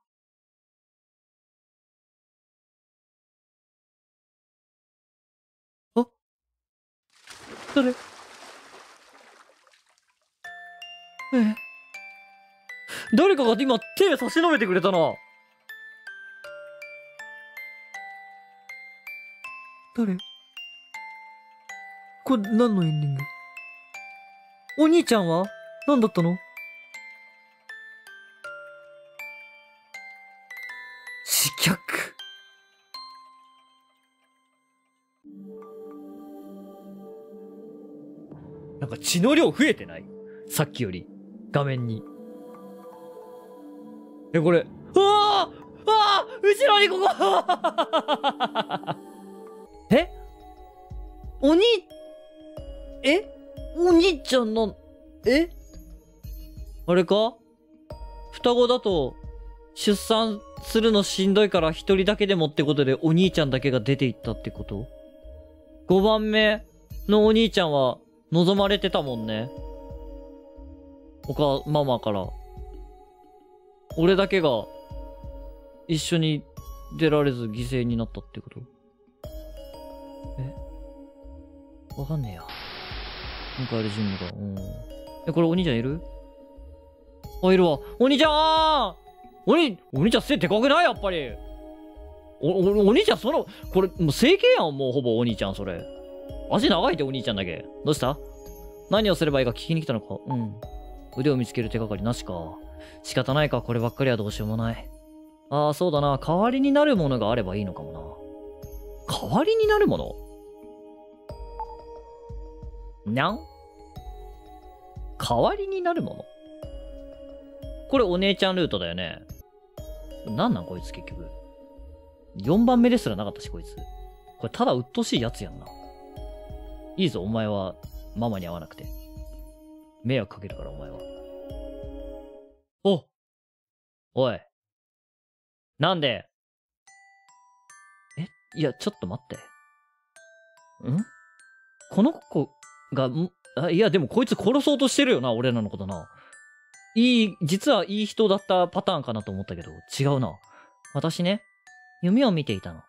あ。誰？誰かが今手差し伸べてくれたな。誰？これ何のエンディング？お兄ちゃんは何だったの？死却。なんか血の量増えてない？さっきより画面に。これ、ああ、後ろにここお兄ちゃんの、あれか？双子だと、出産するのしんどいから一人だけでもってことでお兄ちゃんだけが出ていったってこと？ 5 番目のお兄ちゃんは望まれてたもんね。ママから。俺だけが、一緒に出られず犠牲になったってこと？わかんねえや。迎える準備が。これお兄ちゃんいる？あ、いるわ。お兄ちゃん！お兄ちゃん背でかくない？やっぱり。お兄ちゃん、これ、もう整形やん、もうほぼお兄ちゃん、それ。足長いってお兄ちゃんだけ。どうした？何をすればいいか聞きに来たのか。腕を見つける手がかりなしか。仕方ないか、こればっかりはどうしようもない。ああ、そうだな。代わりになるものがあればいいのかもな。代わりになるものなん?代わりになるもの?これお姉ちゃんルートだよね。なんなんこいつ結局。4番目ですらなかったし、こいつ。これただうっとしいやつやんな。いいぞ、お前はママに会わなくて。迷惑かけるから、お前は。おい。なんで?いや、ちょっと待って。ん?この子が、いや、でもこいつ殺そうとしてるよな、俺らのことな。実はいい人だったパターンかなと思ったけど、違うな。私ね、夢を見ていたの。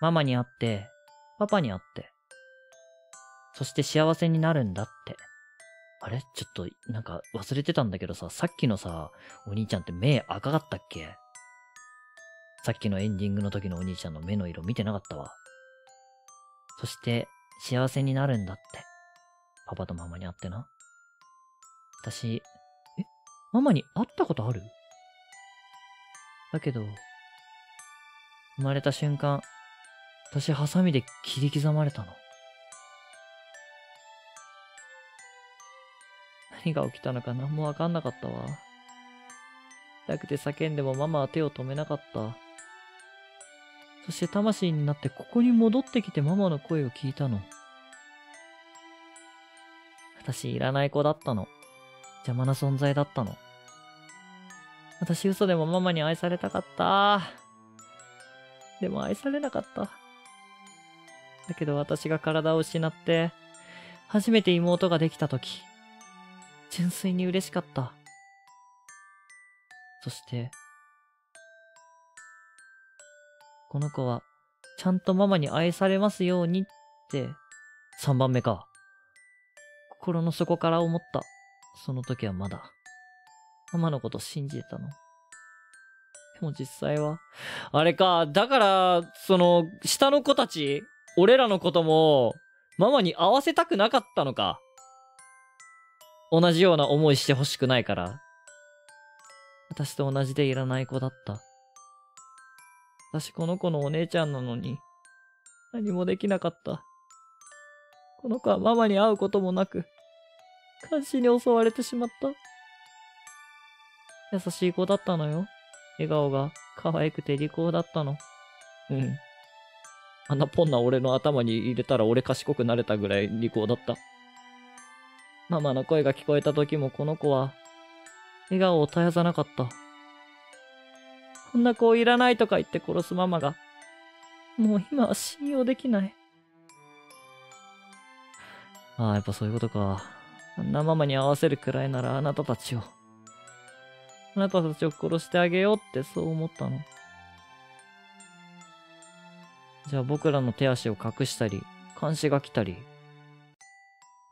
ママに会って、パパに会って、そして幸せになるんだって。あれ?ちょっと、なんか忘れてたんだけどさ、さっきのさ、お兄ちゃんって目赤かったっけ?さっきのエンディングの時のお兄ちゃんの目の色見てなかったわ。そして、幸せになるんだって。パパとママに会ってな。私、ママに会ったことある?だけど、生まれた瞬間、私ハサミで切り刻まれたの。何が起きたのか何もわかんなかったわ。痛くて叫んでもママは手を止めなかった。そして魂になってここに戻ってきてママの声を聞いたの。私いらない子だったの。邪魔な存在だったの。私嘘でもママに愛されたかった。でも愛されなかった。だけど私が体を失って、初めて妹ができた時、純粋に嬉しかった。そして、この子は、ちゃんとママに愛されますようにって、3番目か。心の底から思った。その時はまだ、ママのこと信じてたの。でも実際は、あれか、だから、下の子たち、俺らのことも、ママに会わせたくなかったのか。同じような思いしてほしくないから。私と同じでいらない子だった。私この子のお姉ちゃんなのに、何もできなかった。この子はママに会うこともなく、監視に襲われてしまった。優しい子だったのよ。笑顔が可愛くて利口だったの。うん。あんなポンな俺の頭に入れたら俺賢くなれたぐらい利口だった。ママの声が聞こえた時もこの子は、笑顔を絶やさなかった。こんな子いらないとか言って殺すママが、もう今は信用できない。ああ、やっぱそういうことか。あんなママに合わせるくらいならあなたたちを殺してあげようってそう思ったの。じゃあ僕らの手足を隠したり、監視が来たり。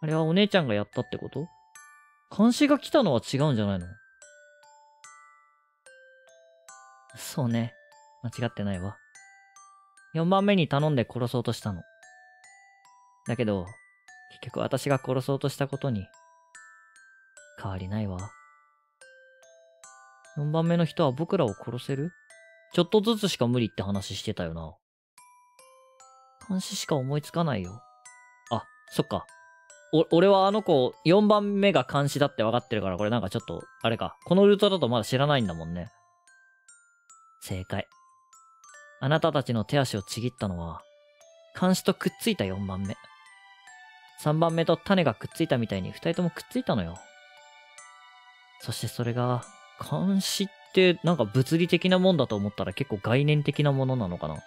あれはお姉ちゃんがやったってこと？監視が来たのは違うんじゃないの？そうね。間違ってないわ。4番目に頼んで殺そうとしたの。だけど、結局私が殺そうとしたことに、変わりないわ。4番目の人は僕らを殺せる？ちょっとずつしか無理って話してたよな。監視しか思いつかないよ。あ、そっか。俺はあの子、4番目が監視だって分かってるから、これなんかちょっと、あれか。このルートだとまだ知らないんだもんね。正解。あなたたちの手足をちぎったのは、監視とくっついた4番目。3番目と種がくっついたみたいに2人ともくっついたのよ。そしてそれが、監視ってなんか物理的なもんだと思ったら結構概念的なものなのかな。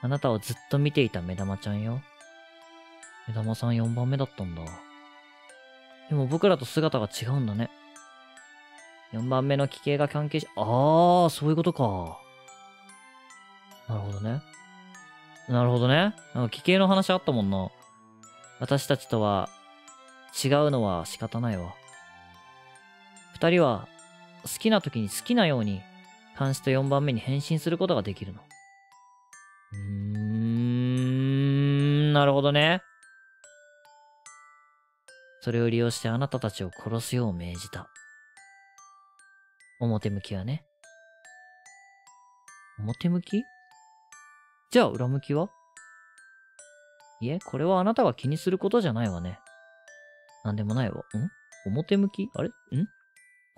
あなたをずっと見ていた目玉ちゃんよ。目玉さん4番目だったんだ。でも僕らと姿が違うんだね。4番目の奇形が関係し、ああ、そういうことか。なるほどね。なるほどね。なんか奇形の話あったもんな。私たちとは違うのは仕方ないわ。二人は好きな時に好きなように監視と4番目に変身することができるの。なるほどね。それを利用してあなたたちを殺すよう命じた。表向きはね。表向き？じゃあ裏向きは？いえ、これはあなたが気にすることじゃないわね。なんでもないわ。ん？表向き？あれ？ん？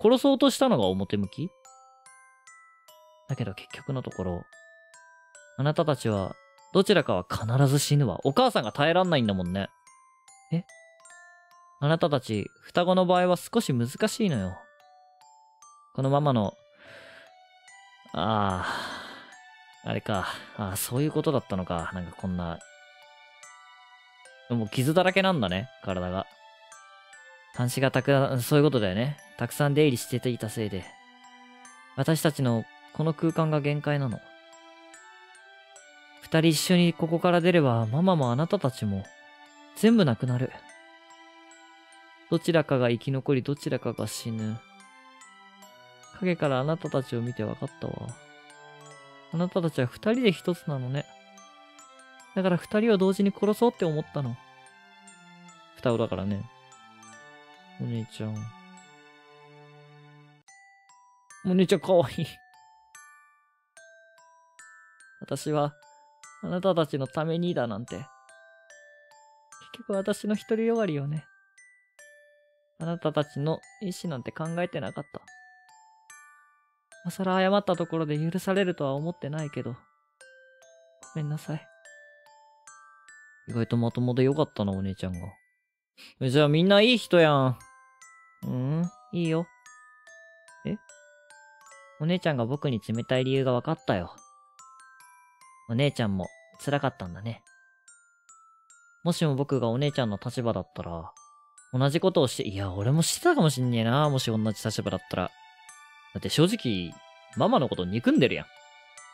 殺そうとしたのが表向き？だけど結局のところ、あなたたちはどちらかは必ず死ぬわ。お母さんが耐えらんないんだもんね。え？あなたたち双子の場合は少し難しいのよ。このままの、ああ、あれか。ああ、そういうことだったのか。なんかこんな、もう傷だらけなんだね、体が。端子がそういうことだよね。たくさん出入りしていたせいで。私たちのこの空間が限界なの。二人一緒にここから出れば、ママもあなたたちも、全部なくなる。どちらかが生き残り、どちらかが死ぬ。影からあなたたちを見て分かったわ。あなたたちは二人で一つなのね。だから二人を同時に殺そうって思ったの。双子だからね。お姉ちゃん。お姉ちゃんかわいい。私は、あなたたちのためにだなんて。結局私の独りよがりよね。あなたたちの意思なんて考えてなかった。今更謝ったところで許されるとは思ってないけど。ごめんなさい。意外とまともでよかったな、お姉ちゃんが。じゃあみんないい人やん。いいよ。え？お姉ちゃんが僕に冷たい理由が分かったよ。お姉ちゃんも辛かったんだね。もしも僕がお姉ちゃんの立場だったら、同じことをして、いや、俺もしてたかもしんねえな、もし同じ立場だったら。だって正直、ママのこと憎んでるやん。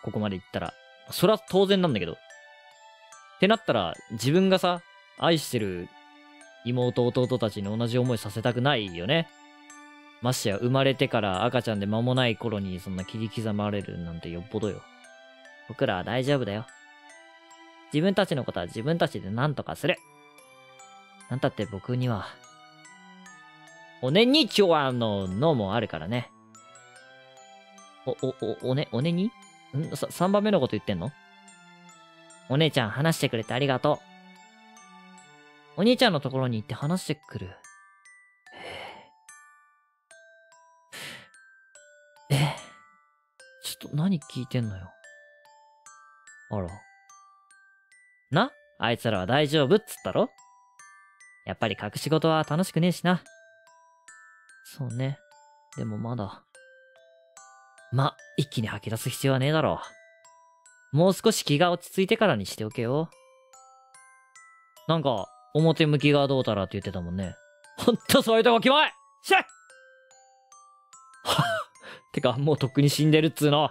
ここまで言ったら。それは当然なんだけど。ってなったら、自分がさ、愛してる妹弟たちに同じ思いさせたくないよね。ましてや、生まれてから赤ちゃんで間もない頃にそんな切り刻まれるなんてよっぽどよ。僕らは大丈夫だよ。自分たちのことは自分たちで何とかする。なんたって僕には、おねにちょわののもあるからね。おねに？3番目のこと言ってんの？お姉ちゃん話してくれてありがとう。お兄ちゃんのところに行って話してくる。ちょっと何聞いてんのよ。あら。な？あいつらは大丈夫っつったろ？やっぱり隠し事は楽しくねえしな。そうね。でもまだ。ま、一気に吐き出す必要はねえだろう。もう少し気が落ち着いてからにしておけよ。なんか、表向きがどうたらって言ってたもんね。ほんとそういうとこキモい！シェッ！てか、もうとっくに死んでるっつーの。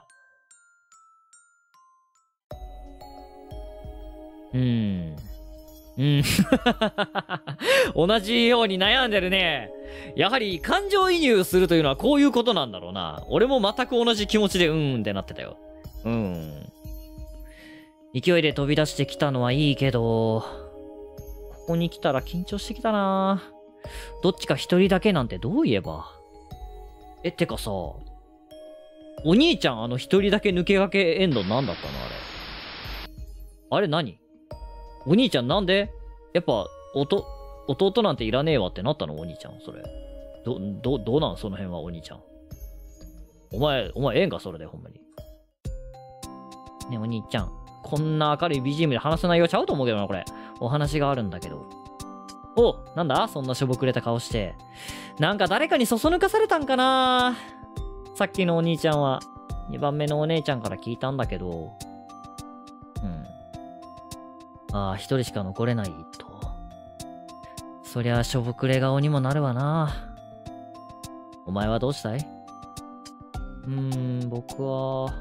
同じように悩んでるね。やはり感情移入するというのはこういうことなんだろうな。俺も全く同じ気持ちでってなってたよ。勢いで飛び出してきたのはいいけど、ここに来たら緊張してきたな。どっちか一人だけなんてどう言えば。てかさ、お兄ちゃんあの一人だけ抜け駆けエンド何だったのあれ。あれ何？お兄ちゃんなんでやっぱ、弟なんていらねえわってなったのお兄ちゃん、それ。どうなんその辺はお兄ちゃん。お前ええんかそれで、ほんまに。ねえお兄ちゃん。こんな明るい BGM で話す内容ちゃうと思うけどな、これ。お話があるんだけど。お、なんだそんなしょぼくれた顔して。なんか誰かにそそ抜かされたんかな。さっきのお兄ちゃんは、2番目のお姉ちゃんから聞いたんだけど。ああ、一人しか残れないと。そりゃ、しょぼくれ顔にもなるわな。お前はどうしたい？僕は。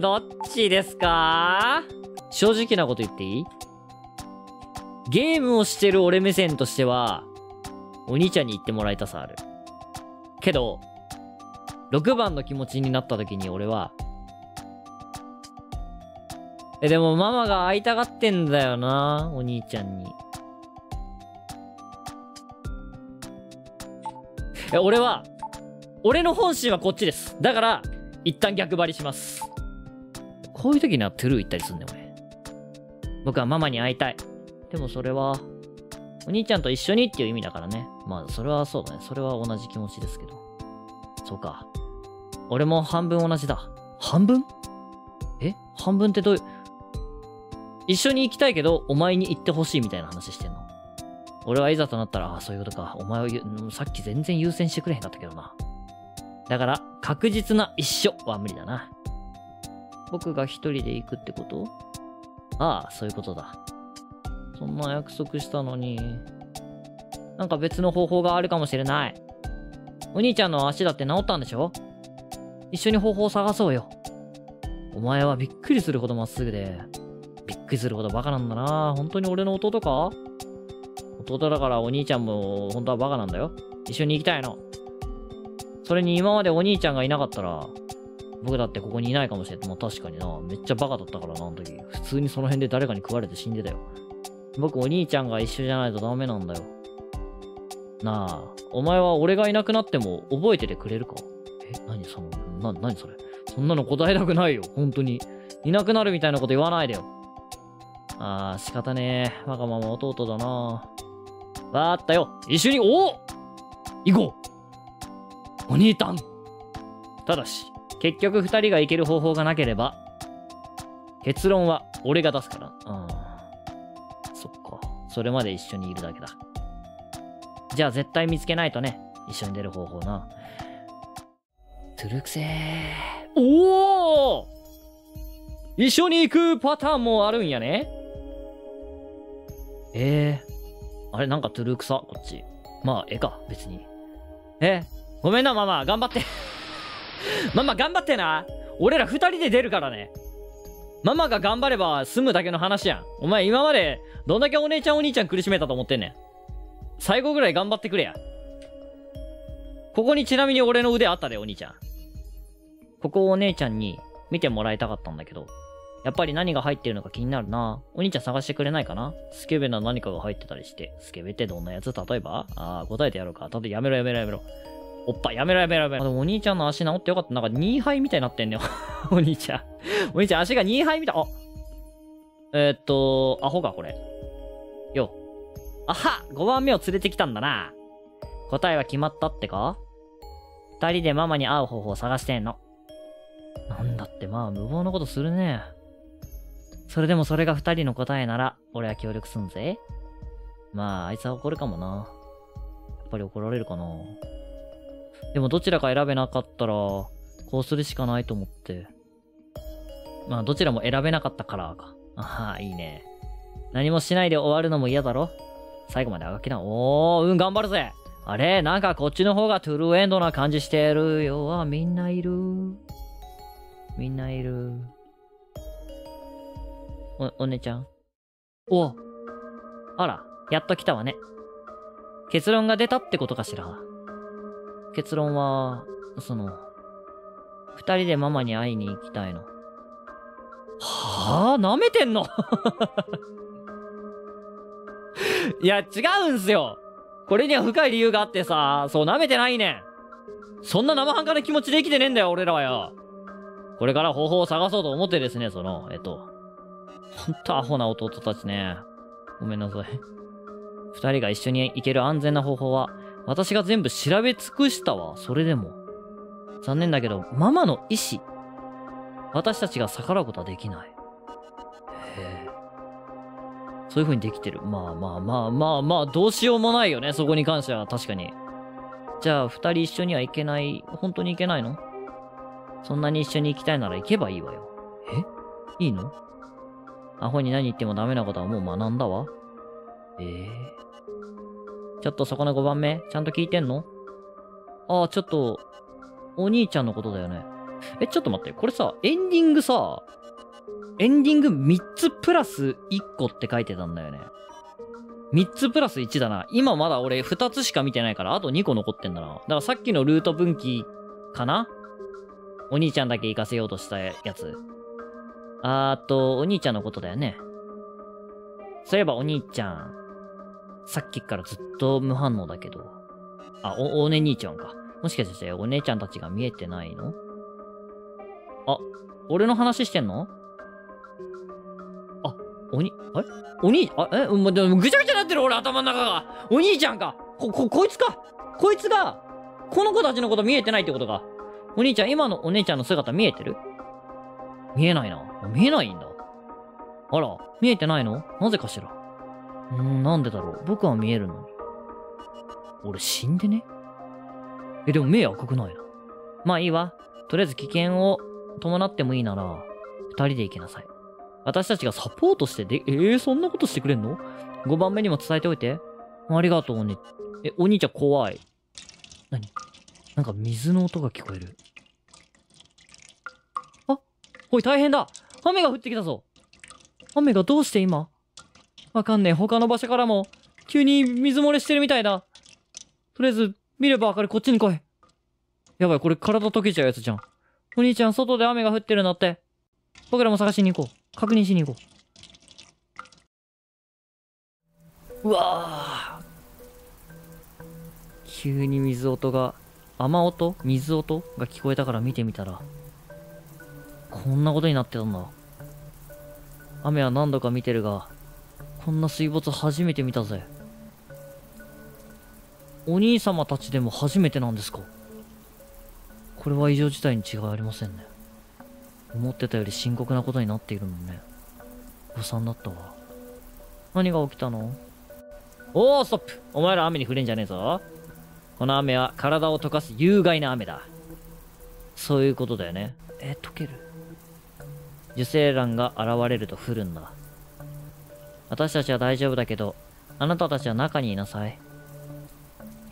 どっちですか？正直なこと言っていい？ゲームをしてる俺目線としては、お兄ちゃんに言ってもらいたさある。けど、6番の気持ちになった時に俺はでもママが会いたがってんだよな、お兄ちゃんに。俺は、俺の本心はこっちです。だから、一旦逆張りします。こういう時にはトゥルー行ったりすんねん、俺。僕はママに会いたい。でもそれは、お兄ちゃんと一緒にっていう意味だからね。まあ、それはそうだね。それは同じ気持ちですけど。そうか。俺も半分同じだ。半分？え？半分ってどういう、一緒に行きたいけど、お前に行ってほしいみたいな話してんの？俺はいざとなったら、ああ、そういうことか。お前をさっき全然優先してくれへんかったけどな。だから、確実な一緒は無理だな。僕が一人で行くってこと？ああ、そういうことだ。そんな約束したのに、なんか別の方法があるかもしれない。お兄ちゃんの足だって治ったんでしょ？一緒に方法を探そうよ。お前はびっくりするほどまっすぐで、びっくりするほどバカなんだな。本当に俺の弟か？弟だからお兄ちゃんも本当はバカなんだよ。一緒に行きたいの。それに今までお兄ちゃんがいなかったら、僕だってここにいないかもしれない。まあ確かにな。めっちゃバカだったからな、あの時。普通にその辺で誰かに食われて死んでたよ。僕、お兄ちゃんが一緒じゃないとダメなんだよ。なあ、お前は俺がいなくなっても覚えててくれるか？え、何それ。そんなの答えたくないよ。本当に。いなくなるみたいなこと言わないでよ。ああ、仕方ねえ。わがまま弟だな。わーったよ。一緒に、行こう。お兄たん。ただし、結局二人が行ける方法がなければ、結論は俺が出すから。そっか。それまで一緒にいるだけだ。じゃあ絶対見つけないとね。一緒に出る方法な。トゥルクセー。おお！一緒に行くパターンもあるんやね。あれなんかトゥルークさ、こっち。まあ、か、別に。ごめんな、ママ。頑張って。ママ、頑張ってな。俺ら二人で出るからね。ママが頑張れば済むだけの話やん。お前、今まで、どんだけお姉ちゃんお兄ちゃん苦しめたと思ってんねん。最後ぐらい頑張ってくれや。ここにちなみに俺の腕あったで、お兄ちゃん。ここをお姉ちゃんに見てもらいたかったんだけど。やっぱり何が入ってるのか気になるな。お兄ちゃん探してくれないかな？スケベな何かが入ってたりして。スケベってどんなやつ？例えば？ああ、答えてやろうか。ただやめろ。おっぱ、やめろ。でもお兄ちゃんの足治ってよかった。なんか2杯みたいになってんね。お兄ちゃん。お兄ちゃん足が2杯みたい。あ、アホか、これ。よ。あは！ 5 番目を連れてきたんだな。答えは決まったってか？2人でママに会う方法を探してんの。なんだってまあ、無謀なことするね。それでもそれが二人の答えなら、俺は協力すんぜ。まあ、あいつは怒るかもな。やっぱり怒られるかな。でもどちらか選べなかったら、こうするしかないと思って。まあ、どちらも選べなかったからか。ああ、いいね。何もしないで終わるのも嫌だろ？最後まであがきな。頑張るぜ。あれ？なんかこっちの方がトゥルーエンドな感じしてるよ。あ、みんないる。お姉ちゃん。あら、やっと来たわね。結論が出たってことかしら。結論は、二人でママに会いに行きたいの。はぁ、舐めてんのいや、違うんすよ。これには深い理由があってさ、そう、舐めてないねん。そんな生半可な気持ちで生きてねえんだよ、俺らはよ。これから方法を探そうと思ってですね、ほんとアホな弟たちね。ごめんなさい。二人が一緒に行ける安全な方法は、私が全部調べ尽くしたわ。それでも。残念だけど、ママの意思。私たちが逆らうことはできない。へえ。そういう風にできてる。まあ、どうしようもないよね。そこに関しては、確かに。じゃあ、二人一緒には行けない。本当に行けないの？そんなに一緒に行きたいなら行けばいいわよ。え？いいの？アホに何言ってもダメなことはもう学んだわ。ちょっとそこの5番目、ちゃんと聞いてんの？ああ、ちょっと、お兄ちゃんのことだよね。ちょっと待って、これさ、エンディング3つプラス1個って書いてたんだよね。3つプラス1だな。今まだ俺2つしか見てないから、あと2個残ってんだな。だからさっきのルート分岐かな？お兄ちゃんだけ行かせようとしたやつ。お兄ちゃんのことだよね。そういえばお兄ちゃん、さっきからずっと無反応だけど。おね兄ちゃんか。もしかしてお姉ちゃんたちが見えてないの？俺の話してんの？ぐちゃぐちゃなってる俺頭の中が。お兄ちゃんか。こいつか。こいつが、この子たちのこと見えてないってことか。お兄ちゃん、今のお姉ちゃんの姿見えてる？見えないな。見えないんだ。あら、見えてないの？なぜかしら。なんでだろう。僕は見えるのに。俺死んでね？でも目赤くないな。まあいいわ。とりあえず危険を伴ってもいいなら、二人で行けなさい。私たちがサポートしてで、そんなことしてくれんの？ 5 番目にも伝えておいて。ありがとうね。お兄ちゃん怖い。なんか水の音が聞こえる。おい大変だ。雨が降ってきたぞ。雨がどうして今？わかんねえ。他の場所からも、急に水漏れしてるみたいだ。とりあえず、見ればわかる。こっちに来い。やばい、これ体溶けちゃうやつじゃん。お兄ちゃん、外で雨が降ってるんだって。僕らも探しに行こう。確認しに行こう。うわぁ。急に水音が、水音が聞こえたから見てみたら、こんなことになってたんだ。雨は何度か見てるが、こんな水没初めて見たぜ。お兄様たちでも初めてなんですか？これは異常事態に違いありませんね。思ってたより深刻なことになっているのね。誤算だったわ。何が起きたの？ストップ！お前ら雨に触れんじゃねえぞ。この雨は体を溶かす有害な雨だ。そういうことだよね。溶ける？受精卵が現れると降るんだ。私たちは大丈夫だけど、あなたたちは中にいなさい。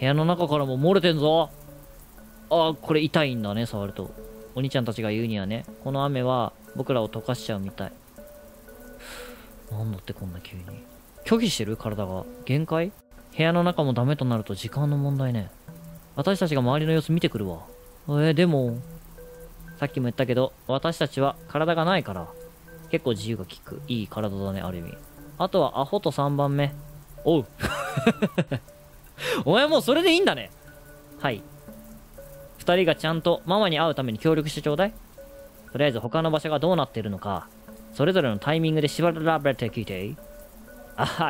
部屋の中からも漏れてんぞ。これ痛いんだね、触ると。お兄ちゃんたちが言うにはね、この雨は僕らを溶かしちゃうみたい。なんだってこんな急に。拒否してる？体が。限界？部屋の中もダメとなると時間の問題ね。私たちが周りの様子見てくるわ。でも、さっきも言ったけど、私たちは体がないから、結構自由が利く。いい体だね、ある意味。あとはアホと3番目。おう。お前もうそれでいいんだね。はい。二人がちゃんとママに会うために協力してちょうだい。とりあえず他の場所がどうなってるのか、それぞれのタイミングでしばらく聞いて。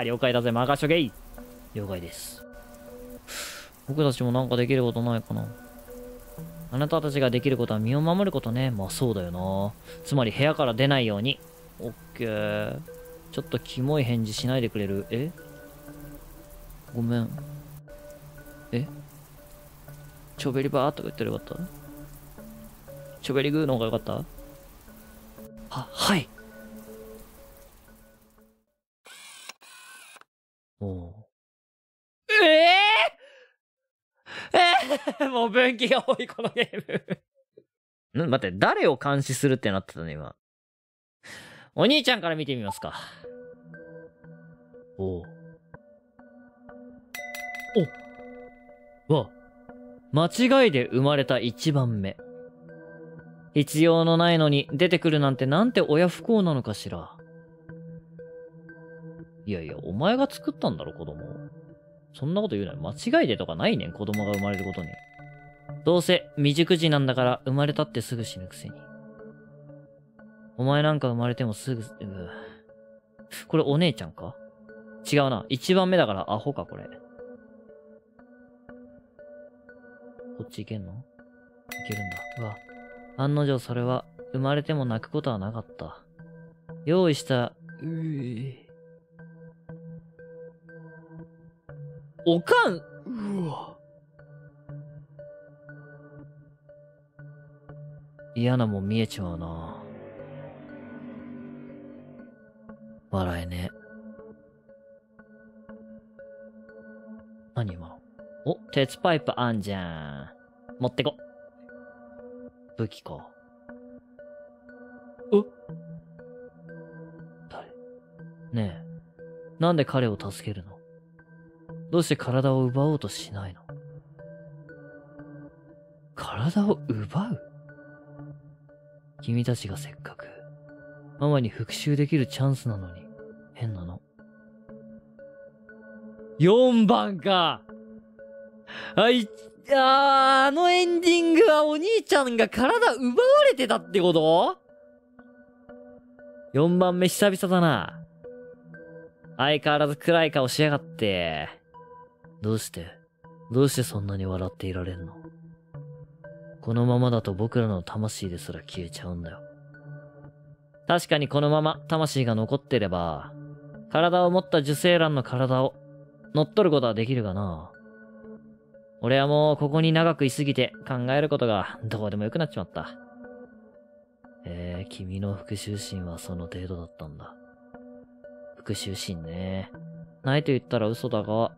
了解だぜ、任しとけい。了解です。僕たちもなんかできることないかな。あなたたちができることは身を守ることね。まあそうだよな。つまり部屋から出ないように。オッケー。ちょっとキモい返事しないでくれる？ごめん。ちょべりばーとか言ってればよかった？ちょべりぐーの方がよかった？はい。もう分岐が多い、このゲーム。待って、誰を監視するってなってたね、今。お兄ちゃんから見てみますか。間違いで生まれた1番目。必要のないのに出てくるなんてなんて親不孝なのかしら。いやいや、お前が作ったんだろ、子供。そんなこと言うなよ。間違いでとかないねん、子供が生まれることに。どうせ未熟児なんだから生まれたってすぐ死ぬくせに。お前なんか生まれてもすぐ、これお姉ちゃんか？違うな。1番目だからアホか、これ。こっち行けんの？行けるんだ。うわ。案の定それは、生まれても泣くことはなかった。用意した、おかん、うわ。嫌なもん見えちまうな。笑えねえ。何今の？鉄パイプあんじゃん。持ってこ。武器か。誰？ねえ、なんで彼を助けるの？どうして体を奪おうとしないの？体を奪う？君たちがせっかく、ママに復讐できるチャンスなのに、変なの。4番か。あのエンディングはお兄ちゃんが体奪われてたってこと ?4 番目久々だな。相変わらず暗い顔しやがって。どうしてそんなに笑っていられんの？このままだと僕らの魂ですら消えちゃうんだよ。確かにこのまま魂が残ってれば、体を持った受精卵の体を乗っ取ることはできるがな。俺はもうここに長くいすぎて考えることがどうでもよくなっちまった。君の復讐心はその程度だったんだ。復讐心ね。ないと言ったら嘘だが、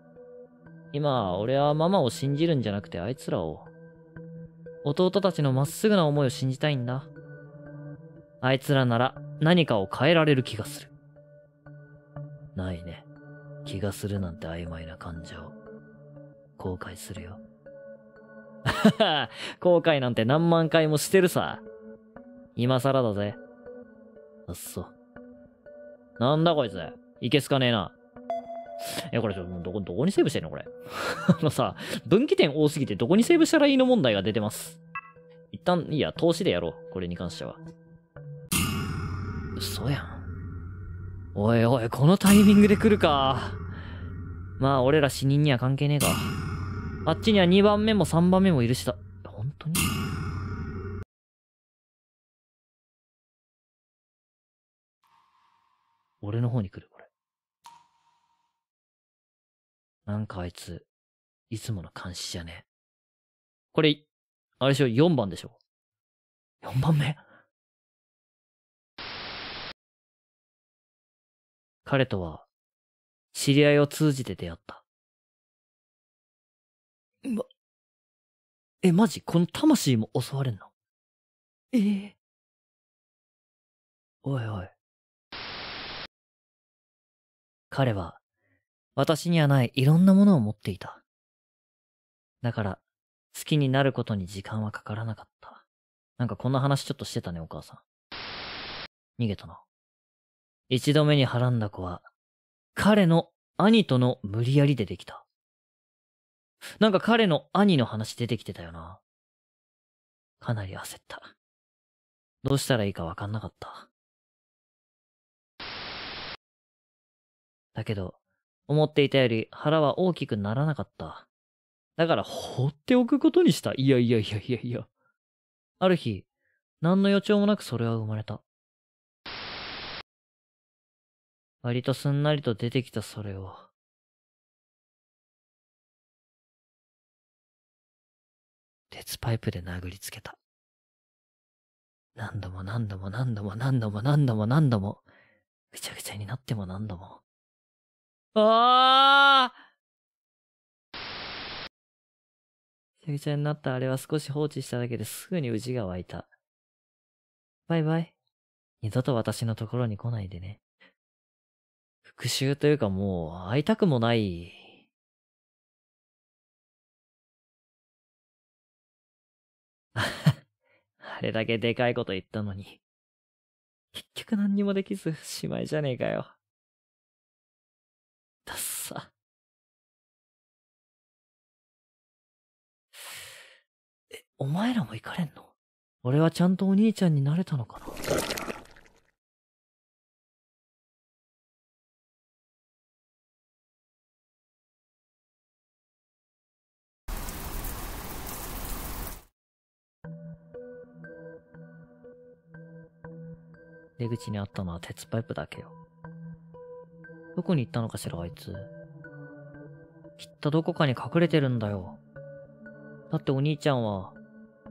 今俺はママを信じるんじゃなくてあいつらを。弟たちのまっすぐな思いを信じたいんだ。あいつらなら何かを変えられる気がする。ないね。気がするなんて曖昧な感情を。後悔するよ。後悔なんて何万回もしてるさ。今更だぜ。あっそ。なんだこいつ。いけすかねえな。これどこにセーブしてんのこれ。分岐点多すぎてどこにセーブしたらいいの問題が出てます。一旦、いや、投資でやろう。これに関しては。嘘やん。おいおい、このタイミングで来るか。まあ、俺ら死人には関係ねえか。あっちには2番目も3番目もいるしだ。本当に？俺の方に来る、これ。なんかあいつ、いつもの監視じゃねえ。これ、あれでしょ、4番でしょ。4番目？彼とは、知り合いを通じて出会った。マジ？この魂も襲われんの？おいおい。彼は、私にはないいろんなものを持っていた。だから、好きになることに時間はかからなかった。なんかこんな話ちょっとしてたね、お母さん。逃げたな。一度目にはらんだ子は、彼の兄との無理やりでできた。なんか彼の兄の話出てきてたよな。かなり焦った。どうしたらいいかわかんなかった。だけど、思っていたより腹は大きくならなかった。だから放っておくことにした。いや。ある日、何の予兆もなくそれは生まれた。割とすんなりと出てきたそれを。鉄パイプで殴りつけた。何度も、ぐちゃぐちゃになっても何度も。ぐちゃぐちゃになったあれは少し放置しただけですぐにうじが湧いた。バイバイ。二度と私のところに来ないでね。復讐というかもう会いたくもない。あれだけでかいこと言ったのに。結局何にもできずしまいじゃねえかよ。だっさ。お前らも行かれんの？俺はちゃんとお兄ちゃんになれたのかな？出口にあったのは鉄パイプだけよ。どこに行ったのかしら、あいつ。きっとどこかに隠れてるんだよ。だってお兄ちゃんは、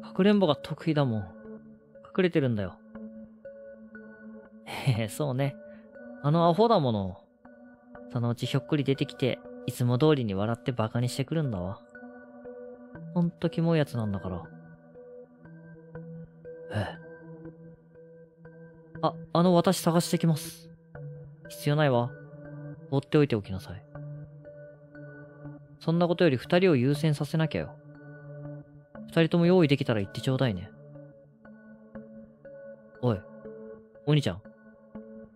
かくれんぼが得意だもん。隠れてるんだよ。そうね。あのアホだもの。そのうちひょっこり出てきて、いつも通りに笑ってバカにしてくるんだわ。ほんとキモいやつなんだから。あの私探してきます。必要ないわ。追っておいておきなさい。そんなことより二人を優先させなきゃよ。二人とも用意できたら言ってちょうだいね。おい、お兄ちゃん。ね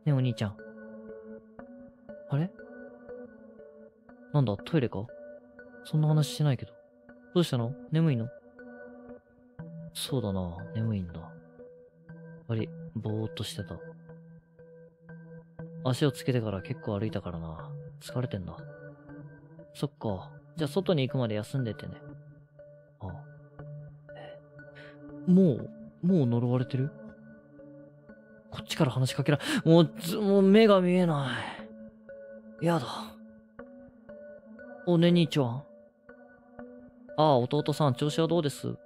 え、お兄ちゃん。あれ？なんだ、トイレか？そんな話してないけど。どうしたの？眠いの？そうだな、眠いんだ。あれ、ぼーっとしてた。足をつけてから結構歩いたからな。疲れてんだ。そっか。じゃあ外に行くまで休んでてね。ああ。もう呪われてる？こっちから話しかけら、もう目が見えない。やだ。おね、兄ちゃん。ああ、弟さん、調子はどうですか？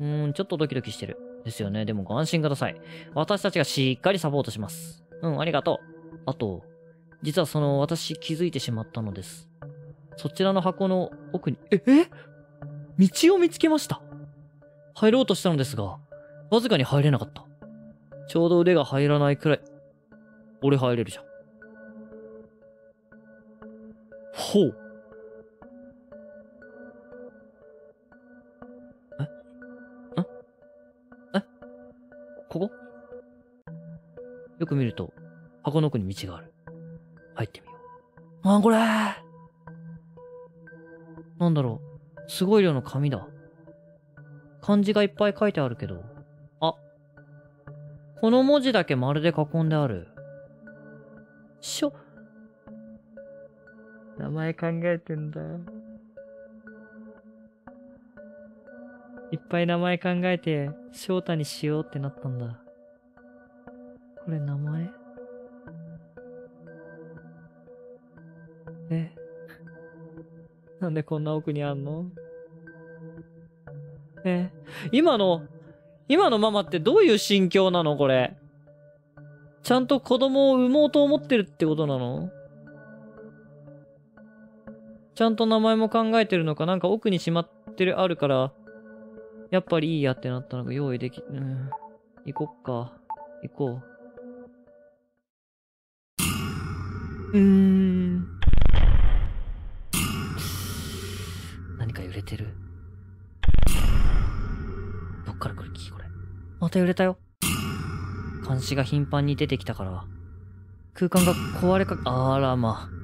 ちょっとドキドキしてる。ですよね。でもご安心ください。私たちがしっかりサポートします。ありがとう。あと、実は私気づいてしまったのです。そちらの箱の奥に、道を見つけました。入ろうとしたのですが、わずかに入れなかった。ちょうど腕が入らないくらい、俺入れるじゃん。ほう。ここ？よく見ると、箱の奥に道がある。入ってみよう。これ！なんだろう。すごい量の紙だ。漢字がいっぱい書いてあるけど。あ。この文字だけ丸で囲んである。名前考えてんだ。いっぱい名前考えて、翔太にしようってなったんだ。これ名前？なんでこんな奥にあんの？今のママってどういう心境なのこれ。ちゃんと子供を産もうと思ってるってことなの？ちゃんと名前も考えてるのか、なんか奥にしまってるあるから、やっぱりいいやってなったのが用意でき、行こっか。行こう。何か揺れてる。どっから来る気これ。また揺れたよ。監視が頻繁に出てきたから、空間が壊れか、あらまあ。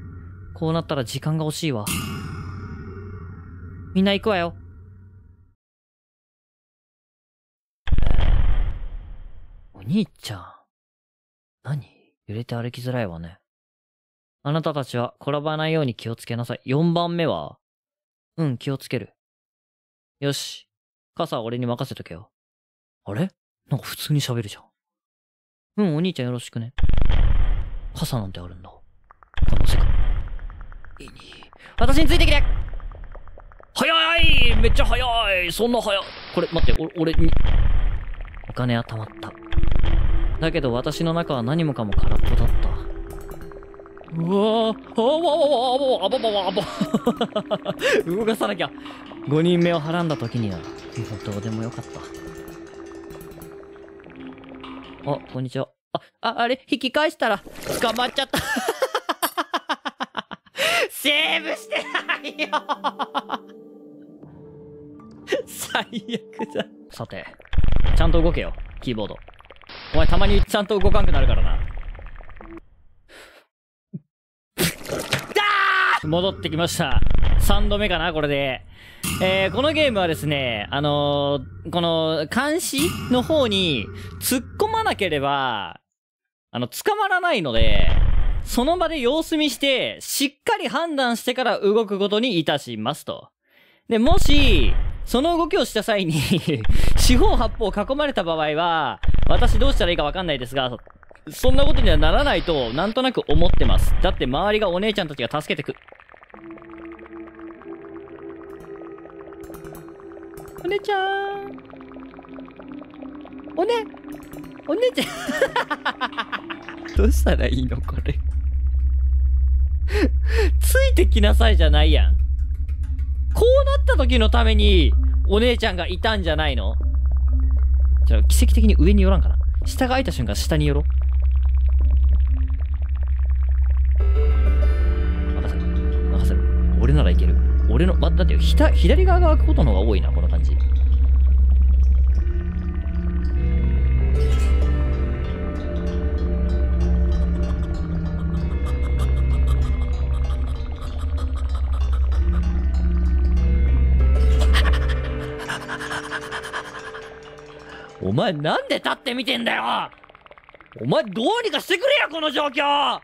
こうなったら時間が惜しいわ。みんな行くわよ。お兄ちゃん。何？揺れて歩きづらいわね。あなたたちは転ばないように気をつけなさい。4番目は？気をつける。よし。傘は俺に任せとけよ。あれ？なんか普通に喋るじゃん。お兄ちゃんよろしくね。傘なんてあるんだ。この世界。私についてきて！早い！めっちゃ早い！そんな早い！これ待って、俺に。お金は貯まった。だけど私の中は何もかも空っぽだった。うわぁ、あばばば動かさなきゃ。5人目をはらんだ時には、もうどうでもよかった。あ、こんにちは。あれ、引き返したら、捕まっちゃった。セーブしてないよ最悪だ。さて、ちゃんと動けよ、キーボード。お前たまにちゃんと動かんくなるからな。戻ってきました。3度目かな、これで。このゲームはですね、この、監視の方に突っ込まなければ、捕まらないので、その場で様子見して、しっかり判断してから動くことにいたしますと。で、もし、その動きをした際に、四方八方囲まれた場合は、私どうしたらいいかわかんないですが、そんなことにはならないと、なんとなく思ってます。だって周りがお姉ちゃんたちが助けてく。お姉ちゃーん。お姉ちゃん。どうしたらいいのこれ。ついてきなさいじゃないやん。こうなった時のために、お姉ちゃんがいたんじゃないの？じゃあ、奇跡的に上に寄らんかな。下が空いた瞬間、下に寄ろ。任せろ。俺ならいける。俺の、だって左側が空くことの方が多いな、この感じ。お前なんで立って見てんだよ。お前どうにかしてくれよ、この状況。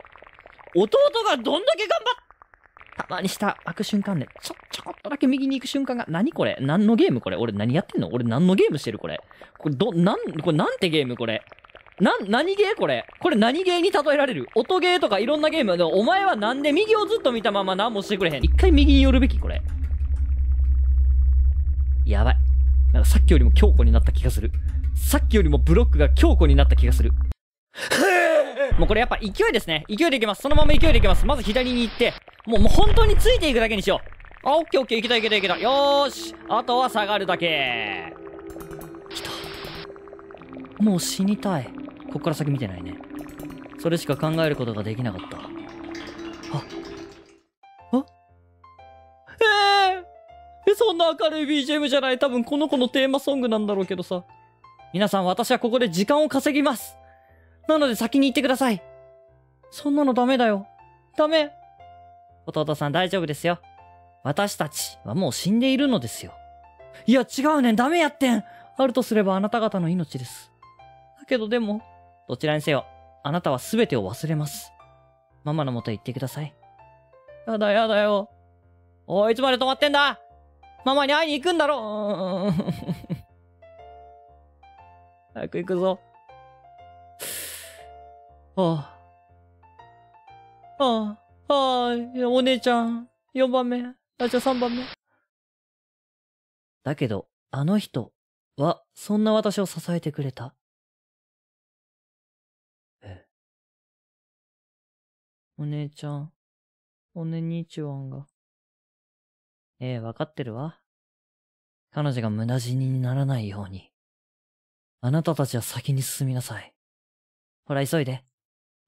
弟がどんだけ頑張ったまに下開く瞬間ね、ちょこっとだけ右に行く瞬間が、何これ、何のゲームこれ、俺何やってんの、俺何のゲームしてるこれ、これなんてゲームこれ、何ゲーこれ、これ何ゲーに例えられる、音ゲーとかいろんなゲーム。でもお前はなんで右をずっと見たまま何もしてくれへん。一回右に寄るべき、これ。やばい。なんかさっきよりも強固になった気がする。さっきよりもブロックが強固になった気がする。もうこれやっぱ勢いですね。勢いでいけます。そのまま勢いでいけます。まず左に行って、もう本当についていくだけにしよう。あ、オッケーオッケー、いけたいけたいけた。よーし。あとは下がるだけ。来た。もう死にたい。こっから先見てないね。それしか考えることができなかった。あ、そんな明るい BGM じゃない。多分この子のテーマソングなんだろうけどさ。皆さん、私はここで時間を稼ぎます。なので先に行ってください。そんなのダメだよ。ダメ。弟さん大丈夫ですよ。私たちはもう死んでいるのですよ。いや違うねん。ダメやってん。あるとすればあなた方の命です。だけどでも、どちらにせよ、あなたは全てを忘れます。ママのもとへ行ってください。やだやだよ。おい、いつまで止まってんだ。ママに会いに行くんだろ。早く行くぞ。ああ。ああ。ああ。お姉ちゃん、4番目。あ、じゃあ3番目。だけど、あの人は、そんな私を支えてくれた。お姉ちゃん、おねにちわんが。わかってるわ。彼女が無駄死ににならないように。あなたたちは先に進みなさい。ほら、急いで。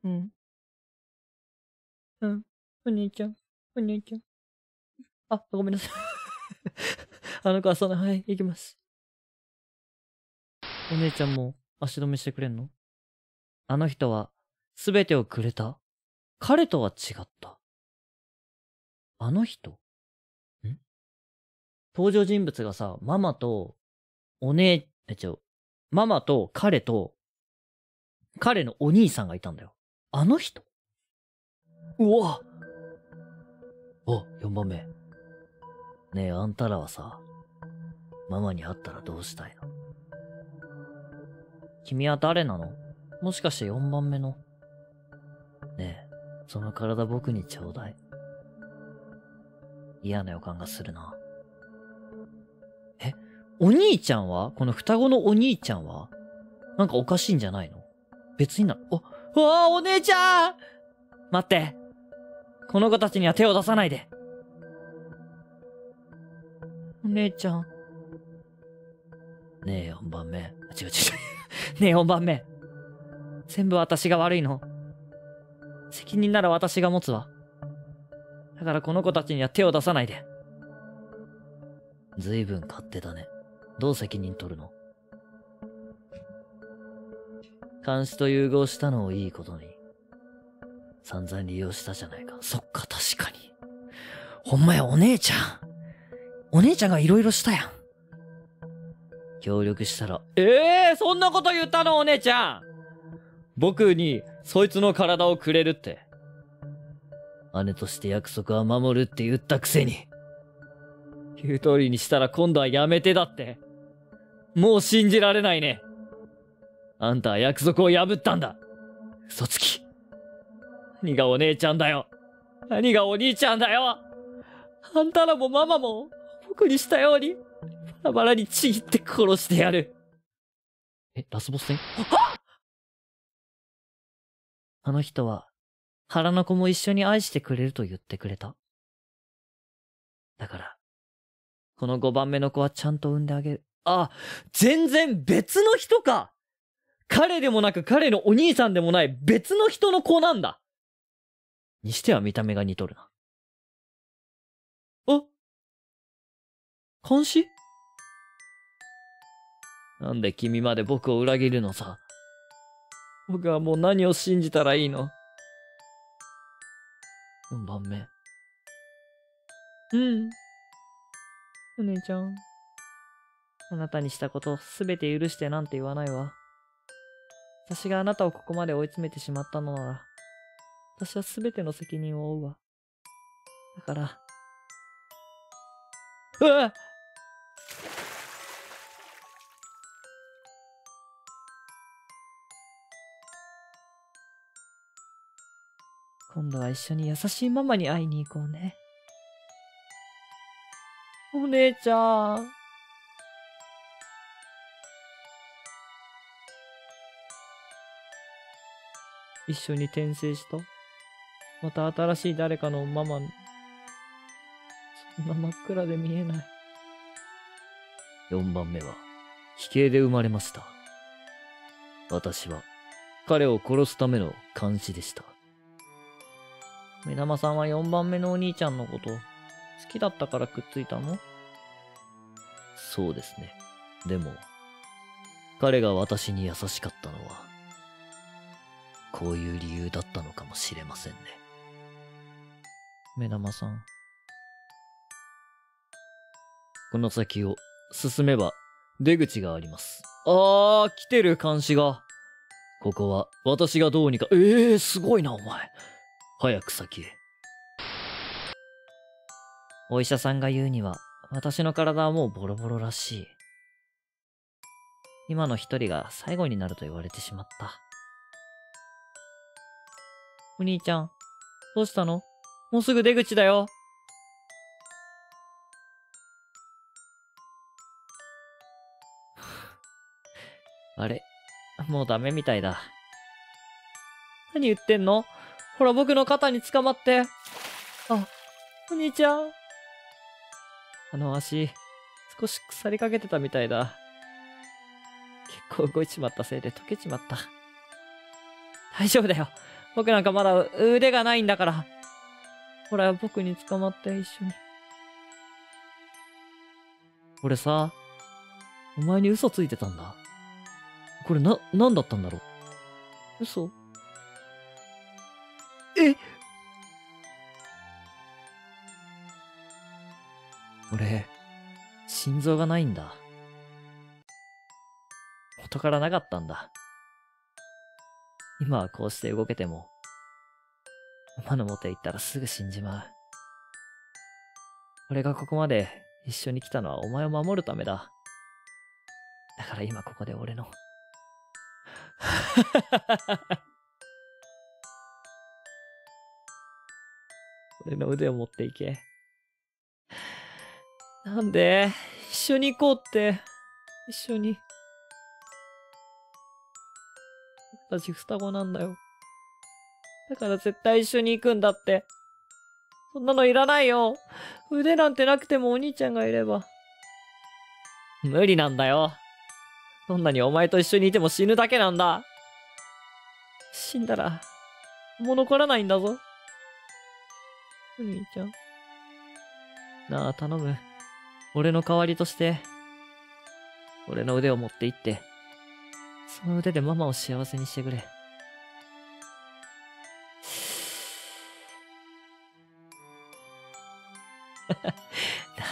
うん。うん。お姉ちゃん、お姉ちゃん。あ、ごめんなさい。あの子はそんな、はい、行きます。お姉ちゃんも足止めしてくれんの？あの人はすべてをくれた。彼とは違った。あの人？登場人物がさ、ママと、ママと彼と、彼のお兄さんがいたんだよ。あの人？うわ！あ、4番目。ねえ、あんたらはさ、ママに会ったらどうしたいの？君は誰なの？もしかして4番目の？ねえ、その体僕にちょうだい。嫌な予感がするな。お兄ちゃんは？この双子のお兄ちゃんは？なんかおかしいんじゃないの？別にな、わあ、お姉ちゃん！待って。この子たちには手を出さないで。お姉ちゃん。ねえ、4番目。違う違う。ねえ、4番目。全部私が悪いの。責任なら私が持つわ。だからこの子たちには手を出さないで。ずいぶん勝手だね。どう責任取るの？監視と融合したのをいいことに、散々利用したじゃないか。そっか、確かに。ほんまや、お姉ちゃん。お姉ちゃんがいろいろしたやん。協力したら、そんなこと言ったの、お姉ちゃん。僕に、そいつの体をくれるって。姉として約束は守るって言ったくせに。言う通りにしたら今度はやめてだって。もう信じられないね。あんたは約束を破ったんだ。嘘つき。何がお姉ちゃんだよ。何がお兄ちゃんだよ。あんたらもママも僕にしたように、バラバラにちぎって殺してやる。ラスボス戦？あの人は、腹の子も一緒に愛してくれると言ってくれた。だから、この5番目の子はちゃんと産んであげる。あ、全然別の人か！彼でもなく彼のお兄さんでもない別の人の子なんだ！にしては見た目が似とるな。あ！監視？なんで君まで僕を裏切るのさ。僕はもう何を信じたらいいの？ 4 番目。うん。お姉ちゃん。あなたにしたことすべて許してなんて言わないわ。私があなたをここまで追い詰めてしまったのなら、私はすべての責任を負うわ。だから。うわっ！今度は一緒に優しいママに会いに行こうね。お姉ちゃん。一緒に転生した。また新しい誰かのママ。そんな真っ暗で見えない。4番目は、飛型で生まれました。私は、彼を殺すための監視でした。目玉さんは4番目のお兄ちゃんのこと、好きだったからくっついたの？そうですね。でも、彼が私に優しかったのは、こういう理由だったのかもしれませんね。目玉さん。この先を進めば出口があります。あー、来てる監視が。ここは私がどうにか、すごいなお前。早く先へ。お医者さんが言うには、私の体はもうボロボロらしい。今の一人が最後になると言われてしまった。お兄ちゃん、どうしたの？もうすぐ出口だよ。あれ、もうダメみたいだ。何言ってんの？ほら、僕の肩に捕まって。あ、お兄ちゃん。あの足、少し腐りかけてたみたいだ。結構動いちまったせいで溶けちまった。大丈夫だよ。僕なんかまだ腕がないんだから。ほら、僕に捕まって一緒に。俺さ、お前に嘘ついてたんだ。これなんだったんだろう。嘘？俺、心臓がないんだ。元からなかったんだ。今はこうして動けても、ママの元へ行ったらすぐ死んじまう。俺がここまで一緒に来たのはお前を守るためだ。だから今ここで俺の。俺の腕を持っていけ。なんで、一緒に行こうって。一緒に。僕たち双子なんだよ。だから絶対一緒に行くんだって。そんなのいらないよ。腕なんてなくてもお兄ちゃんがいれば。無理なんだよ。どんなにお前と一緒にいても死ぬだけなんだ。死んだら、もう残らないんだぞ。お兄ちゃん。なあ、頼む。俺の代わりとして、俺の腕を持って行って、その腕でママを幸せにしてくれ。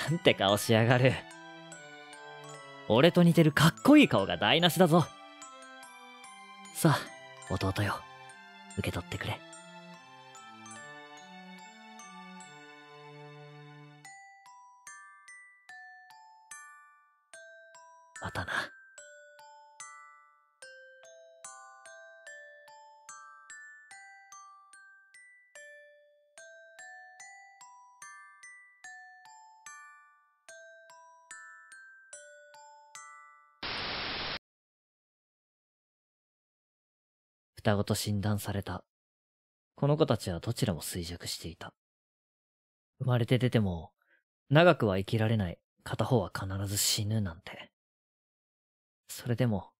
なんて顔しやがる。俺と似てるかっこいい顔が台無しだぞ。さあ、弟よ。受け取ってくれ。またな。双子と診断された。この子たちはどちらも衰弱していた。生まれて出ても、長くは生きられない、片方は必ず死ぬなんて。それでも、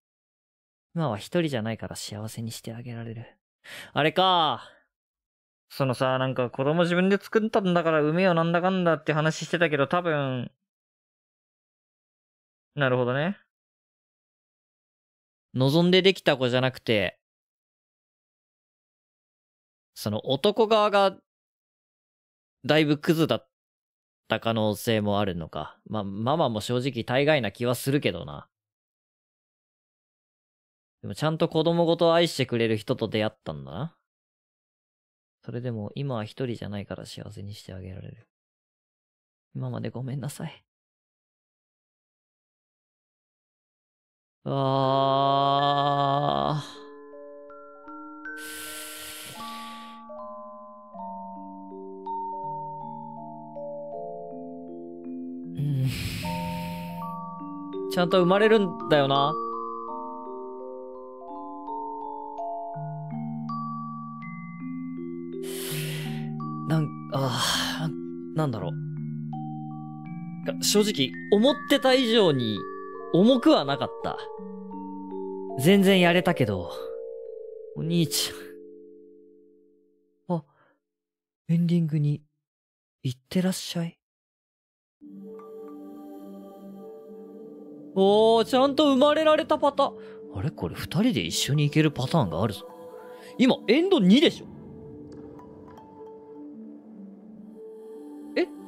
今は一人じゃないから幸せにしてあげられる。あれか。そのさ、なんか子供自分で作ったんだから産めよなんだかんだって話してたけど多分。なるほどね。望んでできた子じゃなくて、その男側が、だいぶクズだった可能性もあるのか。ママも正直大概な気はするけどな。でもちゃんと子供ごと愛してくれる人と出会ったんだな。それでも今は一人じゃないから幸せにしてあげられる。今までごめんなさい。ああ。ちゃんと生まれるんだよな。なんだろう。正直、思ってた以上に重くはなかった。全然やれたけど、お兄ちゃん。あ、エンディングに、いってらっしゃい。おー、ちゃんと生まれられたパターン。あれこれ2人で一緒に行けるパターンがあるぞ。今、エンド2でしょ。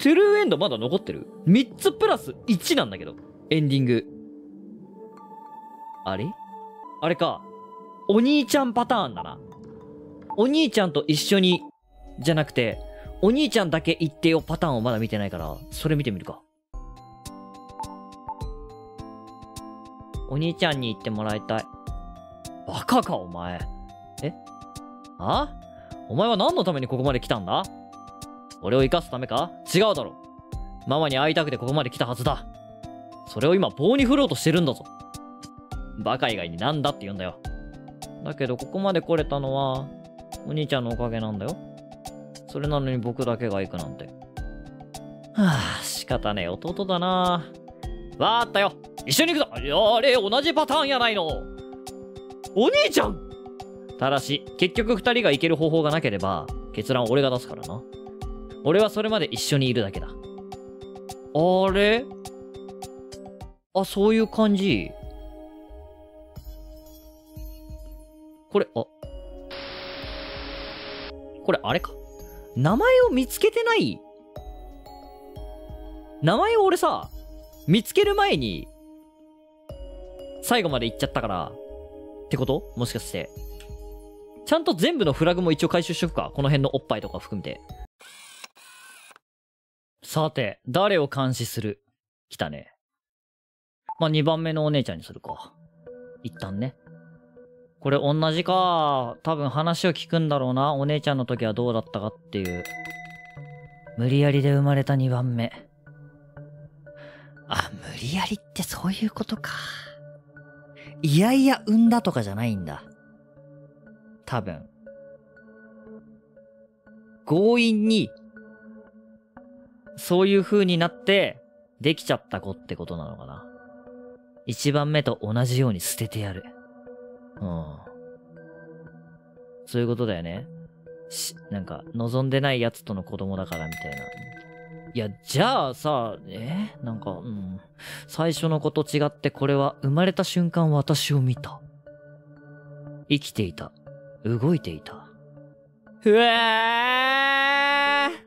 トゥルーエンドまだ残ってる ?3 つプラス1なんだけど。エンディング。あれか。お兄ちゃんパターンだな。お兄ちゃんと一緒に、じゃなくて、お兄ちゃんだけ行ってよパターンをまだ見てないから、それ見てみるか。お兄ちゃんに行ってもらいたい。バカかお前。あ？お前は何のためにここまで来たんだ？俺を生かすためか？違うだろ。ママに会いたくてここまで来たはずだ。それを今棒に振ろうとしてるんだぞ。バカ以外になんだって言うんだよ。だけどここまで来れたのは、お兄ちゃんのおかげなんだよ。それなのに僕だけが行くなんて。はぁ、仕方ねえ弟だな。わーったよ。一緒に行くぞ。あれ同じパターンやないの。お兄ちゃん。ただし結局2人が行ける方法がなければ決断を俺が出すからな。俺はそれまで一緒にいるだけだ。あれ？あ、そういう感じ。これあれか。名前を見つけてない？名前を俺さ、見つける前に最後まで行っちゃったからってこと？もしかしてちゃんと全部のフラグも一応回収しとくか。この辺のおっぱいとか含めて。さて誰を監視する？来たね。2番目のお姉ちゃんにするか一旦ね。これ同じか。多分話を聞くんだろうな。お姉ちゃんの時はどうだったかっていう。無理やりで生まれた2番目。あ、無理やりってそういうことか。いやいや、産んだとかじゃないんだ。多分。強引に、そういう風になって、できちゃった子ってことなのかな。1番目と同じように捨ててやる。うん。そういうことだよね。なんか、望んでないやつとの子供だからみたいな。いや、じゃあさ、なんか、最初の子と違ってこれは生まれた瞬間私を見た。生きていた。動いていた。うわー！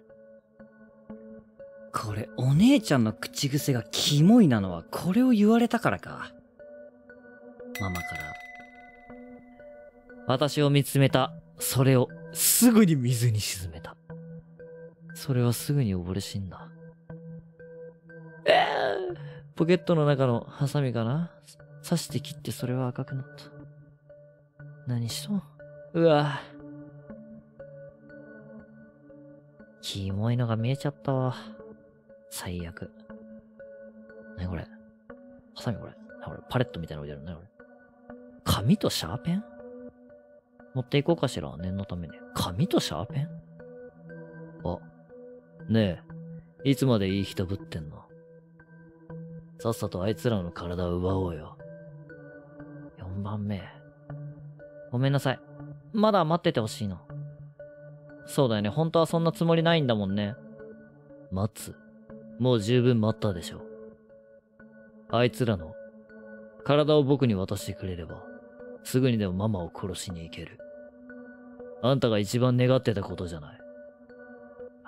これ、お姉ちゃんの口癖がキモいなのはこれを言われたからか。ママから。私を見つめた。それをすぐに水に沈めた。それはすぐに溺れ死んだ。ポケットの中のハサミかな？刺して切ってそれは赤くなった。何しとん？うわぁ。キモいのが見えちゃったわ。最悪。何これ？ハサミこれ？何これ？パレットみたいなの置いてある。何これ？紙とシャーペン？持っていこうかしら、念のために。紙とシャーペン？あ、ねえ、いつまでいい人ぶってんの？さっさとあいつらの体を奪おうよ。4番目。ごめんなさい。まだ待っててほしいの。そうだよね、本当はそんなつもりないんだもんね。待つ。もう十分待ったでしょ。あいつらの体を僕に渡してくれれば、すぐにでもママを殺しに行ける。あんたが一番願ってたことじゃない。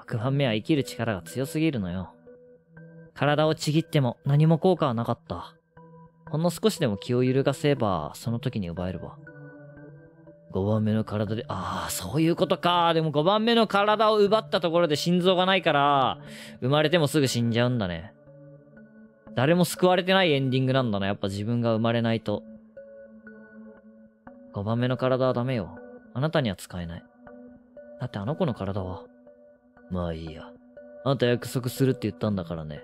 6番目は生きる力が強すぎるのよ。体をちぎっても何も効果はなかった。ほんの少しでも気を揺るがせば、その時に奪えるわ。5番目の体で、ああ、そういうことか。でも5番目の体を奪ったところで心臓がないから、生まれてもすぐ死んじゃうんだね。誰も救われてないエンディングなんだな。やっぱ自分が生まれないと。5番目の体はダメよ。あなたには使えない。だってあの子の体は。まあいいや。あんた約束するって言ったんだからね。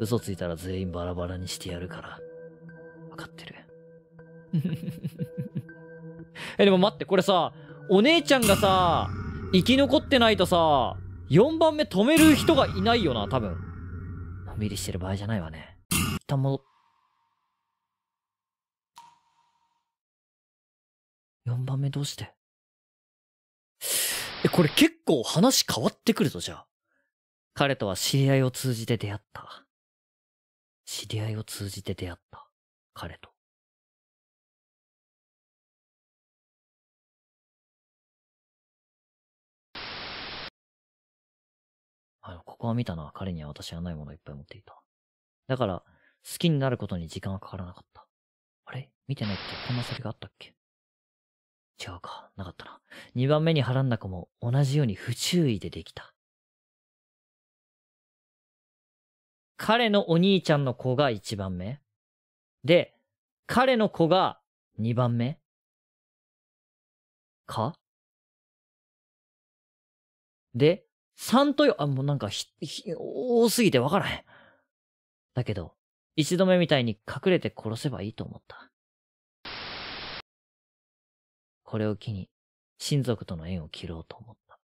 嘘ついたら全員バラバラにしてやるから。わかってる。え、でも待って、これさ、お姉ちゃんがさ、生き残ってないとさ、4番目止める人がいないよな、多分。のんびりしてる場合じゃないわね。一旦戻っ。4番目どうして？これ結構話変わってくるぞ、じゃあ。彼とは知り合いを通じて出会った。知り合いを通じて出会った。彼と。ここは見たな。彼には私がないものをいっぱい持っていた。だから、好きになることに時間はかからなかった。あれ？見てないってこんなセリフがあったっけ？違うか。なかったな。2番目にはらんだ子も同じように不注意でできた。彼のお兄ちゃんの子が1番目。で、彼の子が2番目。か？で、3と4、あ、もうなんか多すぎてわからへん。だけど、一度目みたいに隠れて殺せばいいと思った。これを機に、親族との縁を切ろうと思った。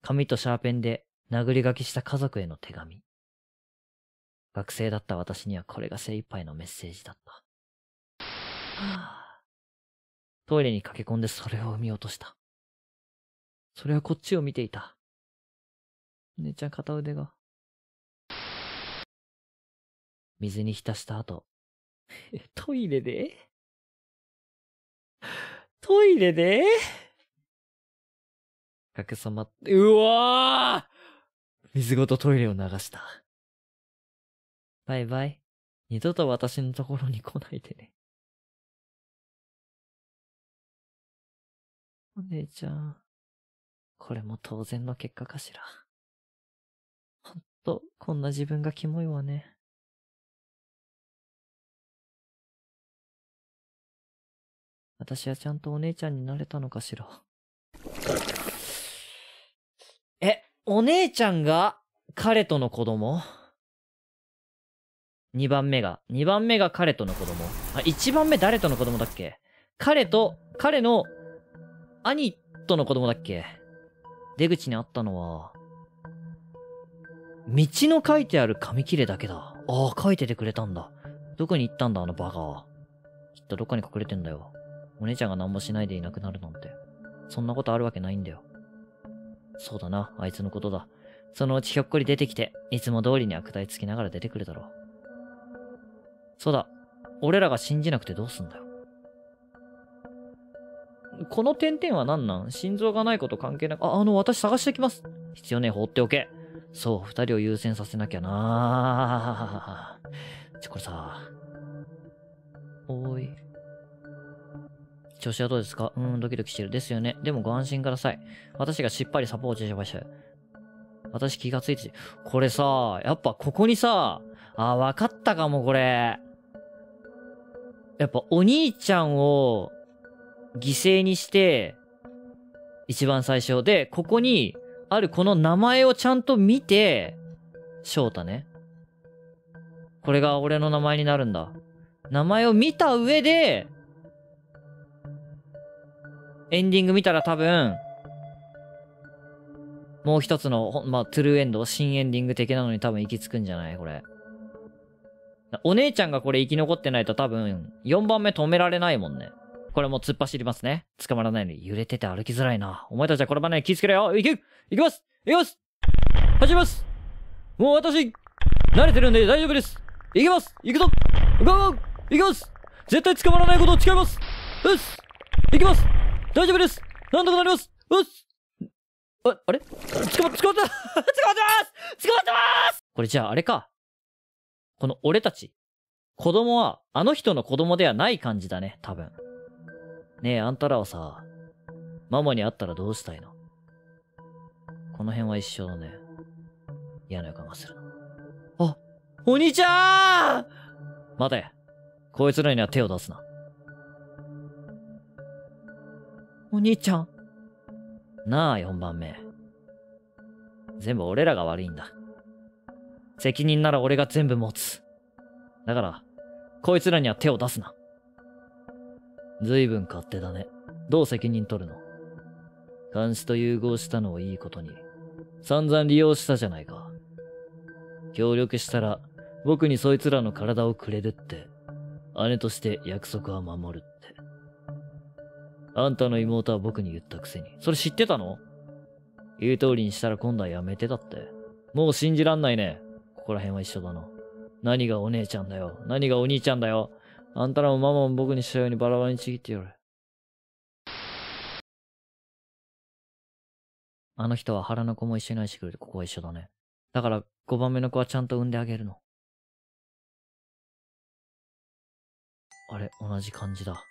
紙とシャーペンで殴り書きした家族への手紙。学生だった私にはこれが精一杯のメッセージだった。トイレに駆け込んでそれを産み落とした。それはこっちを見ていた。姉ちゃん片腕が。水に浸した後、トイレで？トイレで？かけさまって、うわぁ！水ごとトイレを流した。バイバイ。二度と私のところに来ないでね。お姉ちゃん、これも当然の結果かしら。ほんと、こんな自分がキモいわね。私はちゃんとお姉ちゃんになれたのかしら。え、お姉ちゃんが彼との子供？ 2 番目が、2番目が彼との子供。あ、1番目誰との子供だっけ？彼と、彼の兄との子供だっけ？出口にあったのは、道の書いてある紙切れだけだ。ああ、書いててくれたんだ。どこに行ったんだ、あのバカは。きっとどっかに隠れてんだよ。お姉ちゃんが何もしないでいなくなるなんて。そんなことあるわけないんだよ。そうだな、あいつのことだ。そのうちひょっこり出てきて、いつも通りに悪態つきながら出てくるだろう。そうだ、俺らが信じなくてどうすんだよ。この点々は何なん？心臓がないこと関係なく、私探してきます。必要ねえ、放っておけ。そう、二人を優先させなきゃなぁ。これさ、おーい。調子はどうですか？ドキドキしてる。ですよね。でもご安心ください。私がしっぱりサポートしました。私気がついて、これさ、やっぱここにさ、あ、わかったかも、これ。やっぱお兄ちゃんを犠牲にして、一番最初で、ここにあるこの名前をちゃんと見て、翔太ね。これが俺の名前になるんだ。名前を見た上で、エンディング見たら多分、もう一つの、トゥルーエンド、新エンディング的なのに多分行き着くんじゃないこれ。お姉ちゃんがこれ生き残ってないと多分、4番目止められないもんね。これもう突っ走りますね。捕まらないのに揺れてて歩きづらいな。お前たちは転ばないで気ぃつけろよ。行きます走ります。もう私、慣れてるんで大丈夫です。行きます行くぞゴー行きます絶対捕まらないことを誓いますうっす行きます大丈夫ですなんとかなりますうっすあれ捕まってますこれじゃああれか。この俺たち。子供は、あの人の子供ではない感じだね、多分。ねえ、あんたらはさ、ママに会ったらどうしたいの？この辺は一緒だね。嫌な予感がする。あ、お兄ちゃーん！待て。こいつらには手を出すな。お兄ちゃん。なあ、4番目。全部俺らが悪いんだ。責任なら俺が全部持つ。だから、こいつらには手を出すな。ずいぶん勝手だね。どう責任取るの？監視と融合したのをいいことに、散々利用したじゃないか。協力したら、僕にそいつらの体をくれるって、姉として約束は守るって。あんたの妹は僕に言ったくせに。それ知ってたの？言う通りにしたら今度はやめてたって。もう信じらんないね。ここら辺は一緒だな。何がお姉ちゃんだよ。何がお兄ちゃんだよ。あんたらもママも僕にしたようにバラバラにちぎってやれ。あの人は腹の子も一緒に愛してくれて、ここは一緒だね。だから5番目の子はちゃんと産んであげるの。あれ、同じ感じだ。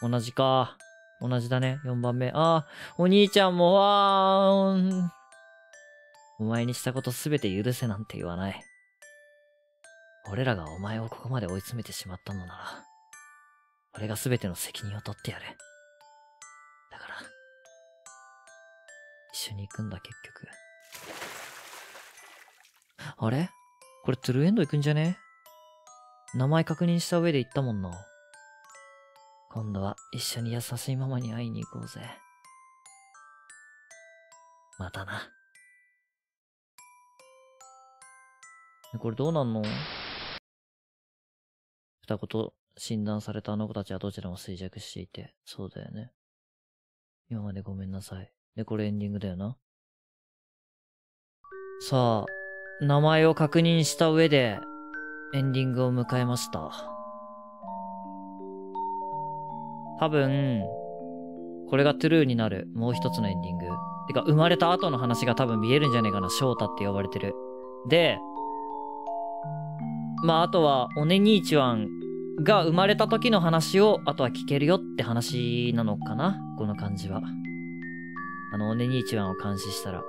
同じか。同じだね。4番目。ああ、お兄ちゃんも、わーん。お前にしたことすべて許せなんて言わない。俺らがお前をここまで追い詰めてしまったのなら、俺がすべての責任を取ってやる。だから、一緒に行くんだ結局。あれ？これトゥルーエンド行くんじゃね？名前確認した上で行ったもんな。今度は一緒に優しいママに会いに行こうぜ。またな。これどうなんの？二子と診断されたあの子たちはどちらも衰弱していて、そうだよね。今までごめんなさい。で、これエンディングだよな。さあ、名前を確認した上で、エンディングを迎えました。多分、これがトゥルーになる。もう一つのエンディング。てか、生まれた後の話が多分見えるんじゃねえかな。翔太って呼ばれてる。で、まあ、あとは、おね兄ちゃんが生まれた時の話を、あとは聞けるよって話なのかな？この感じは。おね兄ちゃんを監視したら。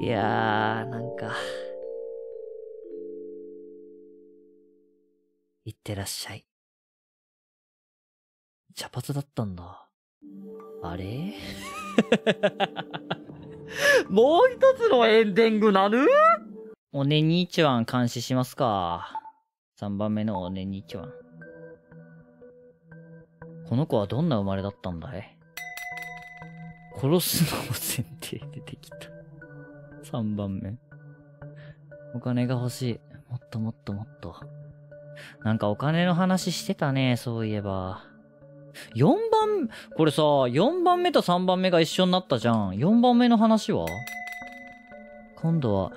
いやー、なんか。いってらっしゃい。茶髪だったんだ。あれもう一つのエンディングなぬ？おねにちわん監視しますか。3番目のおねにちわん。この子はどんな生まれだったんだい？殺すのも前提出てきた。3番目。お金が欲しい。もっともっともっと。なんかお金の話してたね、そういえば。これさ、4番目と3番目が一緒になったじゃん。4番目の話は？今度は、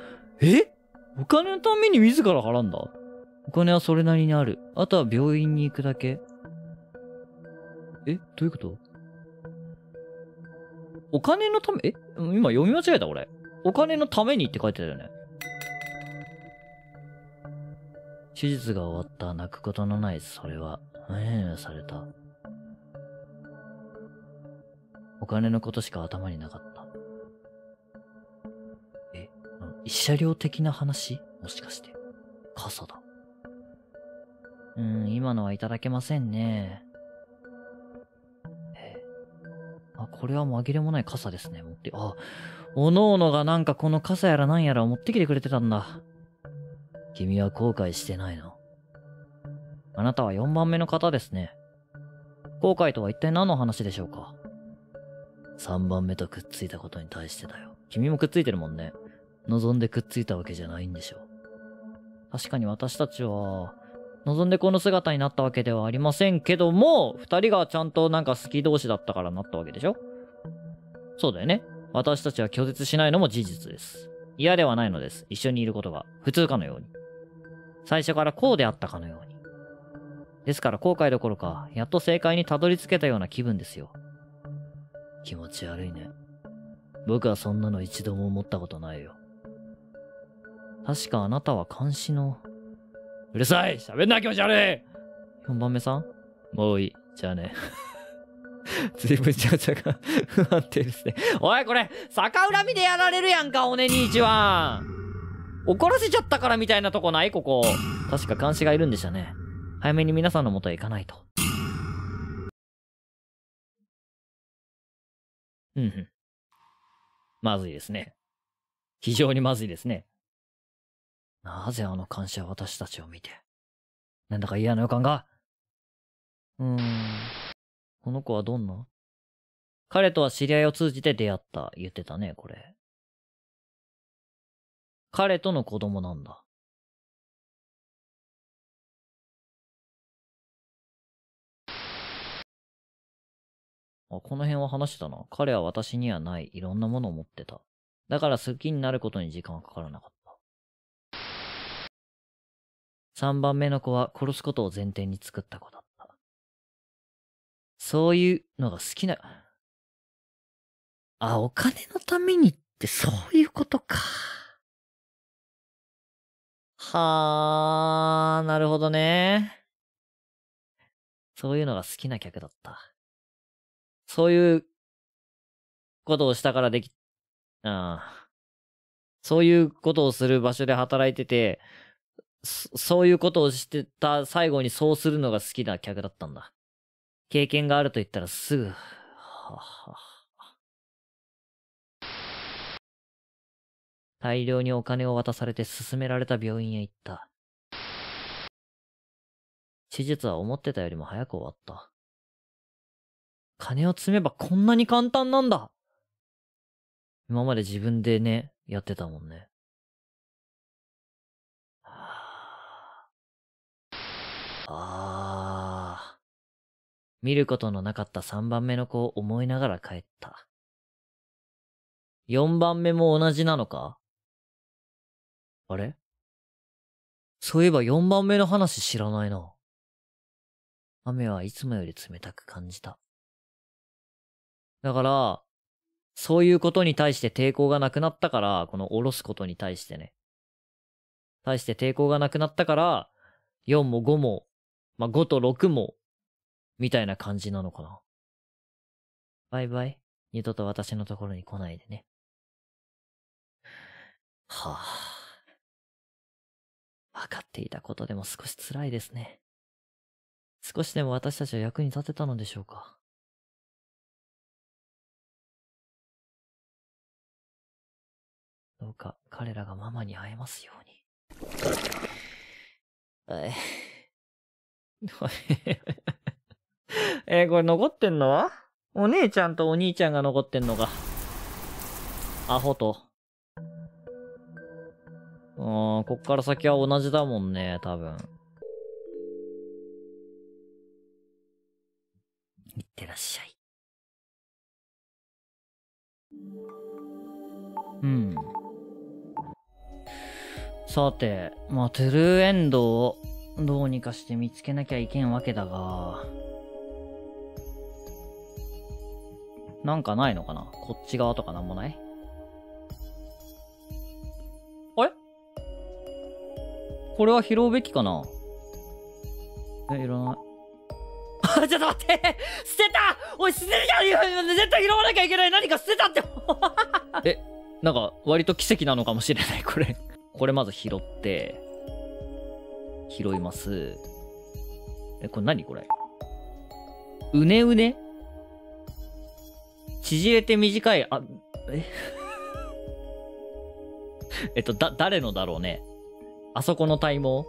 お金のために自ら払うんだ。お金はそれなりにある。あとは病院に行くだけ。どういうこと？お金のため、今読み間違えた俺。お金のためにって書いてたよね。手術が終わった、泣くことのない、それは、された。お金のことしか頭になかった。慰謝料的な話？もしかして。傘だ。今のはいただけませんね。あ、これは紛れもない傘ですね。おのおのがなんかこの傘やらなんやらを持ってきてくれてたんだ。君は後悔してないの？あなたは4番目の方ですね。後悔とは一体何の話でしょうか？3番目とくっついたことに対してだよ。君もくっついてるもんね。望んでくっついたわけじゃないんでしょう。確かに私たちは、望んでこの姿になったわけではありませんけども、2人がちゃんとなんか好き同士だったからなったわけでしょ？そうだよね。私たちは拒絶しないのも事実です。嫌ではないのです。一緒にいることが普通かのように。最初からこうであったかのように。ですから後悔どころか、やっと正解にたどり着けたような気分ですよ。気持ち悪いね。僕はそんなの一度も思ったことないよ。確かあなたは監視の…うるさい！喋んなきゃじゃねえ！ 4 番目さん？もういい。じゃあね。随分ちゃちゃが不安定ですね。おいこれ、逆恨みでやられるやんか、おねにいちは。怒らせちゃったからみたいなとこない？ここ。確か監視がいるんでしたね。早めに皆さんの元へ行かないと。うんうん。まずいですね。非常にまずいですね。なぜあの監視は私たちを見て。なんだか嫌な予感が。この子はどんな？彼とは知り合いを通じて出会った。言ってたね、これ。彼との子供なんだ。あ、この辺は話してたな。彼は私にはないいろんなものを持ってた。だから好きになることに時間はかからなかった。3番目の子は殺すことを前提に作った子だった。そういうのが好きな。あ、お金のためにってそういうことか。はあ、なるほどね。そういうのが好きな客だった。そういうことをしたからでき、そういうことをする場所で働いてて、そういうことをしてた最後にそうするのが好きな客だったんだ。経験があると言ったらすぐ、大量にお金を渡されて勧められた病院へ行った。手術は思ってたよりも早く終わった。金を積めばこんなに簡単なんだ。今まで自分でね、やってたもんね。見ることのなかった3番目の子を思いながら帰った。4番目も同じなのか？あれ？そういえば4番目の話知らないな。雨はいつもより冷たく感じた。だから、そういうことに対して抵抗がなくなったから、この下ろすことに対してね。対して抵抗がなくなったから、4も5も、まあ、5と6も、みたいな感じなのかな。バイバイ。二度と私のところに来ないでね。はぁ。わかっていたことでも少し辛いですね。少しでも私たちは役に立てたのでしょうか。どうか彼らがママに会えますように。はい。これ残ってんのはお姉ちゃんとお兄ちゃんが残ってんのか。アホと。こっから先は同じだもんね、多分。いってらっしゃい。うん。さて、まあ、トゥルーエンドをどうにかして見つけなきゃいけんわけだが、なんかないのかな？こっち側とかなんもない？あれ？これは拾うべきかな？いらない。あ、ちょっと待って捨てた！おい、捨てるじゃん！絶対拾わなきゃいけない何か捨てたってえ、なんか割と奇跡なのかもしれない、これ。これまず拾って、拾います。これ何これ？うねうね？縮れて短い、あ、え誰のだろうね。あそこの体毛？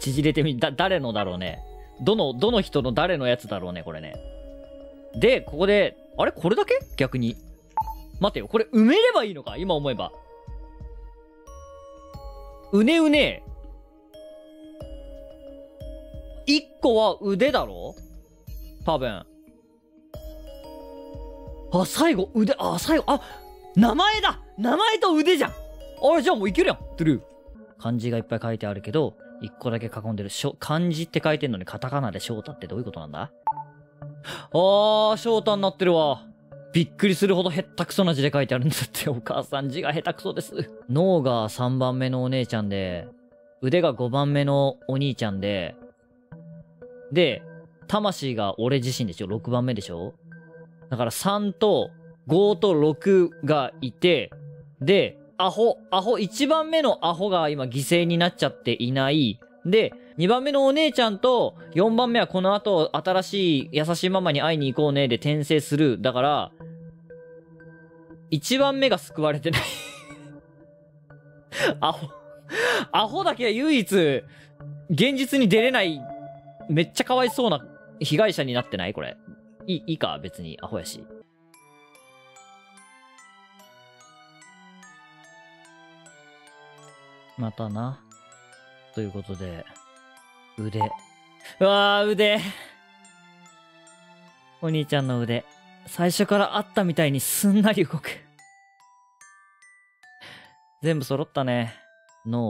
縮れて誰のだろうね。どの人の誰のやつだろうね、これね。で、ここで、あれこれだけ？逆に。待てよ、これ埋めればいいのか？今思えば。うねうね。一個は腕だろ？多分。あ、最後、腕、あ、最後、あ、名前だ！名前と腕じゃん！あれ、じゃあもういけるやん！トゥルー。漢字がいっぱい書いてあるけど、一個だけ囲んでる。漢字って書いてんのにカタカナで翔太ってどういうことなんだ？あー、翔太になってるわ。びっくりするほどへったくそな字で書いてあるんだって。お母さん字が下手くそです。脳が3番目のお姉ちゃんで、腕が5番目のお兄ちゃんで、で、魂が俺自身でしょ ?6 番目でしょ？だから3と5と6がいて、で、アホ、1番目のアホが今犠牲になっちゃっていない。で、2番目のお姉ちゃんと4番目はこの後新しい優しいママに会いに行こうねで転生する。だから、1番目が救われてない。アホだけは唯一現実に出れない。めっちゃかわいそうな被害者になってないこれ。いいか別にアホやし。またな。ということで、腕。うわぁ、腕。お兄ちゃんの腕。最初からあったみたいにすんなり動く。全部揃ったね。脳。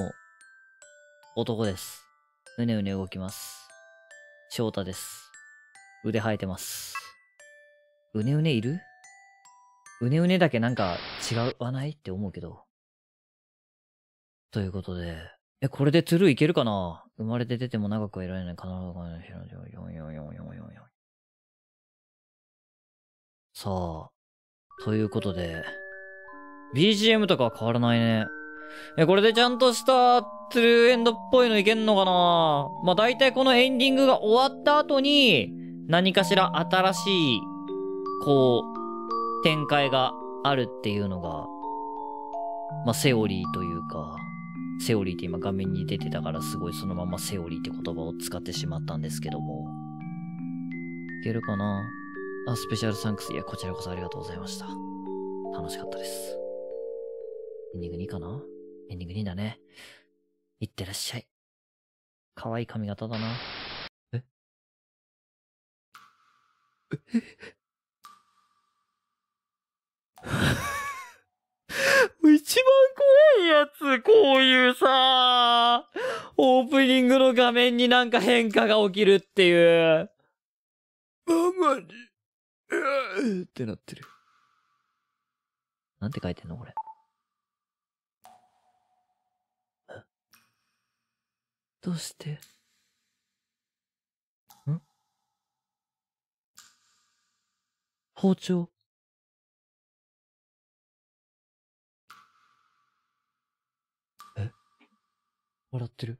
男です。うねうね動きます。翔太です。腕生えてます。うねうねいる？うねうねだけなんか違わないって思うけど。ということで。これでトゥルーいけるかな？生まれて出ても長くはいられない。必ず4444444。さあ。ということで。BGM とかは変わらないね。これでちゃんとしたトゥルーエンドっぽいのいけんのかな？まあ、大体このエンディングが終わった後に、何かしら新しい、こう、展開があるっていうのが、まあ、セオリーというか、セオリーって今画面に出てたからすごいそのままセオリーって言葉を使ってしまったんですけども。いけるかなあ、スペシャルサンクス。いや、こちらこそありがとうございました。楽しかったです。エンディング2かな？エンディング2だね。いってらっしゃい。かわいい髪型だな。一番怖いやつ、こういうさ、オープニングの画面になんか変化が起きるっていう。ママに、ってなってる。なんて書いてんのこれ。どうして？ん？包丁。笑ってる。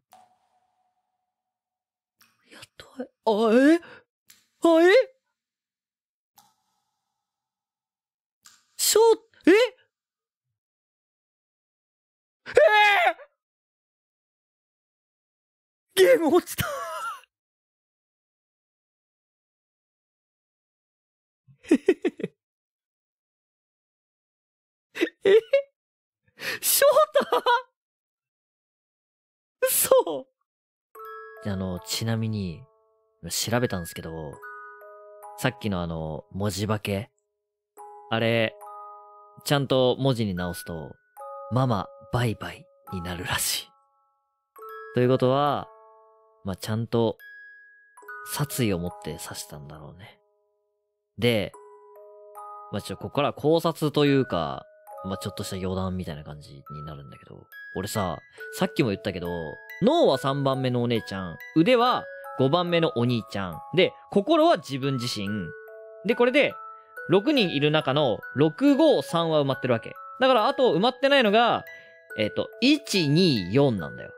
やっとゲーム落ちた翔太嘘。ちなみに、調べたんですけど、さっきの文字化け。あれ、ちゃんと文字に直すと、ママ、バイバイになるらしい。ということは、まあ、ちゃんと、殺意を持って刺したんだろうね。で、まあ、ここから考察というか、まあ、ちょっとした余談みたいな感じになるんだけど、俺さ、さっきも言ったけど、脳は3番目のお姉ちゃん、腕は5番目のお兄ちゃん、で、心は自分自身。で、これで、6人いる中の6、5、3は埋まってるわけ。だから、あと埋まってないのが、1、2、4なんだよ。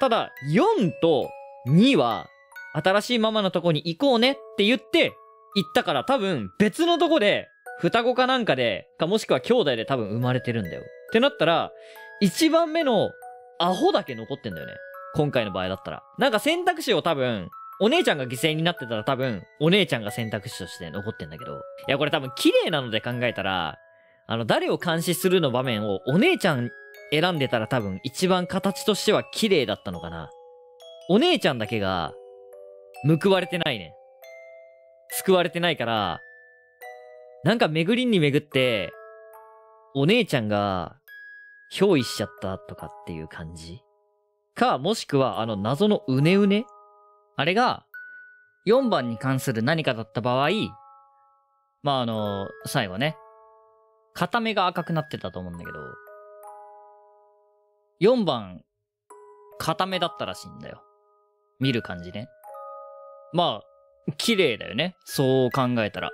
ただ、4と2は、新しいママのとこに行こうねって言って、行ったから多分別のとこで、双子かなんかで、かもしくは兄弟で多分生まれてるんだよ。ってなったら、一番目のアホだけ残ってんだよね。今回の場合だったら。なんか選択肢を多分、お姉ちゃんが犠牲になってたら多分、お姉ちゃんが選択肢として残ってんだけど。いや、これ多分綺麗なので考えたら、誰を監視するの場面をお姉ちゃん選んでたら多分一番形としては綺麗だったのかな。お姉ちゃんだけが、報われてないね。救われてないから、なんか巡りに巡って、お姉ちゃんが、憑依しちゃったとかっていう感じか、もしくは謎のうねうねあれが、4番に関する何かだった場合、まあ最後ね、片目が赤くなってたと思うんだけど、4番、片目だったらしいんだよ。見る感じね。まあ、綺麗だよね。そう考えたら。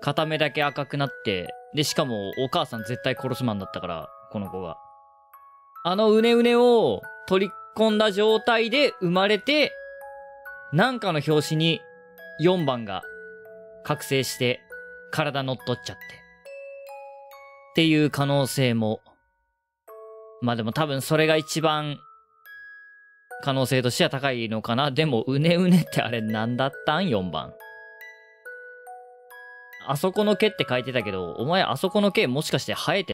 片目だけ赤くなって、で、しかもお母さん絶対殺しマンだったから、この子が。あのうねうねを取り込んだ状態で生まれて、なんかの表紙に4番が覚醒して体乗っ取っちゃって。っていう可能性も。まあでも多分それが一番可能性としては高いのかな。でもうねうねってあれなんだったん ?4 番。あそこの毛って書いてたけど、お前あそこの毛もしかして生えて